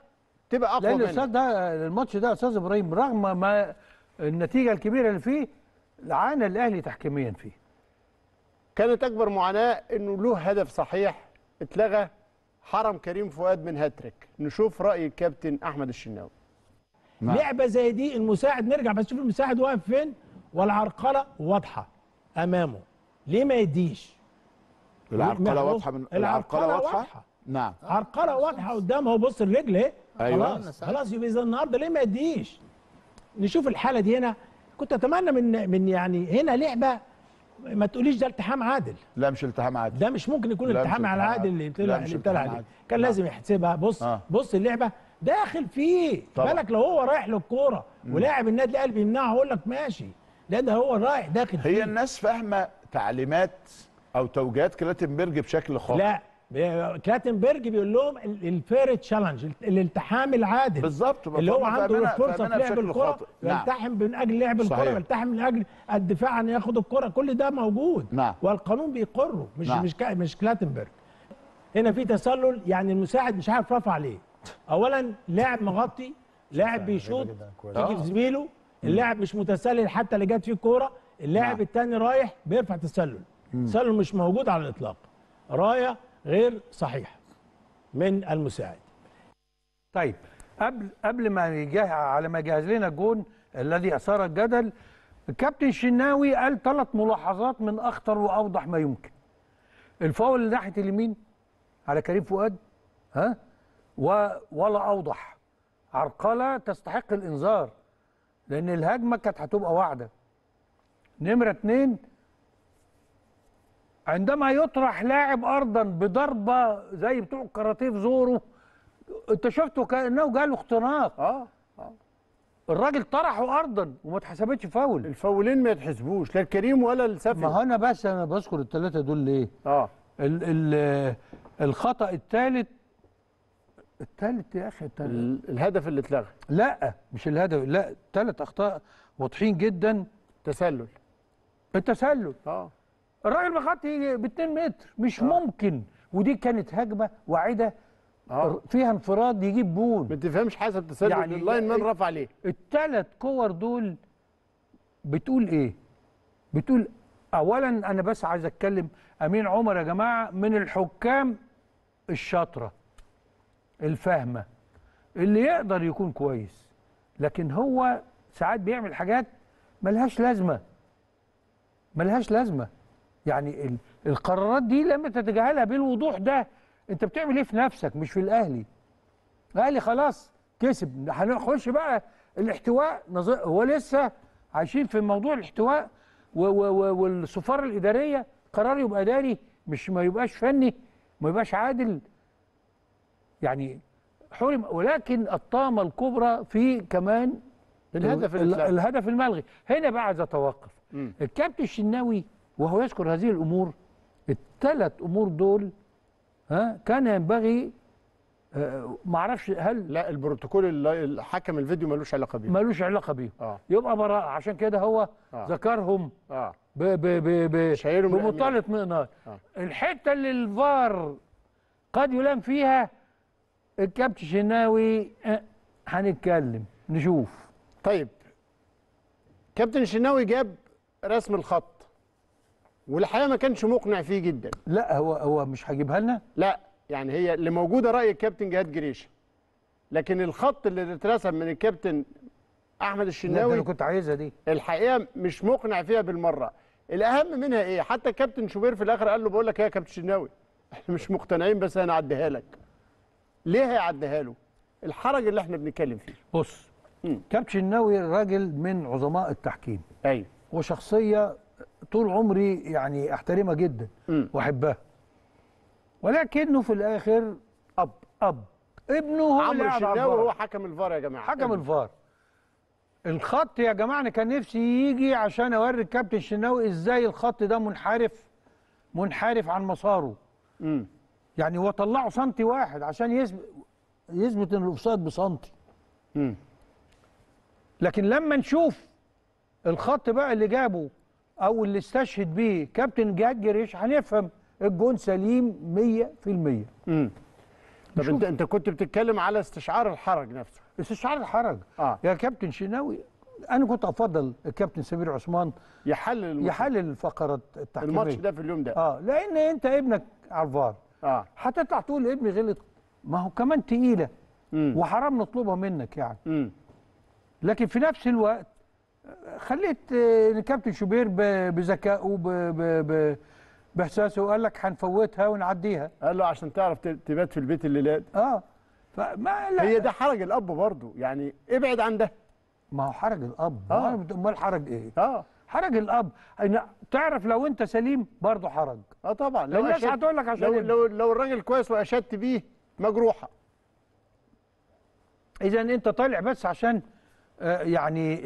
تبقى أقوى منك. لأن الأستاذ ده الماتش ده يا أستاذ إبراهيم رغم ما النتيجة الكبيرة اللي فيه عانى الأهلي تحكيميا فيه. كانت أكبر معاناة إنه له هدف صحيح اتلغى، حرم كريم فؤاد من هاتريك. نشوف رأي الكابتن أحمد الشناوي. لعبة زي دي المساعد، نرجع بس شوف المساعد واقف فين والعرقلة واضحة أمامه، ليه ما يديش؟ العرقلة واضحة من العرقلة واضحة؟ نعم عرقلة واضحة قدامه، بص الرجل اهي. أيوة خلاص يبقى إذا النهارده ليه ما يديش؟ نشوف الحالة دي هنا. كنت أتمنى من يعني هنا لعبة ما تقوليش ده التحام عادل. لا مش التحام عادل، ده مش ممكن يكون التحام على عادل اللي ابتلع عليه، كان لازم يحسبها. بص بص اللعبه داخل فيه، بالك لو هو رايح للكوره ولاعب النادي الاهلي بيمنعه اقول لك ماشي، لا ده هو رايح داخل فيه. هي الناس فاهمه تعليمات او توجيهات كلاتنبرج بشكل خاطئ. لا كلاتنبرج بيقول لهم الفير تشالنج، الالتحام العادل بالظبط، اللي هو عنده فرصه في لعب الكره يلتحم من اجل لعب الكره، يلتحم من اجل الدفاع عن ياخد الكره، كل ده موجود. نعم. والقانون بيقره، مش نعم. مش كلاتنبرج. هنا في تسلل، يعني المساعد مش عارف رفع عليه. اولا لاعب مغطي، لاعب بيشوط تيجي زميله، اللاعب مش متسلل حتى اللي جت فيه الكوره، اللاعب نعم. الثاني رايح بيرفع تسلل، تسلل مش موجود على الاطلاق، رايه غير صحيح من المساعد. طيب قبل ما يجهز لنا الجون الذي اثار الجدل، الكابتن الشناوي قال 3 ملاحظات من اخطر واوضح ما يمكن. الفاول اللي ناحيه اليمين على كريم فؤاد، ها ولا اوضح، عرقله تستحق الانذار لان الهجمه كانت هتبقى واعده. نمرة 2، عندما يطرح لاعب أرضا بضربة زي بتوع الكاراتيه في زوره، أنت شفته كأنه جاله اختناق. الراجل طرحه أرضا وما اتحسبتش فاول. الفاولين ما يتحسبوش، لا الكريم ولا السفن. ما هو أنا بس أنا بذكر الثلاثة دول ليه؟ الخطأ الثالث يا أخي، الهدف اللي اتلغى. لا مش الهدف، لا 3 أخطاء واضحين جدا. التسلل. الراجل مغطي ب2 متر، مش ممكن، ودي كانت هجمه واعده فيها انفراد يجيب جون. ما تفهمش حسب تسلل يعني اللاين مان رفع عليه. ال3 كور دول بتقول ايه؟ بتقول اولا انا بس عايز اتكلم امين عمر يا جماعه، من الحكام الشاطره الفاهمه اللي يقدر يكون كويس، لكن هو ساعات بيعمل حاجات ملهاش لازمه. ملهاش لازمه. يعني القرارات دي لما تتجاهلها بالوضوح ده انت بتعمل ايه في نفسك مش في الاهلي. الاهلي خلاص كسب، هنخش بقى الاحتواء. هو لسه عايشين في موضوع الاحتواء والصفار الاداريه، قرار يبقى اداري مش ما يبقاش فني، ما يبقاش عادل. يعني حرم، ولكن الطامه الكبرى في كمان الهدف الملغي. هنا بقى عايز اتوقف. الكابتن الشناوي وهو يذكر هذه الامور، ال3 امور دول كان ينبغي معرفش هل لا البروتوكول اللي حكم الفيديو ملوش علاقه بيه، ملوش علاقه بيه، يبقى براءه. عشان كده هو ذكرهم بمطالة مقناط. الحته اللي الفار قد يلام فيها الكابتن الشناوي هنتكلم نشوف. طيب كابتن الشناوي جاب رسم الخط والحقيقه ما كانش مقنع فيه جدا. لا هو مش هجيبها لنا؟ لا يعني هي اللي موجوده راي الكابتن جهاد جريشه، لكن الخط اللي اترسم من الكابتن احمد الشناوي اللي كنت عايزها دي الحقيقه مش مقنع فيها بالمره. الاهم منها ايه؟ حتى الكابتن شوبير في الاخر قال له بقول لك ايه يا كابتن الشناوي احنا مش مقتنعين بس هنعديها لك. ليه هيعديها له؟ الحرج اللي احنا بنتكلم فيه. بص كابتن الشناوي راجل من عظماء التحكيم. ايوه وشخصيه طول عمري يعني احترمها جدا واحبها، ولكنه في الاخر اب ابنه هو اللي قاعد على الفار. عمرو الشناوي هو حكم الفار يا جماعه، حكم الفار. الخط يا جماعه انا كان نفسي يجي عشان اوري الكابتن الشناوي ازاي الخط ده منحرف عن مساره. يعني هو طلعه سنتي واحد عشان يثبت ان الاوفسايد بسنتي. لكن لما نشوف الخط بقى اللي جابه او اللي استشهد بيه كابتن جهاد جريش هنفهم الجون سليم 100%. طب انت كنت بتتكلم على استشعار الحرج نفسه. استشعار الحرج يا كابتن شناوي، انا كنت افضل الكابتن سمير عثمان يحلل الفقرات التحكيميه الماتش ده في اليوم ده، لان انت ابنك على الفار، هتطلع تقول ابني غلط، ما هو كمان تقيله وحرام نطلبها منك يعني. لكن في نفس الوقت خليت الكابتن شوبير بذكائه باحساسه قال لك هنفوتها ونعديها، قال له عشان تعرف تبات في البيت الليلات. فما لا. هي ده حرج الاب برضه يعني، ابعد عن ده. ما هو حرج الاب، امال حرج ايه؟ حرج الاب يعني تعرف لو انت سليم برضه حرج. طبعا لو الناس هتقول لك عشان لو الراجل كويس واشدت بيه مجروحه. اذا انت طالع بس عشان يعني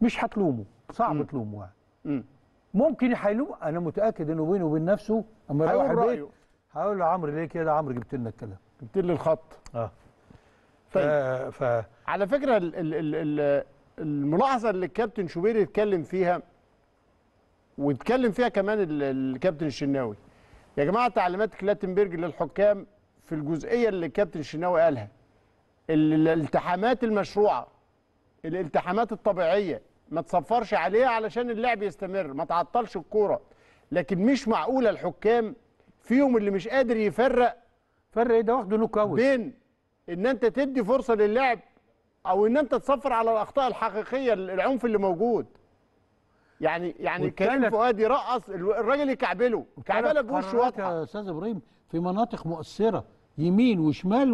مش هتلومه، صعب تلومه يعني. ممكن هيلوم، انا متاكد انه بينه وبين نفسه اما يروح البيت هقول له عمرو ليه كده؟ عمرو جبت لنا الكلام، جبت لي الخط. طيب على فكره الملاحظه اللي الكابتن شوبير اتكلم فيها واتكلم فيها كمان الكابتن الشناوي، يا جماعه تعليمات كلاتنبرج للحكام في الجزئيه اللي الكابتن الشناوي قالها، الالتحامات المشروعه، الالتحامات الطبيعيه ما تصفرش عليها علشان اللعب يستمر، ما تعطلش الكوره. لكن مش معقوله الحكام فيهم اللي مش قادر يفرق فرق ايه ده، واخده نوك اوت، بين ان انت تدي فرصه للعب او ان انت تصفر على الاخطاء الحقيقيه، العنف اللي موجود. يعني كريم فؤاد يرقص الراجل يكعبله، كعبله بوشه واضحه يا استاذ ابراهيم في مناطق مؤثره يمين وشمال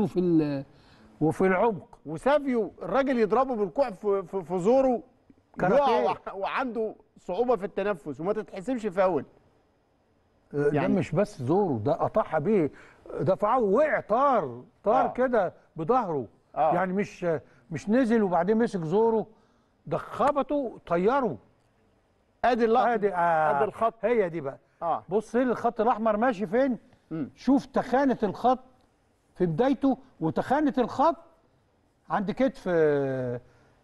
وفي العمق، وسافيو الراجل يضربه بالكوع في زوره وعنده صعوبه في التنفس وما تتحسبش فاول. ده مش بس زوره، ده قطعها بيه، دفعه ووقع طار كده بظهره. يعني مش نزل وبعدين مسك زوره، ده خبطه طيره. ادي اللقطه، ادي الخط، هي دي بقى. بص الخط الاحمر ماشي فين؟ شوف تخانه الخط في بدايته وتخانه الخط عند كتف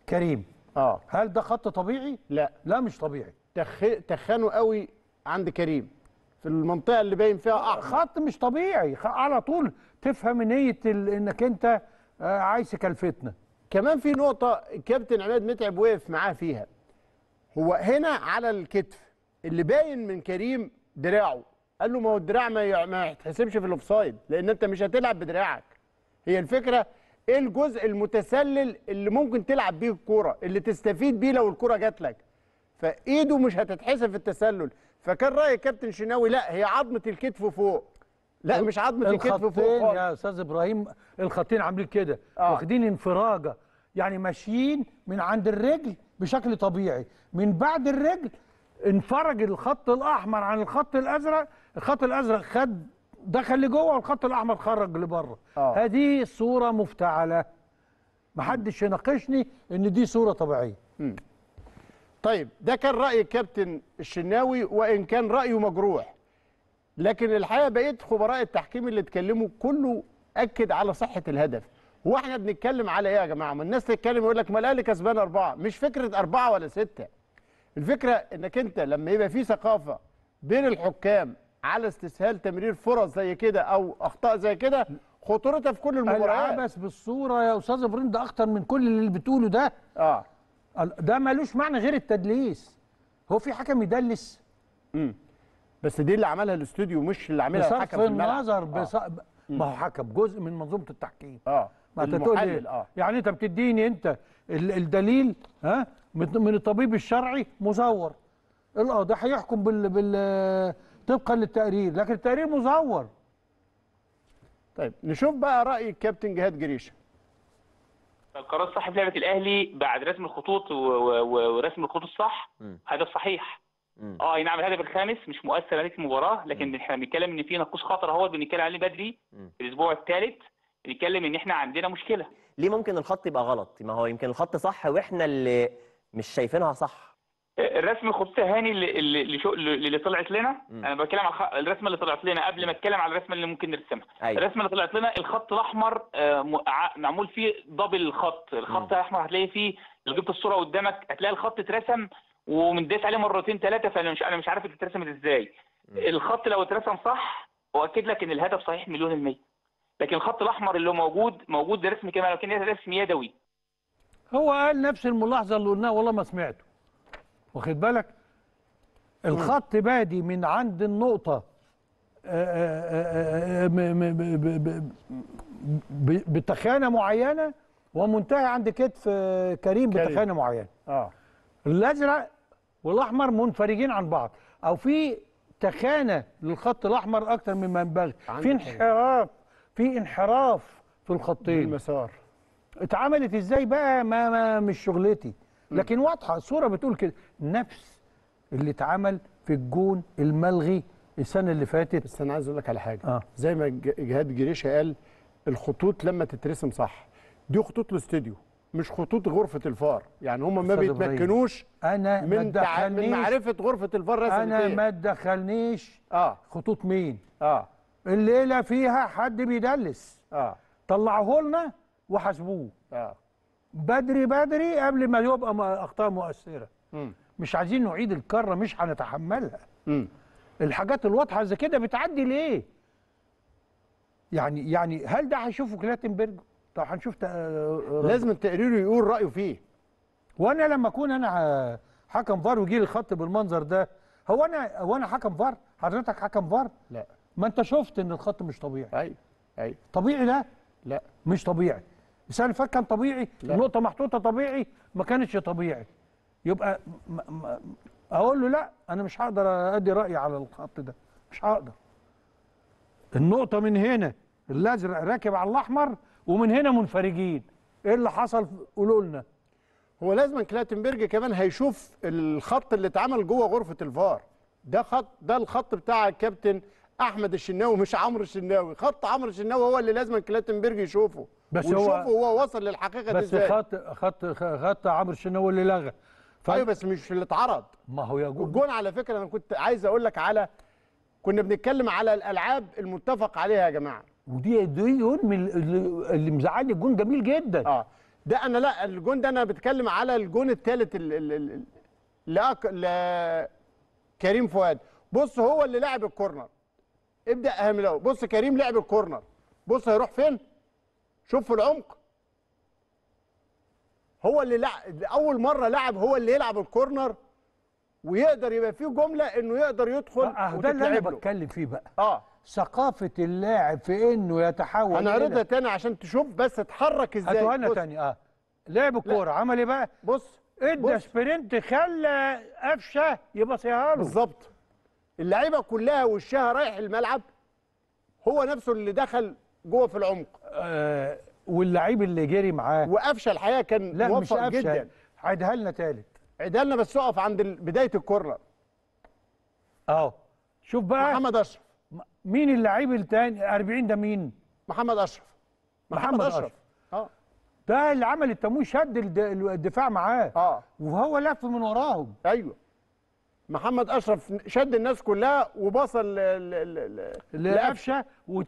كريم. هل ده خط طبيعي؟ لا مش طبيعي. تخانه قوي عند كريم في المنطقه اللي باين فيها احمر، خط مش طبيعي. على طول تفهم نيه انك انت عايز كالفتنا. كمان في نقطه الكابتن عماد متعب وقف معاه فيها، هو هنا على الكتف اللي باين من كريم دراعه، قال له ما هو الدراع ما يتحسبش في الاوفسايد لان انت مش هتلعب بدراعك. هي الفكره ايه الجزء المتسلل اللي ممكن تلعب بيه الكوره، اللي تستفيد بيه لو الكوره جات لك، فايده مش هتتحسب في التسلل. فكان راي الكابتن شناوي لا، هي عظمه الكتف فوق، لا مش عظمه الكتف فوق يا استاذ ابراهيم. الخطين عاملين كده، واخدين انفراجه، يعني ماشيين من عند الرجل بشكل طبيعي، من بعد الرجل انفرج الخط الاحمر عن الخط الازرق، الخط الازرق دخل لجوه والخط الاحمر خرج لبره. هذه صوره مفتعله، محدش يناقشني ان دي صوره طبيعيه. طيب ده كان راي الكابتن الشناوي، وان كان رايه مجروح، لكن الحقيقه بقيت خبراء التحكيم اللي اتكلموا كله اكد على صحه الهدف. واحنا بنتكلم على ايه يا جماعه؟ ما الناس تتكلم يقول لك ما الاهلي كسبان 4، مش فكره 4 ولا 6. الفكره انك انت لما يبقى في ثقافه بين الحكام على استسهال تمرير فرص زي كده او اخطاء زي كده، خطورتها في كل المباريات. العبث بالصوره يا استاذ ابراهيم ده اخطر من كل اللي بتقوله ده. ده مالوش معنى غير التدليس. هو في حكم يدلس؟ بس دي اللي عملها الاستوديو مش اللي عملها الحكم في الملعب. بصرف النظر ما هو حكم جزء من منظومه التحكيم. ما انت تقول يعني انت بتديني انت الدليل من الطبيب الشرعي مزور. القاضي هيحكم طبقا للتقرير، لكن التقرير مزور. طيب نشوف بقى راي الكابتن جهاد جريشه. القرار الصح في لعبه الاهلي بعد رسم الخطوط ورسم الخطوط الصح هدف صحيح. اي نعم الهدف الخامس مش مؤثر عليك المباراه، لكن احنا بنتكلم ان في نقص خطر اهوت بنتكلم عليه بدري في الاسبوع الثالث، بنتكلم ان احنا عندنا مشكله. ليه ممكن الخط يبقى غلط؟ ما هو يمكن الخط صح واحنا اللي مش شايفينها صح. الرسم الخطوط هاني اللي طلعت لنا، انا بتكلم على الرسمه اللي طلعت لنا قبل ما اتكلم على الرسمه اللي ممكن نرسمها. أيوة. الرسمه اللي طلعت لنا الخط الاحمر معمول فيه دبل الخط، الخط الاحمر هتلاقي فيه لو جبت الصوره قدامك هتلاقي الخط اترسم ومنداس عليه مرتين ثلاثه، فانا مش عارف اترسمت ازاي. الخط لو اترسم صح اؤكد لك ان الهدف صحيح مليون المية، لكن الخط الاحمر اللي موجود رسم كمان لكن رسم يدوي. هو قال نفس الملاحظه اللي قلناها والله ما سمعته. واخد بالك؟ الخط بادي من عند النقطه بتخانه معينه ومنتهي عند كتف كريم بتخانه معينه. الازرق والاحمر منفرجين عن بعض او في تخانه للخط الاحمر اكتر مما ينبغي، في انحراف، في انحراف في الخطين المسار. اتعملت ازاي بقى ما مش شغلتي، لكن واضحه الصوره بتقول كده. نفس اللي اتعمل في الجون الملغي السنه اللي فاتت. بس انا عايز اقول لك على حاجه، زي ما جهاد جريشه قال الخطوط لما تترسم صح، دي خطوط الاستوديو مش خطوط غرفه الفار، يعني هم ما بيتمكنوش من معرفه غرفه الفار رسمت ايه. انا ما اتدخلنيش خطوط مين الليله فيها حد بيدلس. طلعوه لنا وحاسبوه بدري بدري قبل ما يبقى اخطاء مؤثره. مش عايزين نعيد الكره، مش هنتحملها. الحاجات الواضحه زي كده بتعدي ليه؟ يعني هل ده هيشوفه كلاتنبرج؟ طب هنشوف لازم تقريره يقول رايه فيه. وانا لما اكون انا حكم فار ويجي لي الخط بالمنظر ده، هو انا حكم فار؟ حضرتك حكم فار؟ لا، ما انت شفت ان الخط مش طبيعي. ايوه طبيعي ده؟ لا مش طبيعي. السنه اللي فاتت كان طبيعي، النقطه محطوطه طبيعي، ما كانتش طبيعي. يبقى اقول له لا انا مش هقدر ادي رايي على الخط ده، مش هقدر. النقطه من هنا الازرق راكب على الاحمر ومن هنا منفرجين، ايه اللي حصل قولوا لنا. هو لازم كلاتنبرج كمان هيشوف الخط اللي اتعمل جوه غرفه الفار ده. خط ده الخط بتاع الكابتن احمد الشناوي مش عمرو الشناوي، خط عمرو الشناوي هو اللي لازم كلاتنبرج يشوفه ويشوفه هو وصل للحقيقه دي ازاي. بس خط عمرو الشناوي اللي لغى. ايوه بس مش اللي اتعرض. ما هو يا جون على فكره انا كنت عايز اقول لك على، كنا بنتكلم على الالعاب المتفق عليها يا جماعه، ودي جون من اللي مزعلني. الجون جميل جدا. ده انا لا الجون ده انا بتكلم على الجون الثالث لا كريم فؤاد. بص هو اللي لعب الكورنر، ابدا اهم الاول. بص كريم لعب الكورنر، بص هيروح فين، شوف العمق. هو اللي لعب اول مره، لعب هو اللي يلعب الكورنر ويقدر يبقى فيه جمله انه يقدر يدخل. ده اللي انا بتكلم فيه بقى. ثقافه اللاعب في انه يتحول. انا عرضها تاني عشان تشوف بس اتحرك ازاي. هاتوها لنا تاني. لعب الكوره عمل ايه بقى؟ بص ادى سبرنت خلى قفشه يبصيها له بالظبط. اللعيبه كلها وشها رايح الملعب، هو نفسه اللي دخل جوه في العمق. واللعيب اللي جري معاه وقفشه الحقيقه كان موفق جدا. عيدها لنا تالت. عيدها لنا بس اقف عند بدايه الكورنر. شوف بقى محمد اشرف مين اللعيب الثاني 40 ده مين؟ محمد اشرف. محمد اشرف ده اللي عمل التمويه، شد الدفاع معاه وهو لف من وراهم. ايوه محمد اشرف شد الناس كلها وبصل لقفشه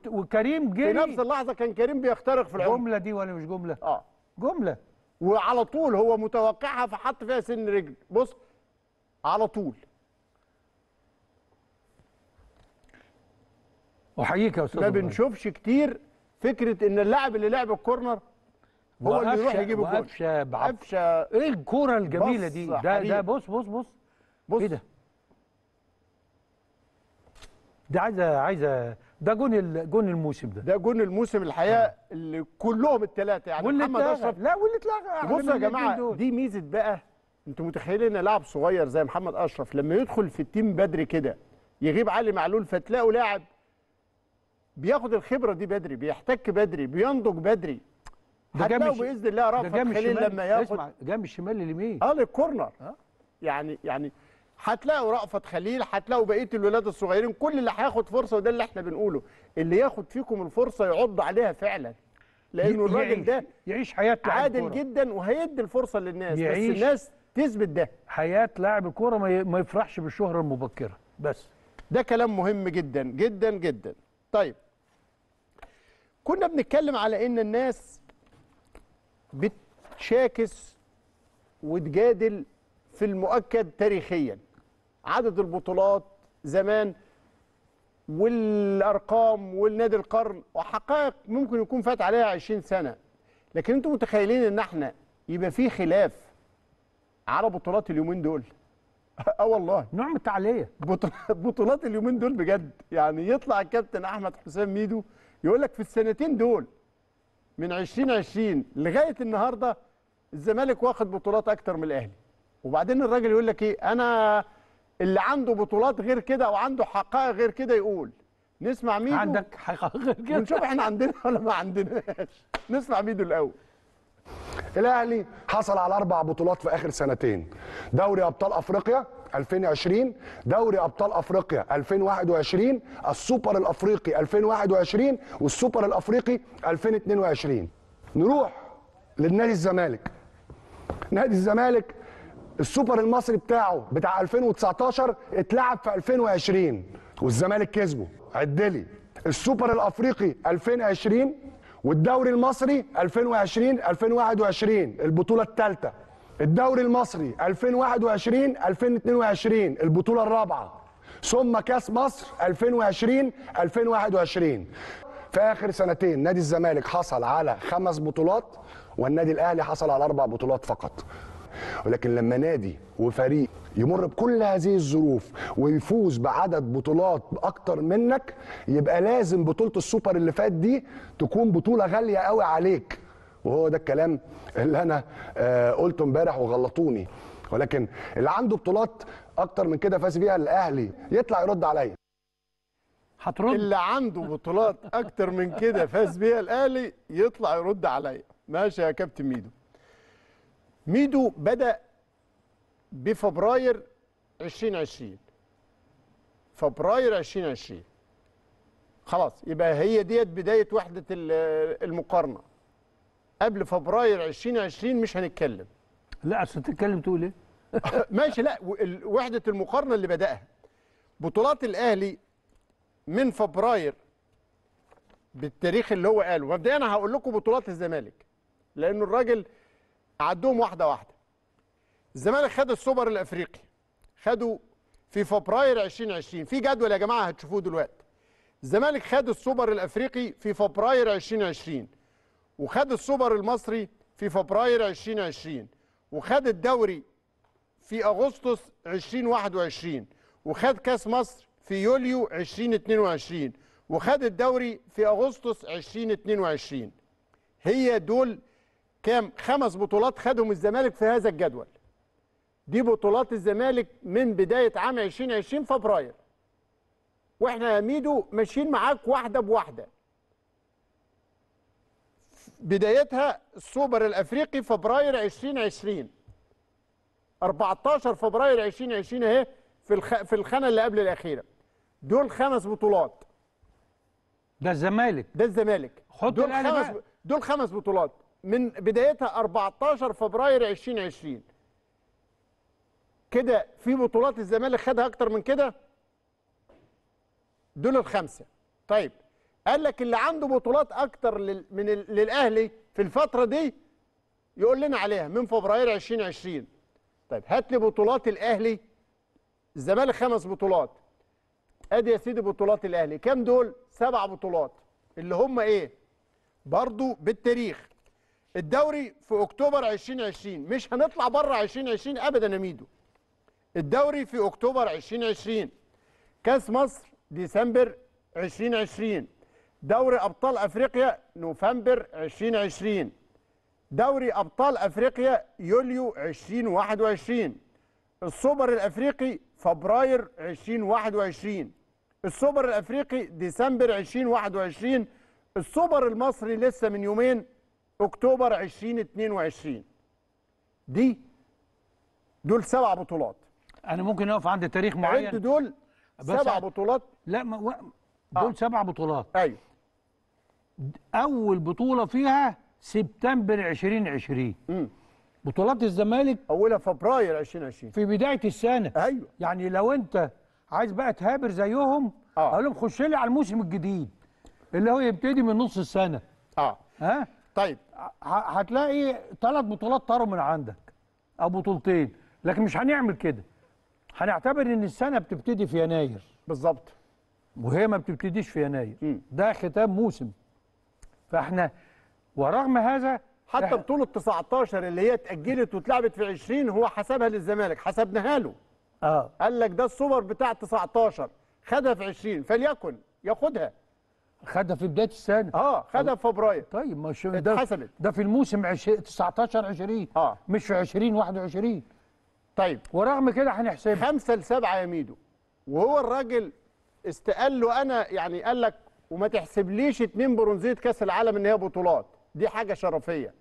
وكريم جري في نفس اللحظه. كان كريم بيخترق في العمق. جمله دي ولا مش جمله؟ جمله، وعلى طول هو متوقعها فحط فيها سن رجل. بص على طول. احييك يا استاذ. ما بنشوفش كتير فكره ان اللاعب اللي لعب الكورنر هو اللي يروح يجيب الجول. قفشه ايه الكوره الجميله دي؟ ده بص ايه ده؟ ده عايزه ده جون الموسم. ده جون الموسم الحقيقه. اللي كلهم الثلاثه يعني محمد اشرف لا واللي اتلغى. بصوا يا جماعه دي ميزه بقى، انتوا متخيلين ان لاعب صغير زي محمد اشرف لما يدخل في التيم بدري كده يغيب علي معلول، فتلاقوا لاعب بياخد الخبره دي بدري، بيحتك بدري، بينضج بدري. هتلاقوا باذن الله رافع خليل لما ياخد جنب الشمال لليمين للكورنر يعني هتلاقوا رأفت خليل، هتلاقوا بقيه الولاد الصغيرين، كل اللي هياخد فرصه. وده اللي احنا بنقوله، اللي ياخد فيكم الفرصه يعض عليها فعلا، لانه الراجل ده يعيش حياه عادل جدا وهيدي الفرصه للناس، بس الناس تثبت ده. حياه لاعب الكوره ما يفرحش بالشهره المبكره، بس ده كلام مهم جدا جدا جدا. طيب كنا بنتكلم على ان الناس بتشاكس وتجادل في المؤكد تاريخيا، عدد البطولات زمان والارقام والنادي القرن وحقائق ممكن يكون فات عليها 20 سنه، لكن انتم متخيلين ان احنا يبقى في خلاف على بطولات اليومين دول؟ والله نوع من التعليه. بطولات اليومين دول بجد، يعني يطلع الكابتن احمد حسام ميدو يقول لك في السنتين دول من 2020 لغايه النهارده الزمالك واخد بطولات اكتر من الاهلي، وبعدين الراجل يقول لك ايه، انا اللي عنده بطولات غير كده او عنده حقائق غير كده يقول. نسمع ميدو. عندك حقائق غير كده، نشوف احنا عندنا ولا ما عندناش. نسمع ميدو الاول. الاهلي حصل على 4 بطولات في اخر سنتين، دوري ابطال افريقيا 2020، دوري ابطال افريقيا 2021، السوبر الافريقي 2021 والسوبر الافريقي 2022. نروح للنادي الزمالك. نادي الزمالك السوبر المصري بتاعه بتاع 2019 اتلعب في 2020 والزمالك كسبه. عدلي السوبر الافريقي 2020 والدوري المصري 2020 2021 البطوله الثالثه، الدوري المصري 2021 2022 البطوله الرابعه، ثم كاس مصر 2020 2021. في اخر سنتين نادي الزمالك حصل على 5 بطولات والنادي الاهلي حصل على 4 بطولات فقط. ولكن لما نادي وفريق يمر بكل هذه الظروف ويفوز بعدد بطولات اكتر منك، يبقى لازم بطولة السوبر اللي فات دي تكون بطولة غالية قوي عليك، وهو ده الكلام اللي انا قلته امبارح وغلطوني. ولكن اللي عنده بطولات اكتر من كده فاز بيها الاهلي يطلع يرد عليا. هترد؟ اللي عنده بطولات اكتر من كده فاز بيها الاهلي يطلع يرد عليا. ماشي يا كابتن ميدو. ميدو بدأ بفبراير 2020، فبراير 2020 خلاص يبقى هي ديت بداية وحدة المقارنة. قبل فبراير 2020 مش هنتكلم. لا أصل تتكلم تقول إيه؟ ماشي. لا وحدة المقارنة اللي بدأها بطولات الأهلي من فبراير بالتاريخ اللي هو قاله. مبدئيا أنا هقول لكم بطولات الزمالك لأنه الراجل عدهم واحدة واحدة. الزمالك خد السوبر الأفريقي، خدوا في فبراير 2020، في جدول يا جماعة هتشوفوه دلوقتي. الزمالك خد السوبر الأفريقي في فبراير 2020، وخد السوبر المصري في فبراير 2020، وخد الدوري في أغسطس 2021، وخد كأس مصر في يوليو 2022، وخد الدوري في أغسطس 2022. هي دول كام؟ 5 بطولات خدهم الزمالك في هذا الجدول. دي بطولات الزمالك من بداية عام 2020 فبراير. واحنا يا ميدو ماشيين معاك واحدة بواحدة. بدايتها السوبر الأفريقي فبراير 2020، 14 فبراير 2020 اهي في الخانة اللي قبل الأخيرة. دول 5 بطولات. ده الزمالك. ده الزمالك. حط الأهلي بقى. دول 5 بطولات. من بدايتها 14 فبراير 2020. كده في بطولات الزمالك خدها اكتر من كده؟ دول ال5. طيب قال لك اللي عنده بطولات اكتر للاهلي في الفتره دي يقول لنا عليها من فبراير 2020. طيب هات لي بطولات الاهلي. الزمالك 5 بطولات. ادي يا سيدي بطولات الاهلي، كام دول؟ 7 بطولات اللي هم ايه؟ برضو بالتاريخ. الدوري في اكتوبر 2020، مش هنطلع بره 2020 ابدا يا ميدو. الدوري في اكتوبر 2020، كاس مصر ديسمبر 2020، دوري ابطال افريقيا نوفمبر 2020، دوري ابطال افريقيا يوليو 2021، السوبر الافريقي فبراير 2021، السوبر الافريقي ديسمبر 2021، السوبر المصري لسه من يومين اكتوبر 2022 دول 7 بطولات. انا ممكن اقف عند تاريخ معين عند دول 7 بطولات. لا دول 7 بطولات. ايوه اول بطوله فيها سبتمبر 2020. بطولات الزمالك اولها فبراير 2020 في بدايه السنه. ايوه يعني لو انت عايز بقى تهابر زيهم اقول لهم خش لي على الموسم الجديد اللي هو يبتدي من نص السنه. ها طيب هتلاقي 3 بطولات طاروا من عندك او بطولتين، لكن مش هنعمل كده. هنعتبر ان السنه بتبتدي في يناير بالظبط وهي ما بتبتديش في يناير. ده ختام موسم. فاحنا ورغم هذا حتى بطوله 19 اللي هي اتاجلت واتلعبت في 20 هو حسبها للزمالك، حسبناها له. قال لك ده السوبر بتاع 19 خدها في 20 فليكن ياخدها. خدها في بدايه السنه. خدها في فبراير. طيب مش ده اتحسبت ده في الموسم 19 20 مش في 20 21. طيب ورغم كده هنحسبها 5-7 يا ميدو. وهو الراجل استقال له انا يعني قال لك وما تحسبليش 2 برونزيه كاس العالم ان هي بطولات، دي حاجه شرفيه.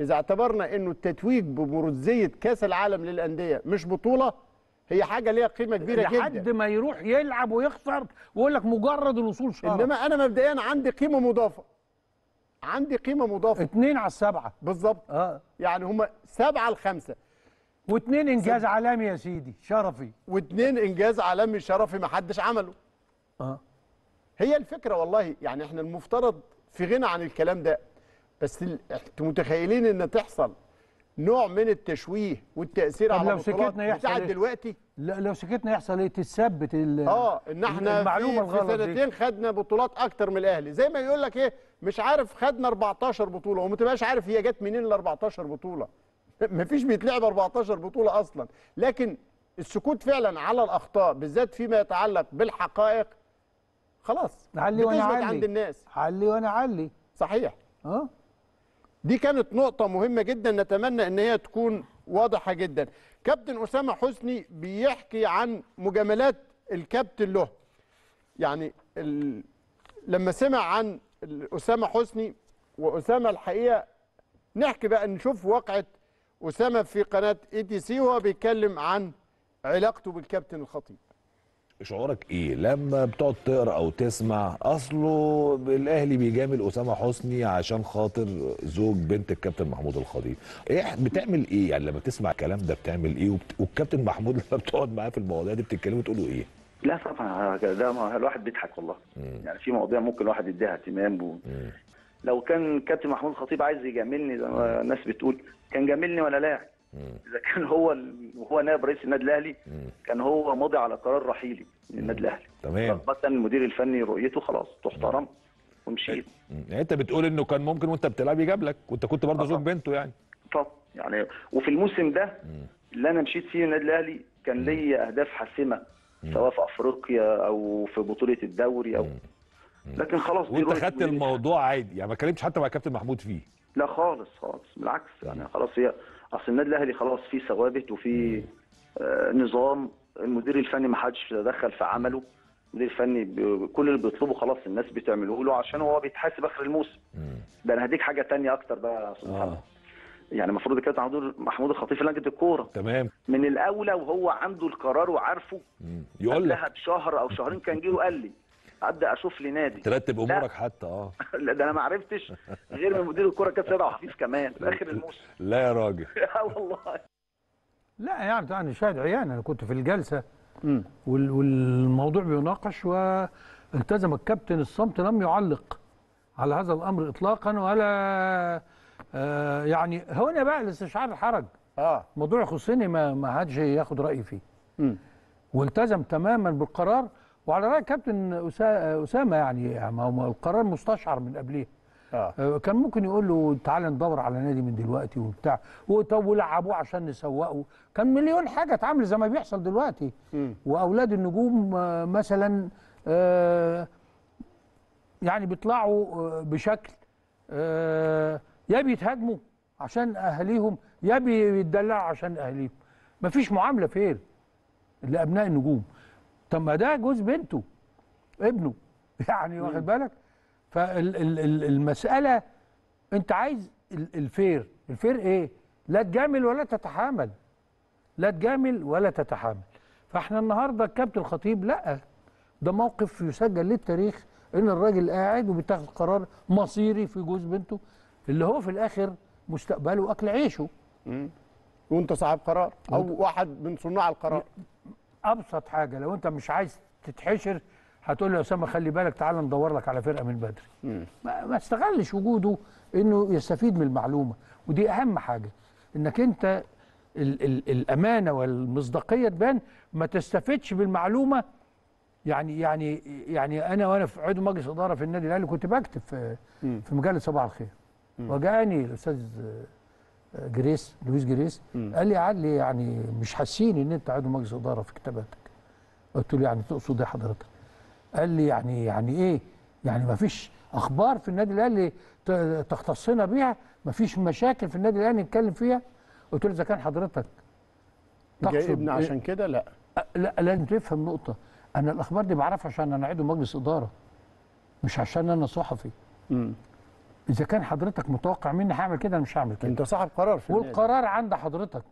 اذا اعتبرنا انه التتويج ببرونزيه كاس العالم للانديه مش بطوله، هي حاجه ليها قيمه كبيره جدا. لحد ما يروح يلعب ويخسر ويقول لك مجرد الوصول شرف. انما انا مبدئيا عندي قيمه مضافه. عندي قيمه مضافه 2/7 بالظبط. يعني هم 7/5 و2 انجاز عالمي يا سيدي شرفي. و2 انجاز عالمي شرفي ما حدش عمله. هي الفكره والله. يعني احنا المفترض في غنى عن الكلام ده، بس انتوا متخيلين ان تحصل نوع من التشويه والتاثير على البطولات بتاعت دلوقتي؟ لا لو سكتنا يحصل ايه؟ تثبت ان احنا المعلومه في سنتين خدنا بطولات اكتر من الاهلي، زي ما يقول لك ايه مش عارف خدنا 14 بطوله وما تبقاش عارف هي جت منين ال 14 بطوله. مفيش بيتلعب 14 بطوله اصلا، لكن السكوت فعلا على الاخطاء بالذات فيما يتعلق بالحقائق خلاص بتثبت عند الناس. علي وانا علي صحيح. دي كانت نقطة مهمة جدا نتمنى ان هي تكون واضحة جدا. كابتن أسامة حسني بيحكي عن مجاملات الكابتن له. يعني لما سمع عن أسامة حسني، وأسامة الحقيقة نحكي بقى نشوف واقعة أسامة في قناة ETC وهو بيتكلم عن علاقته بالكابتن الخطيب. شعورك ايه لما بتقعد تقرا او تسمع اصله الاهلي بيجامل اسامه حسني عشان خاطر زوج بنت الكابتن محمود الخطيب؟ ايه بتعمل ايه يعني لما تسمع الكلام ده؟ بتعمل ايه؟ والكابتن محمود لما بتقعد معاه في المواضيع دي بتتكلموا تقولوا ايه؟ لا طبعا ده الواحد بيضحك والله. يعني في مواضيع ممكن الواحد يديها اهتمام لو كان كابتن محمود الخطيب عايز يجاملني زي ما الناس بتقول كان جاملني ولا لا. إذا كان هو نائب رئيس النادي الأهلي كان هو مضي على قرار رحيلي من النادي الأهلي. تمام. بس المدير الفني رؤيته خلاص تحترم ومشيت. يعني أنت بتقول إنه كان ممكن وأنت بتلعب يجابلك وأنت كنت برضه زوج بنته يعني. طب يعني وفي الموسم ده اللي أنا مشيت فيه النادي الأهلي كان ليا أهداف حاسمة سواء في أفريقيا أو في بطولة الدوري أو لكن خلاص وأنت خدت الموضوع عادي يعني ما اتكلمتش حتى مع كابتن محمود فيه؟ لا خالص خالص بالعكس يعني خلاص هي اصل النادي الاهلي خلاص في ثوابت وفي نظام. المدير الفني ما حدش تدخل في عمله. المدير الفني كل اللي بيطلبه خلاص الناس بتعمله له عشان هو بيتحاسب اخر الموسم. ده انا هديك حاجه ثانيه اكتر بقى يا يعني المفروض كابتن محمود الخطيب في لجنه الكوره تمام من الاولى وهو عنده القرار وعارفه. يقول لها بشهر او شهرين كان جه وقال لي ابدا اشوف لي نادي ترتب امورك حتى. لا ده انا ما عرفتش غير من مدير الكوره كابتن سيد وحفيظ كمان في اخر الموسم. لا يا راجل. والله لا يعني انا شاهد عيان. انا كنت في الجلسه والموضوع بيناقش والتزم الكابتن الصمت لم يعلق على هذا الامر اطلاقا ولا يعني هنا بقى الاستشعار الحرج. موضوع يخصني ما حدش ياخد رايي فيه. والتزم تماما بالقرار. وعلى رأي كابتن أسامة يعني ما هو القرار مستشعر من قبليه. كان ممكن يقول له تعالى ندور على نادي من دلوقتي وبتاع وطب ولعبوه عشان نسوقه. كان مليون حاجة اتعمل زي ما بيحصل دلوقتي. وأولاد النجوم مثلا يعني بيطلعوا بشكل يا بيتهاجموا عشان أهاليهم يا بيتدلعوا عشان أهاليهم. مفيش معاملة فير لأبناء النجوم. طب ما ده جوز بنته ابنه يعني واخد بالك. فالمسألة انت عايز الفير. الفير ايه؟ لا تجامل ولا تتحامل. لا تجامل ولا تتحامل. فاحنا النهارده الكابتن الخطيب لا، ده موقف يسجل للتاريخ ان الراجل قاعد وبيتاخد قرار مصيري في جوز بنته اللي هو في الاخر مستقبله واكل عيشه. وانت صاحب قرار او واحد من صناع القرار. ابسط حاجه لو انت مش عايز تتحشر هتقول له يا اسامه خلي بالك تعال ندور لك على فرقه من بدري. ما استغلش وجوده انه يستفيد من المعلومه، ودي اهم حاجه انك انت الامانه والمصداقيه تبان، ما تستفدش بالمعلومه. يعني وانا في عضو مجلس اداره في النادي الاهلي كنت بكتب في مجله صباح الخير، وجاني الاستاذ لويس جريس قال لي يا عدلي يعني مش حاسين ان انت عضو مجلس اداره في كتاباتك. قلت له يعني تقصد ايه حضرتك؟ قال لي يعني ايه؟ يعني ما فيش اخبار في النادي الاهلي تختصنا بيها؟ ما فيش مشاكل في النادي الاهلي نتكلم فيها؟ قلت له اذا كان حضرتك جايبنا عشان كده لا. لا لازم تفهم نقطه، انا الاخبار دي بعرفها عشان انا عضو مجلس اداره مش عشان انا صحفي. اذا كان حضرتك متوقع مني هعمل كده انا مش هعمل كده. انت صاحب قرار في النادي والقرار عند حضرتك.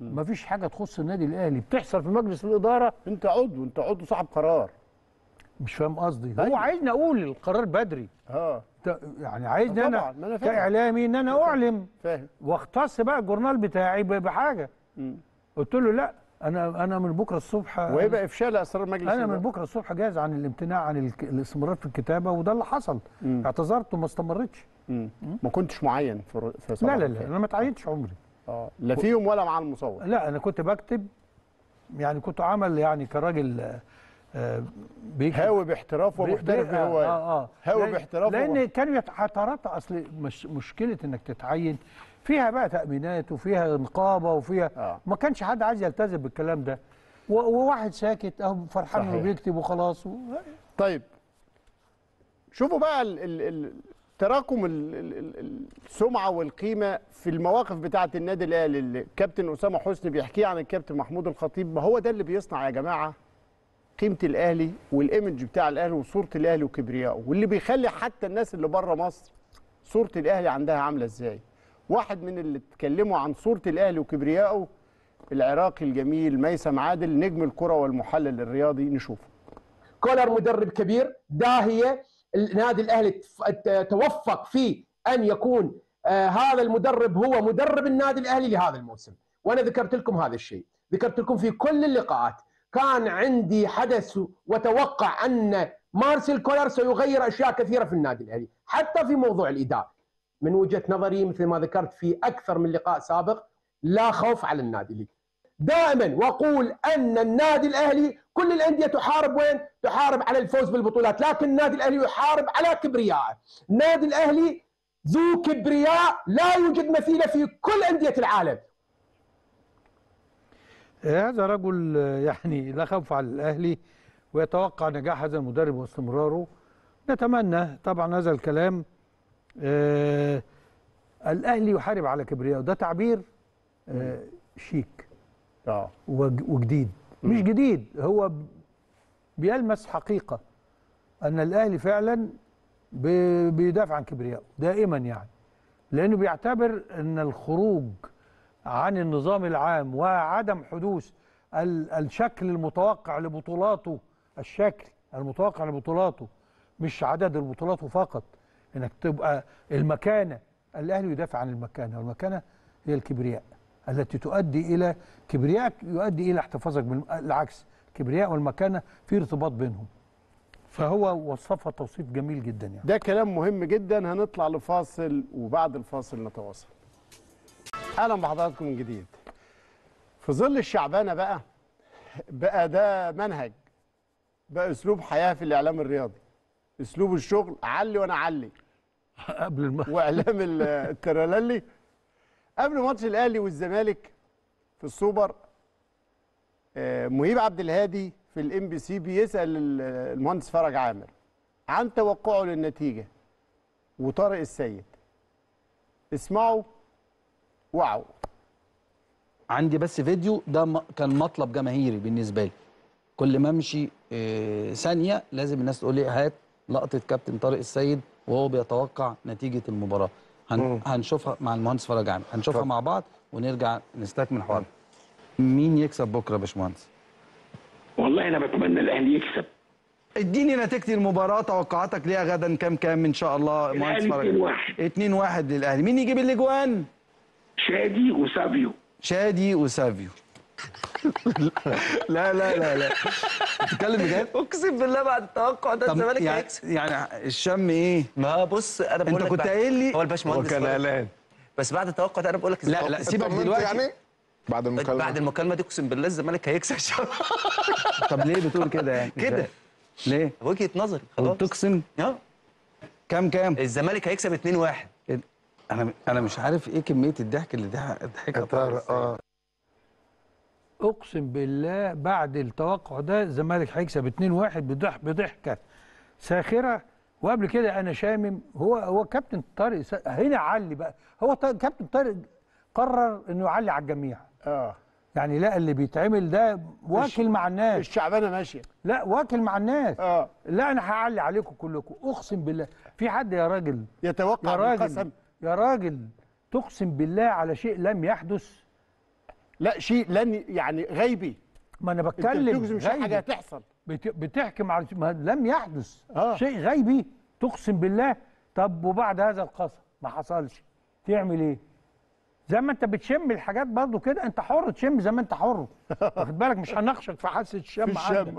ما فيش حاجه تخص النادي الاهلي بتحصل في مجلس الاداره، انت عضو صاحب قرار. مش فاهم قصدي. هو عايزني اقول القرار بدري. يعني عايزني انا كاعلامي ان انا اعلم، فاهم، واختص بقى الجورنال بتاعي بحاجه. قلت له لا، انا من بكره الصبح ويبقى افشال اسرار مجلس الاداره. انا من بكره الصبح جاهز عن الامتناع عن الاستمرار في الكتابه، وده اللي حصل. اعتذرت وما استمرتش. ما كنتش معين في صراحة. لا انا ما اتعينتش عمري. لا فيهم ولا مع المصور. لا انا كنت بكتب، يعني كنت عمل يعني كراجل هاوي باحتراف ومحترف في هوايه. هاوي باحتراف، لان كانوا يتعاطروا. اصل مشكله انك تتعين فيها بقى تامينات وفيها نقابه وفيها ما كانش حد عايز يلتزم بالكلام ده، وواحد ساكت اهو فرحان انه بيكتب وخلاص. طيب شوفوا بقى تراكم السمعه والقيمه في المواقف بتاعه النادي الاهلي اللي الكابتن اسامه حسني بيحكيه عن الكابتن محمود الخطيب. ما هو ده اللي بيصنع يا جماعه قيمه الاهلي والايمج بتاع الاهلي وصوره الاهلي وكبريائه، واللي بيخلي حتى الناس اللي بره مصر صوره الاهلي عندها عامله ازاي. واحد من اللي اتكلموا عن صوره الاهلي وكبريائه العراقي الجميل ميثم عادل، نجم الكره والمحلل الرياضي. نشوفه. كولر مدرب كبير، داهيه النادي الاهلي توفق في ان يكون هذا المدرب هو مدرب النادي الاهلي لهذا الموسم، وانا ذكرت لكم هذا الشيء، ذكرت لكم في كل اللقاءات. كان عندي حدث وتوقع ان مارسيل كولر سيغير اشياء كثيره في النادي الاهلي، حتى في موضوع الاداره. من وجهه نظري مثل ما ذكرت في اكثر من لقاء سابق، لا خوف على النادي الاهلي. دائما واقول ان النادي الاهلي كل الانديه تحارب، وين؟ تحارب على الفوز بالبطولات، لكن النادي الاهلي يحارب على كبريائه. النادي الاهلي ذو كبرياء لا يوجد مثيله في كل انديه العالم. هذا رجل يعني لا خوف على الاهلي، ويتوقع نجاح هذا المدرب واستمراره. نتمنى طبعا هذا الكلام. الاهلي يحارب على كبريائه، ده تعبير شيك وجديد. مش جديد، هو بيلمس حقيقه ان الاهلي فعلا بيدافع عن كبريائه دائما، يعني لانه بيعتبر ان الخروج عن النظام العام وعدم حدوث الشكل المتوقع لبطولاته، الشكل المتوقع لبطولاته مش عدد البطولات فقط، انك تبقى المكانه. الاهلي يدافع عن المكانه، والمكانه هي الكبرياء التي تؤدي الى كبريائك، يؤدي الى احتفاظك بالعكس. الكبرياء والمكانه في ارتباط بينهم، فهو وصفها توصيف جميل جدا. يعني ده كلام مهم جدا. هنطلع لفاصل، وبعد الفاصل نتواصل. اهلا بحضراتكم من جديد. في ظل الشعبانه بقى ده منهج، بقى اسلوب حياه في الاعلام الرياضي، اسلوب الشغل علي وانا علي قبل الماتش واعلام التراللي. قبل ماتش الاهلي والزمالك في السوبر، مهيب عبد الهادي في الMBC بيسال المهندس فرج عامر عن توقعه للنتيجه وطارق السيد. اسمعوا واو. عندي بس فيديو، ده كان مطلب جماهيري بالنسبه لي. كل ما امشي ثانيه لازم الناس تقول لي هات لقطه كابتن طارق السيد وهو بيتوقع نتيجه المباراه. هنشوفها مع المهندس فرج عامر، هنشوفها مع بعض ونرجع نستكمل حوارنا. مين يكسب بكره يا باشمهندس؟ والله انا بتمنى الاهلي يكسب. اديني نتيجه المباراه، توقعاتك ليها غدا كام ان شاء الله مهندس فرج؟ 2-1 للاهلي. مين يجيب الاجوان؟ شادي وسافيو. لا لا لا لا بتتكلم بجد؟ اقسم بالله بعد التوقع ده الزمالك هيكسب. يعني الشم ايه؟ ما بص انا بقول لك، انت كنت قايل لي هو الباشمهندس كان قلقان، بس بعد التوقع ده انا بقول لك لا لا سيبك دلوقتي يعني بعد المكالمه دي اقسم بالله الزمالك هيكسب ان شاء الله. طب ليه بتقول كده يعني؟ كده ليه؟ وجهه نظري خلاص. تقسم؟ اه كام؟ الزمالك هيكسب 2-1. انا مش عارف ايه كميه الضحك اللي ضحكها. اقسم بالله بعد التوقع ده الزمالك هيكسب 2-1 بضحكه ساخره. وقبل كده انا شامم هو كابتن طارق هنا علي بقى، هو كابتن طارق قرر انه يعلي على الجميع. يعني لا اللي بيتعمل ده واكل مع الناس، الشعبانه ماشيه، لا واكل مع الناس. لا انا هعلي عليكم كلكم اقسم بالله. في حد يا راجل يتوقع بالقسم؟ يا راجل تقسم بالله على شيء لم يحدث. لا شيء لن يعني غيبي. ما انا بتكلم بتجزم شيء حاجه هتحصل بتحكم على لم يحدث. شيء غيبي تقسم بالله. طب وبعد هذا القصر ما حصلش تعمل ايه؟ زي ما انت بتشم الحاجات برضو كده انت حر تشم زي ما انت حر، واخد بالك؟ مش هنخشك في حاسه الشم عندك.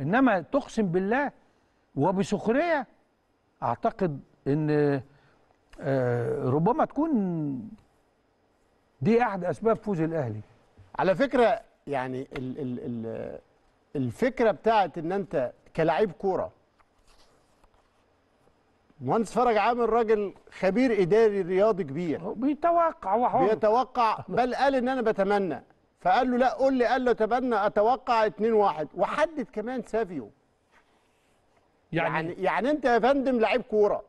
انما تقسم بالله وبسخريه اعتقد ان ربما تكون دي احد اسباب فوز الاهلي. على فكره يعني الفكره بتاعت ان انت كلاعب كوره، مهندس فرج عامل راجل خبير اداري رياضي كبير، بيتوقع بل قال ان انا بتمنى، فقال له لا قول لي، قال له اتمنى اتوقع 2-1 وحدد كمان سافيو. يعني انت يا فندم لعيب كوره،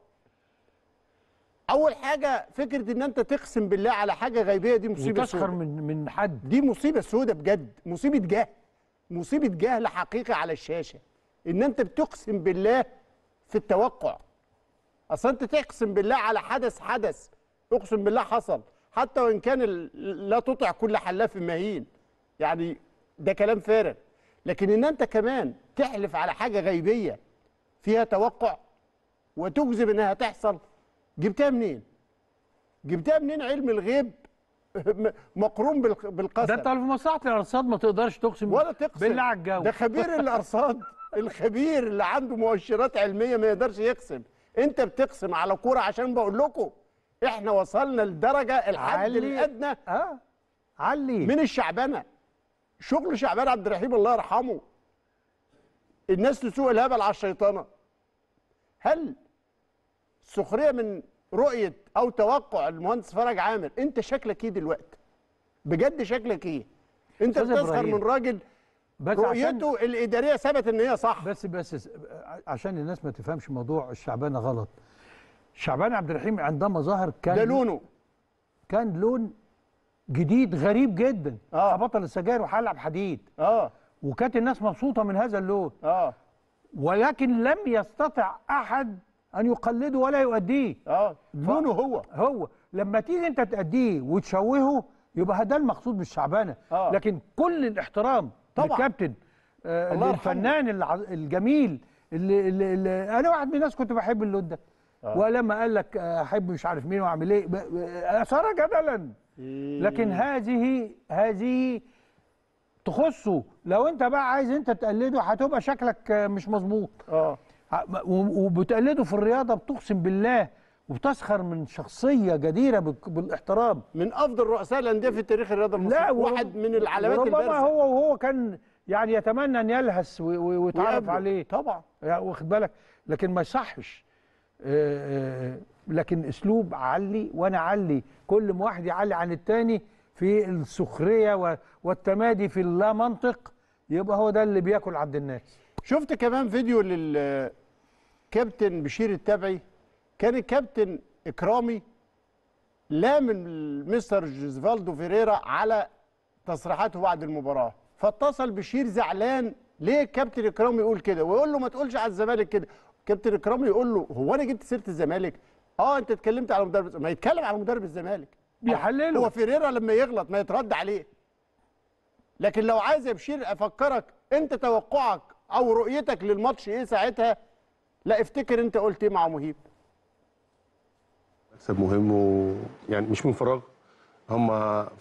اول حاجه فكره ان انت تقسم بالله على حاجه غيبيه دي مصيبه سودة، من حد دي مصيبه سودة بجد، مصيبه جهل، مصيبه جهل حقيقي على الشاشه. ان انت بتقسم بالله في التوقع، اصل انت تقسم بالله على حدث اقسم بالله حصل، حتى وان كان لا تطع كل حلاف مهين، يعني ده كلام فارغ. لكن ان انت كمان تحلف على حاجه غيبيه فيها توقع وتجزم انها تحصل، جبتها منين؟ علم الغيب مقرون بالقسم. ده انت في مصلحه الارصاد ما تقدرش تقسم ولا تقسم بالله على الجو. ده خبير الارصاد الخبير اللي عنده مؤشرات علميه ما يقدرش يقسم. انت بتقسم على كوره عشان بقول لكم احنا وصلنا لدرجه الحد الادنى علي من الشعبنه، شغل شعبان عبد الرحيم الله يرحمه. الناس تسوق الهبل على الشيطانه. هل سخريه من رؤيه او توقع المهندس فرج عامر؟ انت شكلك ايه دلوقتي؟ بجد شكلك ايه؟ انت بتسخر من راجل رؤيته الاداريه ثبت ان هي صح. بس عشان الناس ما تفهمش موضوع الشعبانه غلط. شعبان عبد الرحيم عندما ظهر كان ده لونه، كان لون جديد غريب جدا. بطل السجاير وحلب حديد. وكانت الناس مبسوطه من هذا اللون. ولكن لم يستطع احد أن يقلده ولا يؤديه. لونه هو لما تيجي أنت تأديه وتشوهه يبقى ده المقصود بالشعبانة. لكن كل الاحترام طبعا للكابتن الفنان الجميل اللي أنا واحد من الناس كنت بحب اللون ده. ولما قال لك أحب مش عارف مين وأعمل إيه أثار جدلا، لكن هذه تخصه. لو أنت بقى عايز أنت تقلده هتبقى شكلك مش مظبوط. وبتقلده في الرياضه بتقسم بالله وبتسخر من شخصيه جديره بالاحترام، من افضل رؤساء الانديه في تاريخ الرياضه المصرية. لا واحد من العلامات البارزه. ربما هو كان يعني يتمنى ان يلهس ويتعرف عليه طبعا، واخد بالك؟ لكن ما يصحش. لكن اسلوب علي وانا علي، كل ما واحد يعلي عن الثاني في السخريه والتمادي في اللا منطق، يبقى هو ده اللي بياكل عند الناس. شفت كمان فيديو للكابتن بشير التبعي، كان الكابتن إكرامي لام مستر جوزفالدو فيريرا على تصريحاته بعد المباراة، فاتصل بشير زعلان ليه الكابتن إكرامي يقول كده، ويقول له ما تقولش على الزمالك كده. الكابتن إكرامي يقول له هو أنا جبت سيرة الزمالك؟ انت اتكلمت على مدرب، ما يتكلم على مدرب الزمالك بيحلله. هو فيريرا لما يغلط ما يترد عليه، لكن لو عايز يا بشير افكرك انت توقعك او رؤيتك للماتش ايه ساعتها، لا افتكر انت قلت ايه مع مهيب. مكسب مهم ويعني مش من فراغ. هم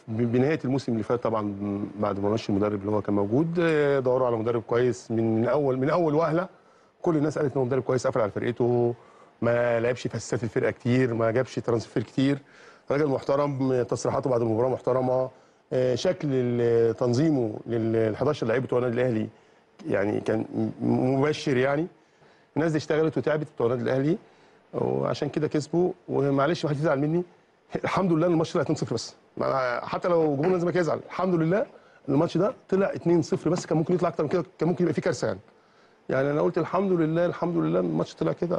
بنهايه الموسم اللي فات طبعا بعد ما مشي المدرب اللي هو كان موجود دوروا على مدرب كويس من اول وهله. كل الناس قالت انه مدرب كويس، قفل على فرقته، ما لعبش في اساسات الفرقه كتير، ما جابش ترانسفير كتير، راجل محترم، تصريحاته بعد المباراه محترمه، شكل تنظيمه لل 11 لعيب بتوع النادي الاهلي يعني كان مبشر. يعني الناس دي اشتغلت وتعبت بتوع النادي الاهلي وعشان كده كسبوا. ومعلش ما حدش يزعل مني، الحمد لله ان الماتش طلع 2-0 بس، حتى لو جمهور الزمالك يزعل، الحمد لله الماتش ده طلع 2-0 بس، كان ممكن يطلع اكتر من كده، كان ممكن يبقى فيه كارثه. يعني انا قلت الحمد لله الحمد لله الماتش طلع كده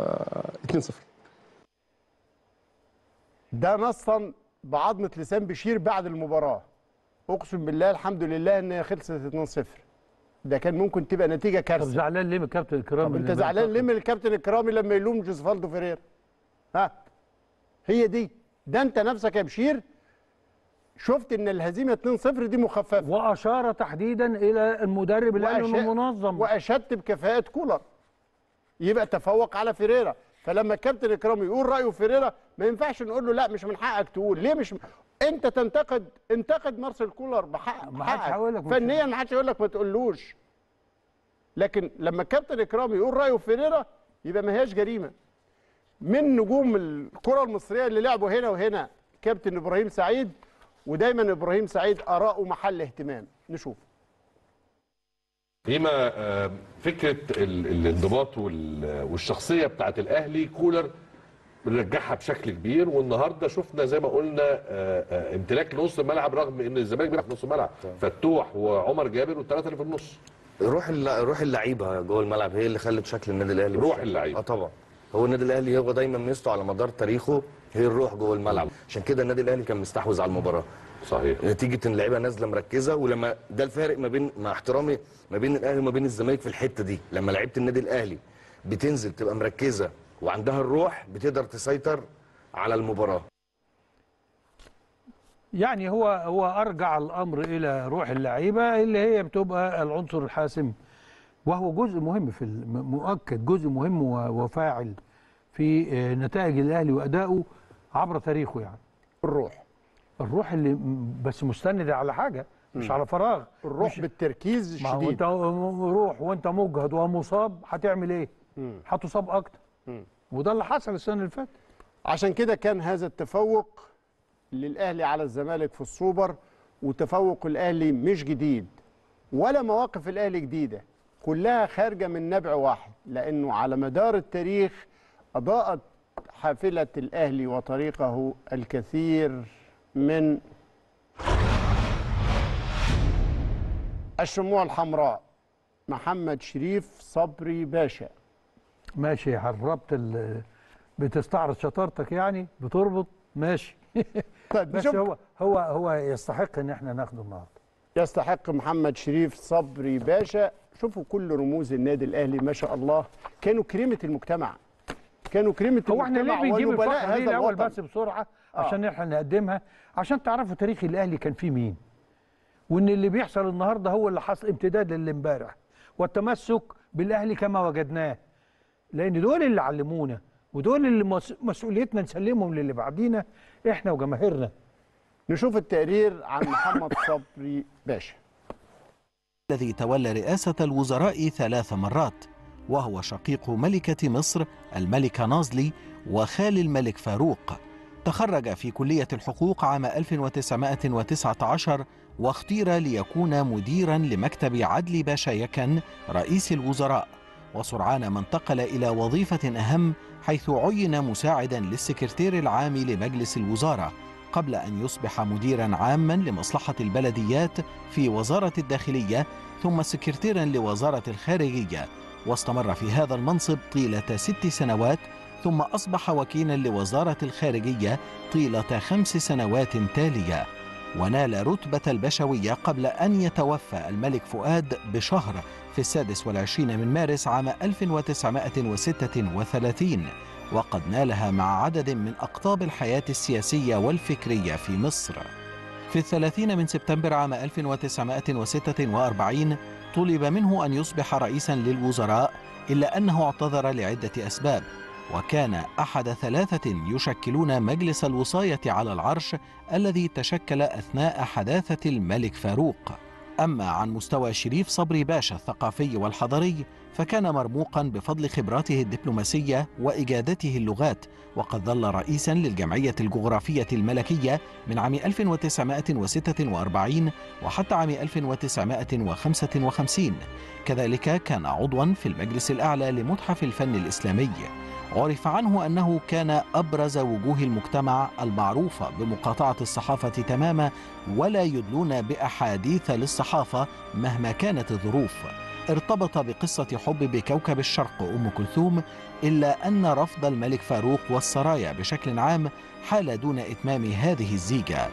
2-0. ده نصا بعضمه لسان بشير بعد المباراه، اقسم بالله الحمد لله ان هي خلصت 2-0، ده كان ممكن تبقى نتيجه كارثه. طب زعلان ليه من الكابتن الكرامي؟ طب انت زعلان ليه من الكابتن الكرامي لما يلوم جوزفالدو فيريرا؟ ها هي دي، ده انت نفسك يا بشير شفت ان الهزيمه 2-0 دي مخففه. واشار تحديدا الى المدرب اللي قال انه منظم، واشدت بكفاءه كولر، يبقى تفوق على فيريرا. فلما الكابتن الكرامي يقول رايه فيريرا ما ينفعش نقول له لا مش من حقك تقول ليه، مش انت تنتقد. انتقد مارسيل كولر بحقك، ما حدش هيقول لك فنيا، ما حدش هيقول لك ما تقولوش، لكن لما الكابتن الكرامي يقول رايه فيريرا يبقى ما هياش جريمه. من نجوم الكره المصريه اللي لعبوا هنا وهنا كابتن ابراهيم سعيد، ودايما ابراهيم سعيد اراءه محل اهتمام. نشوف هما فكره الانضباط والشخصيه بتاعت الاهلي كولر بنرجعها بشكل كبير. والنهارده شفنا زي ما قلنا امتلاك نص الملعب، رغم ان الزمالك بيلعب نص الملعب، فتوح وعمر جابر والثلاثه اللي في النص. روح اللعيبه جوه الملعب هي اللي خلت شكل النادي الاهلي، روح اللعيبه طبعا. هو النادي الاهلي هو دايما ميزته على مدار تاريخه هي الروح جوه الملعب، عشان كده النادي الاهلي كان مستحوذ على المباراه. صحيح، نتيجه ان اللعيبه نازله مركزه، ولما ده الفارق ما بين، مع احترامي، ما بين الاهلي وما بين الزمالك في الحته دي، لما لعيبه النادي الاهلي بتنزل تبقى مركزه وعندها الروح بتقدر تسيطر على المباراه. يعني هو ارجع الامر الى روح اللعيبه اللي هي بتبقى العنصر الحاسم، وهو جزء مهم في مؤكد جزء مهم وفاعل في نتائج الاهلي وادائه عبر تاريخه. يعني الروح اللي بس مستند على حاجه، مش على فراغ، الروح بالتركيز الشديد. ما انت روح وانت مجهد ومصاب هتعمل ايه؟ هتصاب اكتر. وده اللي حصل السنه اللي فاتت، عشان كده كان هذا التفوق للاهلي على الزمالك في السوبر. وتفوق الاهلي مش جديد ولا مواقف الاهلي جديده، كلها خارجه من نبع واحد، لانه على مدار التاريخ اضاءت حافله الاهلي وطريقه الكثير من الشموع الحمراء. محمد شريف صبري باشا، ماشي، هربت بتستعرض شطارتك، يعني بتربط، ماشي. طيب بس هو يستحق ان احنا ناخده النهارده، يستحق محمد شريف صبري باشا. شوفوا كل رموز النادي الاهلي ما شاء الله، كانوا كريمه المجتمع، كانوا كريمه المجتمع. هو احنا ليه بنجيب الفقره دي الاول بس بسرعه عشان احنا نقدمها، عشان تعرفوا تاريخ الاهلي كان فيه مين، وان اللي بيحصل النهارده هو اللي حصل امتداد للي امبارح، والتمسك بالاهلي كما وجدناه، لان دول اللي علمونا ودول اللي مسؤوليتنا نسلمهم للي بعدينا احنا وجماهيرنا. نشوف التقرير عن محمد صبري باشا الذي تولى رئاسة الوزراء 3 مرات، وهو شقيق ملكة مصر الملكة نازلي وخال الملك فاروق. تخرج في كلية الحقوق عام 1919 واختير ليكون مديرا لمكتب عدلي باشا يكن رئيس الوزراء، وسرعان ما انتقل إلى وظيفة أهم حيث عين مساعدا للسكرتير العام لمجلس الوزارة، قبل أن يصبح مديرا عاما لمصلحة البلديات في وزارة الداخلية، ثم سكرتيرا لوزارة الخارجية، واستمر في هذا المنصب طيلة 6 سنوات، ثم أصبح وكيلا لوزارة الخارجية طيلة 5 سنوات تالية، ونال رتبة البشوية قبل أن يتوفى الملك فؤاد بشهر في 26 من مارس عام 1936، وقد نالها مع عدد من أقطاب الحياة السياسية والفكرية في مصر. في 30 من سبتمبر عام 1946 طلب منه أن يصبح رئيسا للوزراء، إلا أنه اعتذر لعدة أسباب، وكان أحد 3 يشكلون مجلس الوصاية على العرش الذي تشكل أثناء حداثة الملك فاروق. أما عن مستوى شريف صبري باشا الثقافي والحضري، فكان مرموقا بفضل خبراته الدبلوماسية وإجادته اللغات، وقد ظل رئيسا للجمعية الجغرافية الملكية من عام 1946 وحتى عام 1955. كذلك كان عضوا في المجلس الأعلى لمتحف الفن الإسلامي. عرف عنه أنه كان أبرز وجوه المجتمع المعروفة بمقاطعة الصحافة تماما ولا يدلون بأحاديث للصحافة مهما كانت الظروف. ارتبط بقصة حب بكوكب الشرق أم كلثوم، إلا أن رفض الملك فاروق والسرايا بشكل عام حال دون إتمام هذه الزيجة.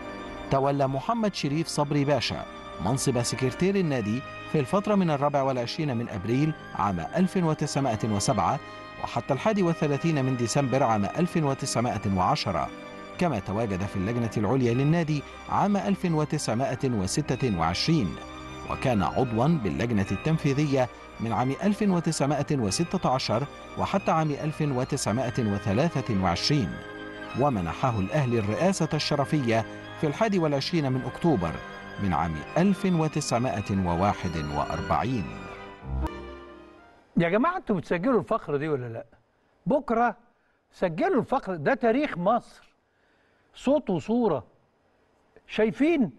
تولى محمد شريف صبري باشا منصب سكرتير النادي في الفترة من 24 من أبريل عام 1907 وحتى 31 من ديسمبر عام 1910، كما تواجد في اللجنة العليا للنادي عام 1926، وكان عضوا باللجنة التنفيذية من عام 1916 وحتى عام 1923، ومنحه الأهلي الرئاسة الشرفية في 21 من أكتوبر من عام 1941. يا جماعة انتوا بتسجلوا الفقرة دي ولا لا؟ بكرة سجلوا الفقرة، ده تاريخ مصر صوت وصورة. شايفين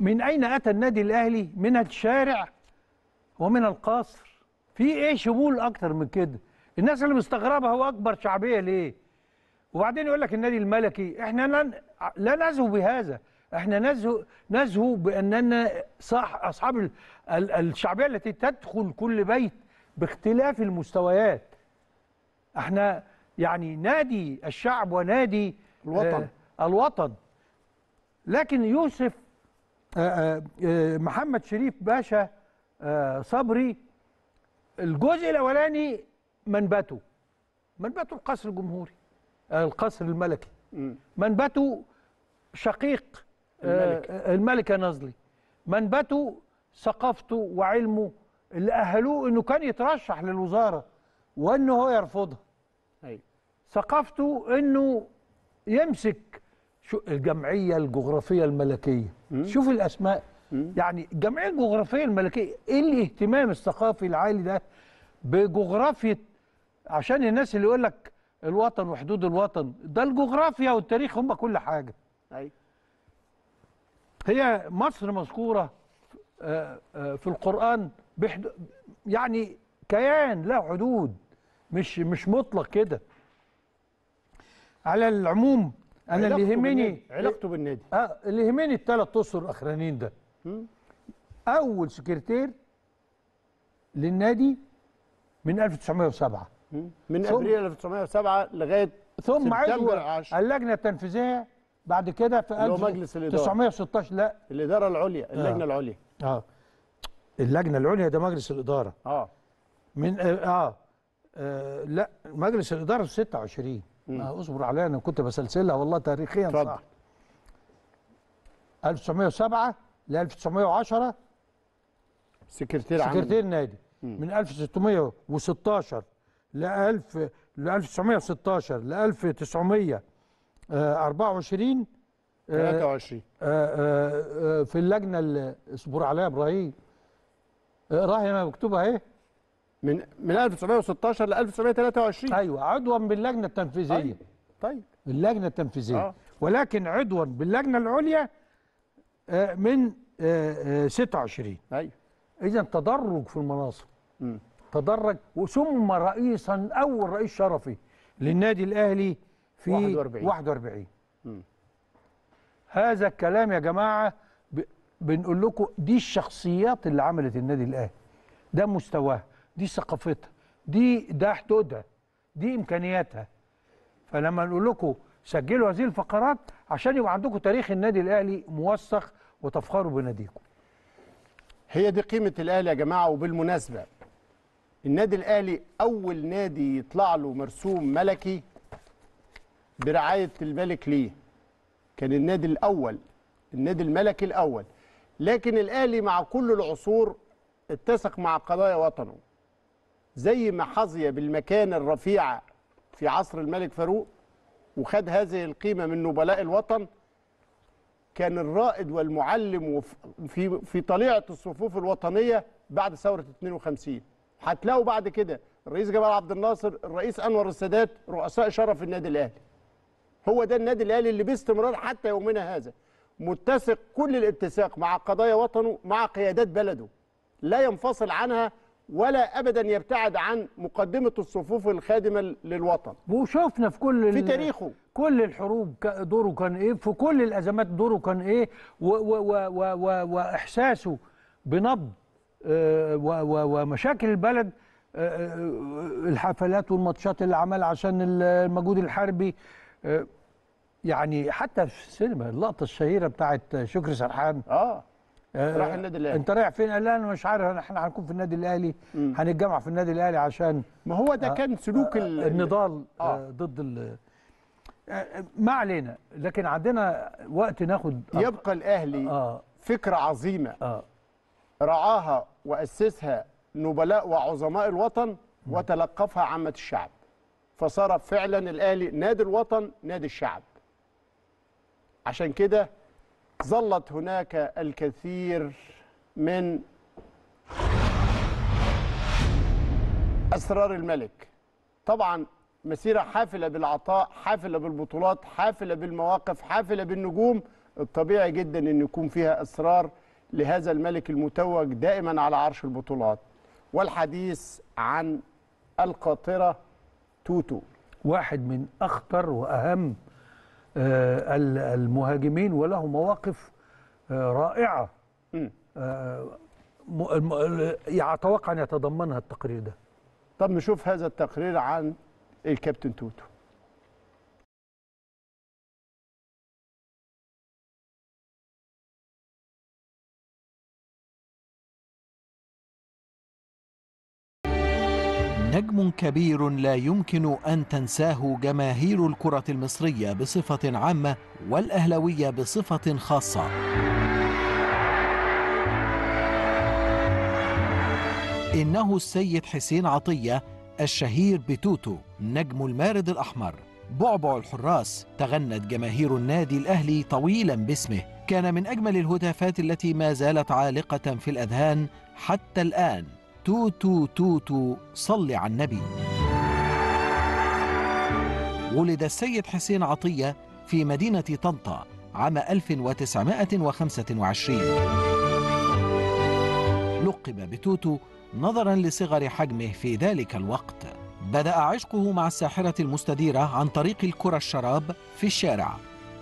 من أين أتى النادي الأهلي؟ من الشارع ومن القصر. في إيه شمول أكتر من كده؟ الناس اللي مستغربة هو أكبر شعبية ليه؟ وبعدين يقول لك النادي الملكي. إحنا لا نزهو بهذا، إحنا نزهو بأننا صح أصحاب الشعبية التي تدخل كل بيت باختلاف المستويات. احنا يعني نادي الشعب ونادي الوطن. الوطن. لكن يوسف محمد شريف باشا صبري الجزء الاولاني منبته القصر الجمهوري، القصر الملكي، منبته شقيق الملكة نظلي، منبته ثقافته وعلمه اللي أهلوه أنه كان يترشح للوزارة وأنه هو يرفضها. أيوة. ثقافته أنه يمسك الجمعية الجغرافية الملكية. شوف الأسماء. يعني الجمعية الجغرافية الملكية، إيه الاهتمام الثقافي العالي ده بجغرافية؟ عشان الناس اللي يقول لك الوطن وحدود الوطن، ده الجغرافيا والتاريخ هم كل حاجة. أيوة. هي مصر مذكورة في القرآن يعني كيان له حدود، مش مطلق كده. على العموم انا اللي يهمني علاقته بالنادي، اللي يهمني الثلاث اشهر الاخرانيين ده. اول سكرتير للنادي من 1907، من ابريل 1907 لغايه ثم عضو اللجنه التنفيذيه بعد كده في 1916. لا، الاداره العليا، اللجنه العليا. اللجنة العليا ده مجلس الإدارة. من لا، مجلس الإدارة في 26. اصبر عليا، انا كنت بسلسلها والله تاريخيا صح. 1907 ل 1910 سكرتير نادي. من 1616 ل 1916 ل 1924 23 في اللجنة اللي اصبر عليا يا إبراهيم، اقراها مكتوبه اهي. من 1916 ل 1923. ايوه، عضوا باللجنه التنفيذيه. طيب. اللجنه التنفيذيه. ولكن عضوا باللجنه العليا من 26. ايوه. اذا تدرج في المناصب. تدرج وسمى رئيسا، اول رئيس شرفي للنادي الاهلي في 41. هذا الكلام يا جماعه بنقول لكم، دي الشخصيات اللي عملت النادي الاهلي، ده مستواها، دي ثقافتها، ده حدودها، دي امكانياتها. فلما نقول لكم سجلوا هذه الفقرات عشان يبقى عندكم تاريخ النادي الاهلي موثق وتفخروا بناديكم. هي دي قيمه الاهلي يا جماعه. وبالمناسبه النادي الاهلي اول نادي يطلع له مرسوم ملكي برعايه الملك ليه كان النادي الاول، النادي الملكي الاول. لكن الاهلي مع كل العصور اتسق مع قضايا وطنه، زي ما حظي بالمكانه الرفيعه في عصر الملك فاروق وخد هذه القيمه من نبلاء الوطن، كان الرائد والمعلم في طليعه الصفوف الوطنيه بعد ثوره 52. هتلاقوا بعد كده الرئيس جمال عبد الناصر، الرئيس انور السادات، رؤساء شرف النادي الاهلي. هو ده النادي الاهلي اللي باستمرار حتى يومنا هذا متسق كل الاتساق مع قضايا وطنه، مع قيادات بلده، لا ينفصل عنها ولا ابدا يبتعد عن مقدمه الصفوف الخادمه للوطن. وشفنا في كل في تاريخه كل الحروب دوره كان ايه، في كل الازمات دوره كان ايه، واحساسه بنبض ومشاكل البلد، الحفلات والماتشات اللي عملها عشان المجهود الحربي. يعني حتى في السينما اللقطه الشهيره بتاعت شكري سرحان راح النادي الاهلي، انت رايح فين؟ قال انا مش عارف، احنا هنكون في النادي الاهلي، هنتجمع في النادي الاهلي. عشان ما هو ده كان سلوك النضال ضد ما علينا. لكن عندنا وقت ناخد يبقى الاهلي فكره عظيمه رعاها واسسها نبلاء وعظماء الوطن وتلقفها عامه الشعب، فصار فعلا الاهلي نادي الوطن، نادي الشعب. عشان كده ظلت هناك الكثير من أسرار الملك. طبعا مسيرة حافلة بالعطاء، حافلة بالبطولات، حافلة بالمواقف، حافلة بالنجوم. الطبيعي جدا أن يكون فيها أسرار لهذا الملك المتوج دائما على عرش البطولات. والحديث عن القاطرة توتو، واحد من أخطر وأهم المهاجمين، وله مواقف رائعة أتوقع أن يتضمنها التقرير ده. طب نشوف هذا التقرير عن الكابتن توتو. نجم كبير لا يمكن أن تنساه جماهير الكرة المصرية بصفة عامة والأهلاوية بصفة خاصة. إنه السيد حسين عطية الشهير بتوتو، نجم المارد الأحمر، بعبع الحراس. تغنت جماهير النادي الأهلي طويلا باسمه، كان من أجمل الهتافات التي ما زالت عالقة في الأذهان حتى الآن. توتو توتو صلي على النبي. ولد السيد حسين عطية في مدينة طنطا عام 1925. لقب بتوتو نظرا لصغر حجمه في ذلك الوقت. بدأ عشقه مع الساحرة المستديرة عن طريق الكرة الشراب في الشارع،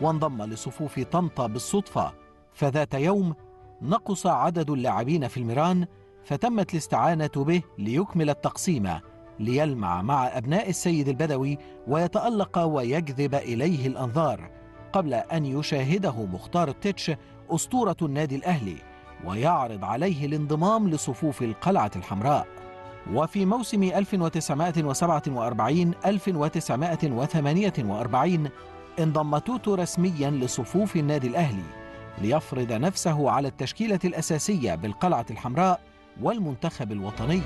وانضم لصفوف طنطا بالصدفة، فذات يوم نقص عدد اللاعبين في الميران، فتمت الاستعانة به ليكمل التقسيم، ليلمع مع أبناء السيد البدوي ويتألق ويجذب إليه الأنظار، قبل أن يشاهده مختار التتش أسطورة النادي الأهلي ويعرض عليه الانضمام لصفوف القلعة الحمراء. وفي موسم 1947-1948 انضم توتو رسميا لصفوف النادي الأهلي، ليفرض نفسه على التشكيلة الأساسية بالقلعة الحمراء والمنتخب الوطني.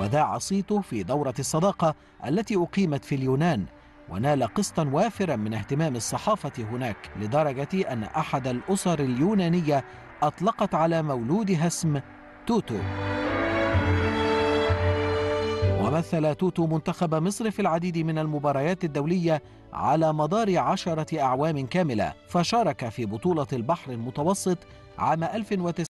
وذاع صيته في دورة الصداقة التي أقيمت في اليونان، ونال قسطا وافرا من اهتمام الصحافة هناك، لدرجة أن أحد الأسر اليونانية أطلقت على مولودها اسم توتو. ومثل توتو منتخب مصر في العديد من المباريات الدولية على مدار 10 أعوام كاملة، فشارك في بطولة البحر المتوسط عام 1900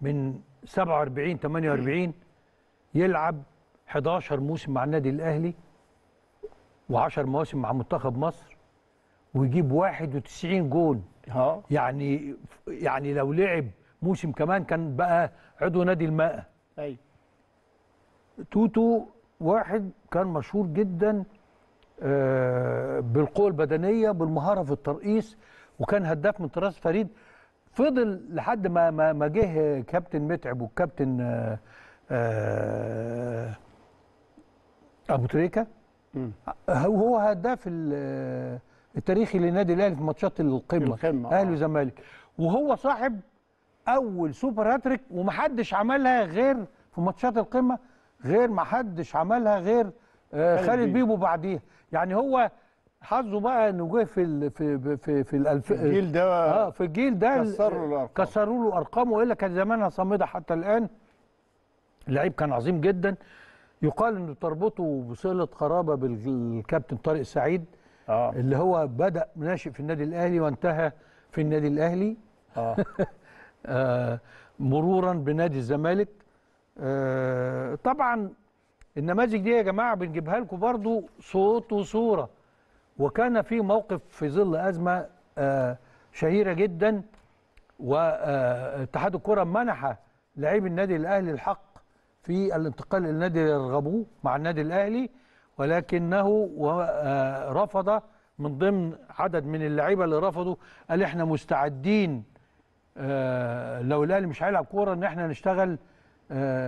من 47 48 يلعب 11 موسم مع النادي الأهلي و10 مواسم مع منتخب مصر ويجيب 91 جون. يعني لو لعب موسم كمان كان بقى عضو نادي الماء. ايوه. توتو واحد كان مشهور جدا بالقوة البدنية، بالمهارة في الترقيص، وكان هداف من طراز فريد. فضل لحد ما جه كابتن متعب والكابتن ابو تريكه، وهو هداف التاريخي للنادي الاهلي في ماتشات القمه اهلي وزمالك، وهو صاحب اول سوبر هاتريك، ومحدش عملها غير في ماتشات القمه، غير محدش عملها غير خالد بيبو بعديها. يعني هو حظه بقى انه جه في في في في الجيل ده، في الجيل ده كسروا له ارقامه، والا كان زمانها صامده حتى الان. اللعيب كان عظيم جدا، يقال انه تربطه بصله قرابه بالكابتن طارق سعيد، اللي هو بدا ناشئ في النادي الاهلي وانتهى في النادي الاهلي، مرورا بنادي الزمالك. طبعا النماذج دي يا جماعه بنجيبها لكم برضو صوت وصوره. وكان في موقف في ظل ازمه شهيره جدا، واتحاد الكره منح لاعبي النادي الاهلي الحق في الانتقال للنادي اللي رغبوه مع النادي الاهلي، ولكنه رفض. من ضمن عدد من اللعيبه اللي رفضوا قال احنا مستعدين لو الاهلي مش هيلعب كوره ان احنا نشتغل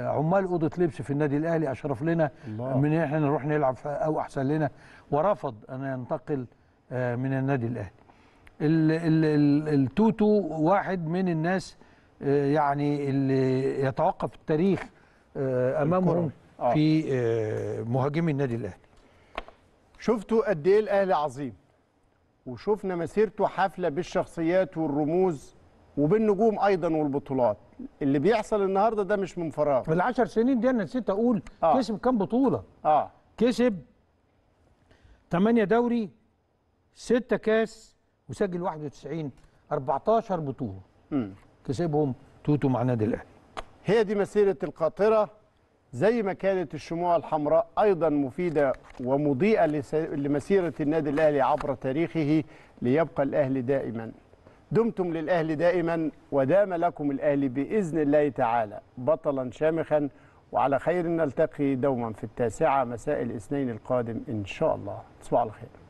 عمال اوضه لبس في النادي الاهلي، اشرف لنا من ان احنا نروح نلعب او احسن لنا، ورفض ان ينتقل من النادي الاهلي. التوتو واحد من الناس يعني اللي يتوقف التاريخ امامهم في مهاجمي النادي الاهلي. شفتوا قد ايه الاهلي عظيم، وشفنا مسيرته حافله بالشخصيات والرموز وبالنجوم ايضا والبطولات. اللي بيحصل النهارده ده مش من فراغ. في ال10 سنين دي انا نسيت اقول كسب كام بطوله؟ كسب 8 دوري، 6 كاس، وسجل 91، 14 بطوله كسبهم توتو مع النادي الاهلي. هي دي مسيرة القاطرة، زي ما كانت الشموع الحمراء أيضا مفيدة ومضيئة لمسيرة النادي الأهلي عبر تاريخه. ليبقى الأهلي دائما، دمتم للأهلي دائما، ودام لكم الأهلي بإذن الله تعالى بطلا شامخا. وعلى خير نلتقي دوما في 9 مساء الاثنين القادم إن شاء الله. تصبحوا على خير.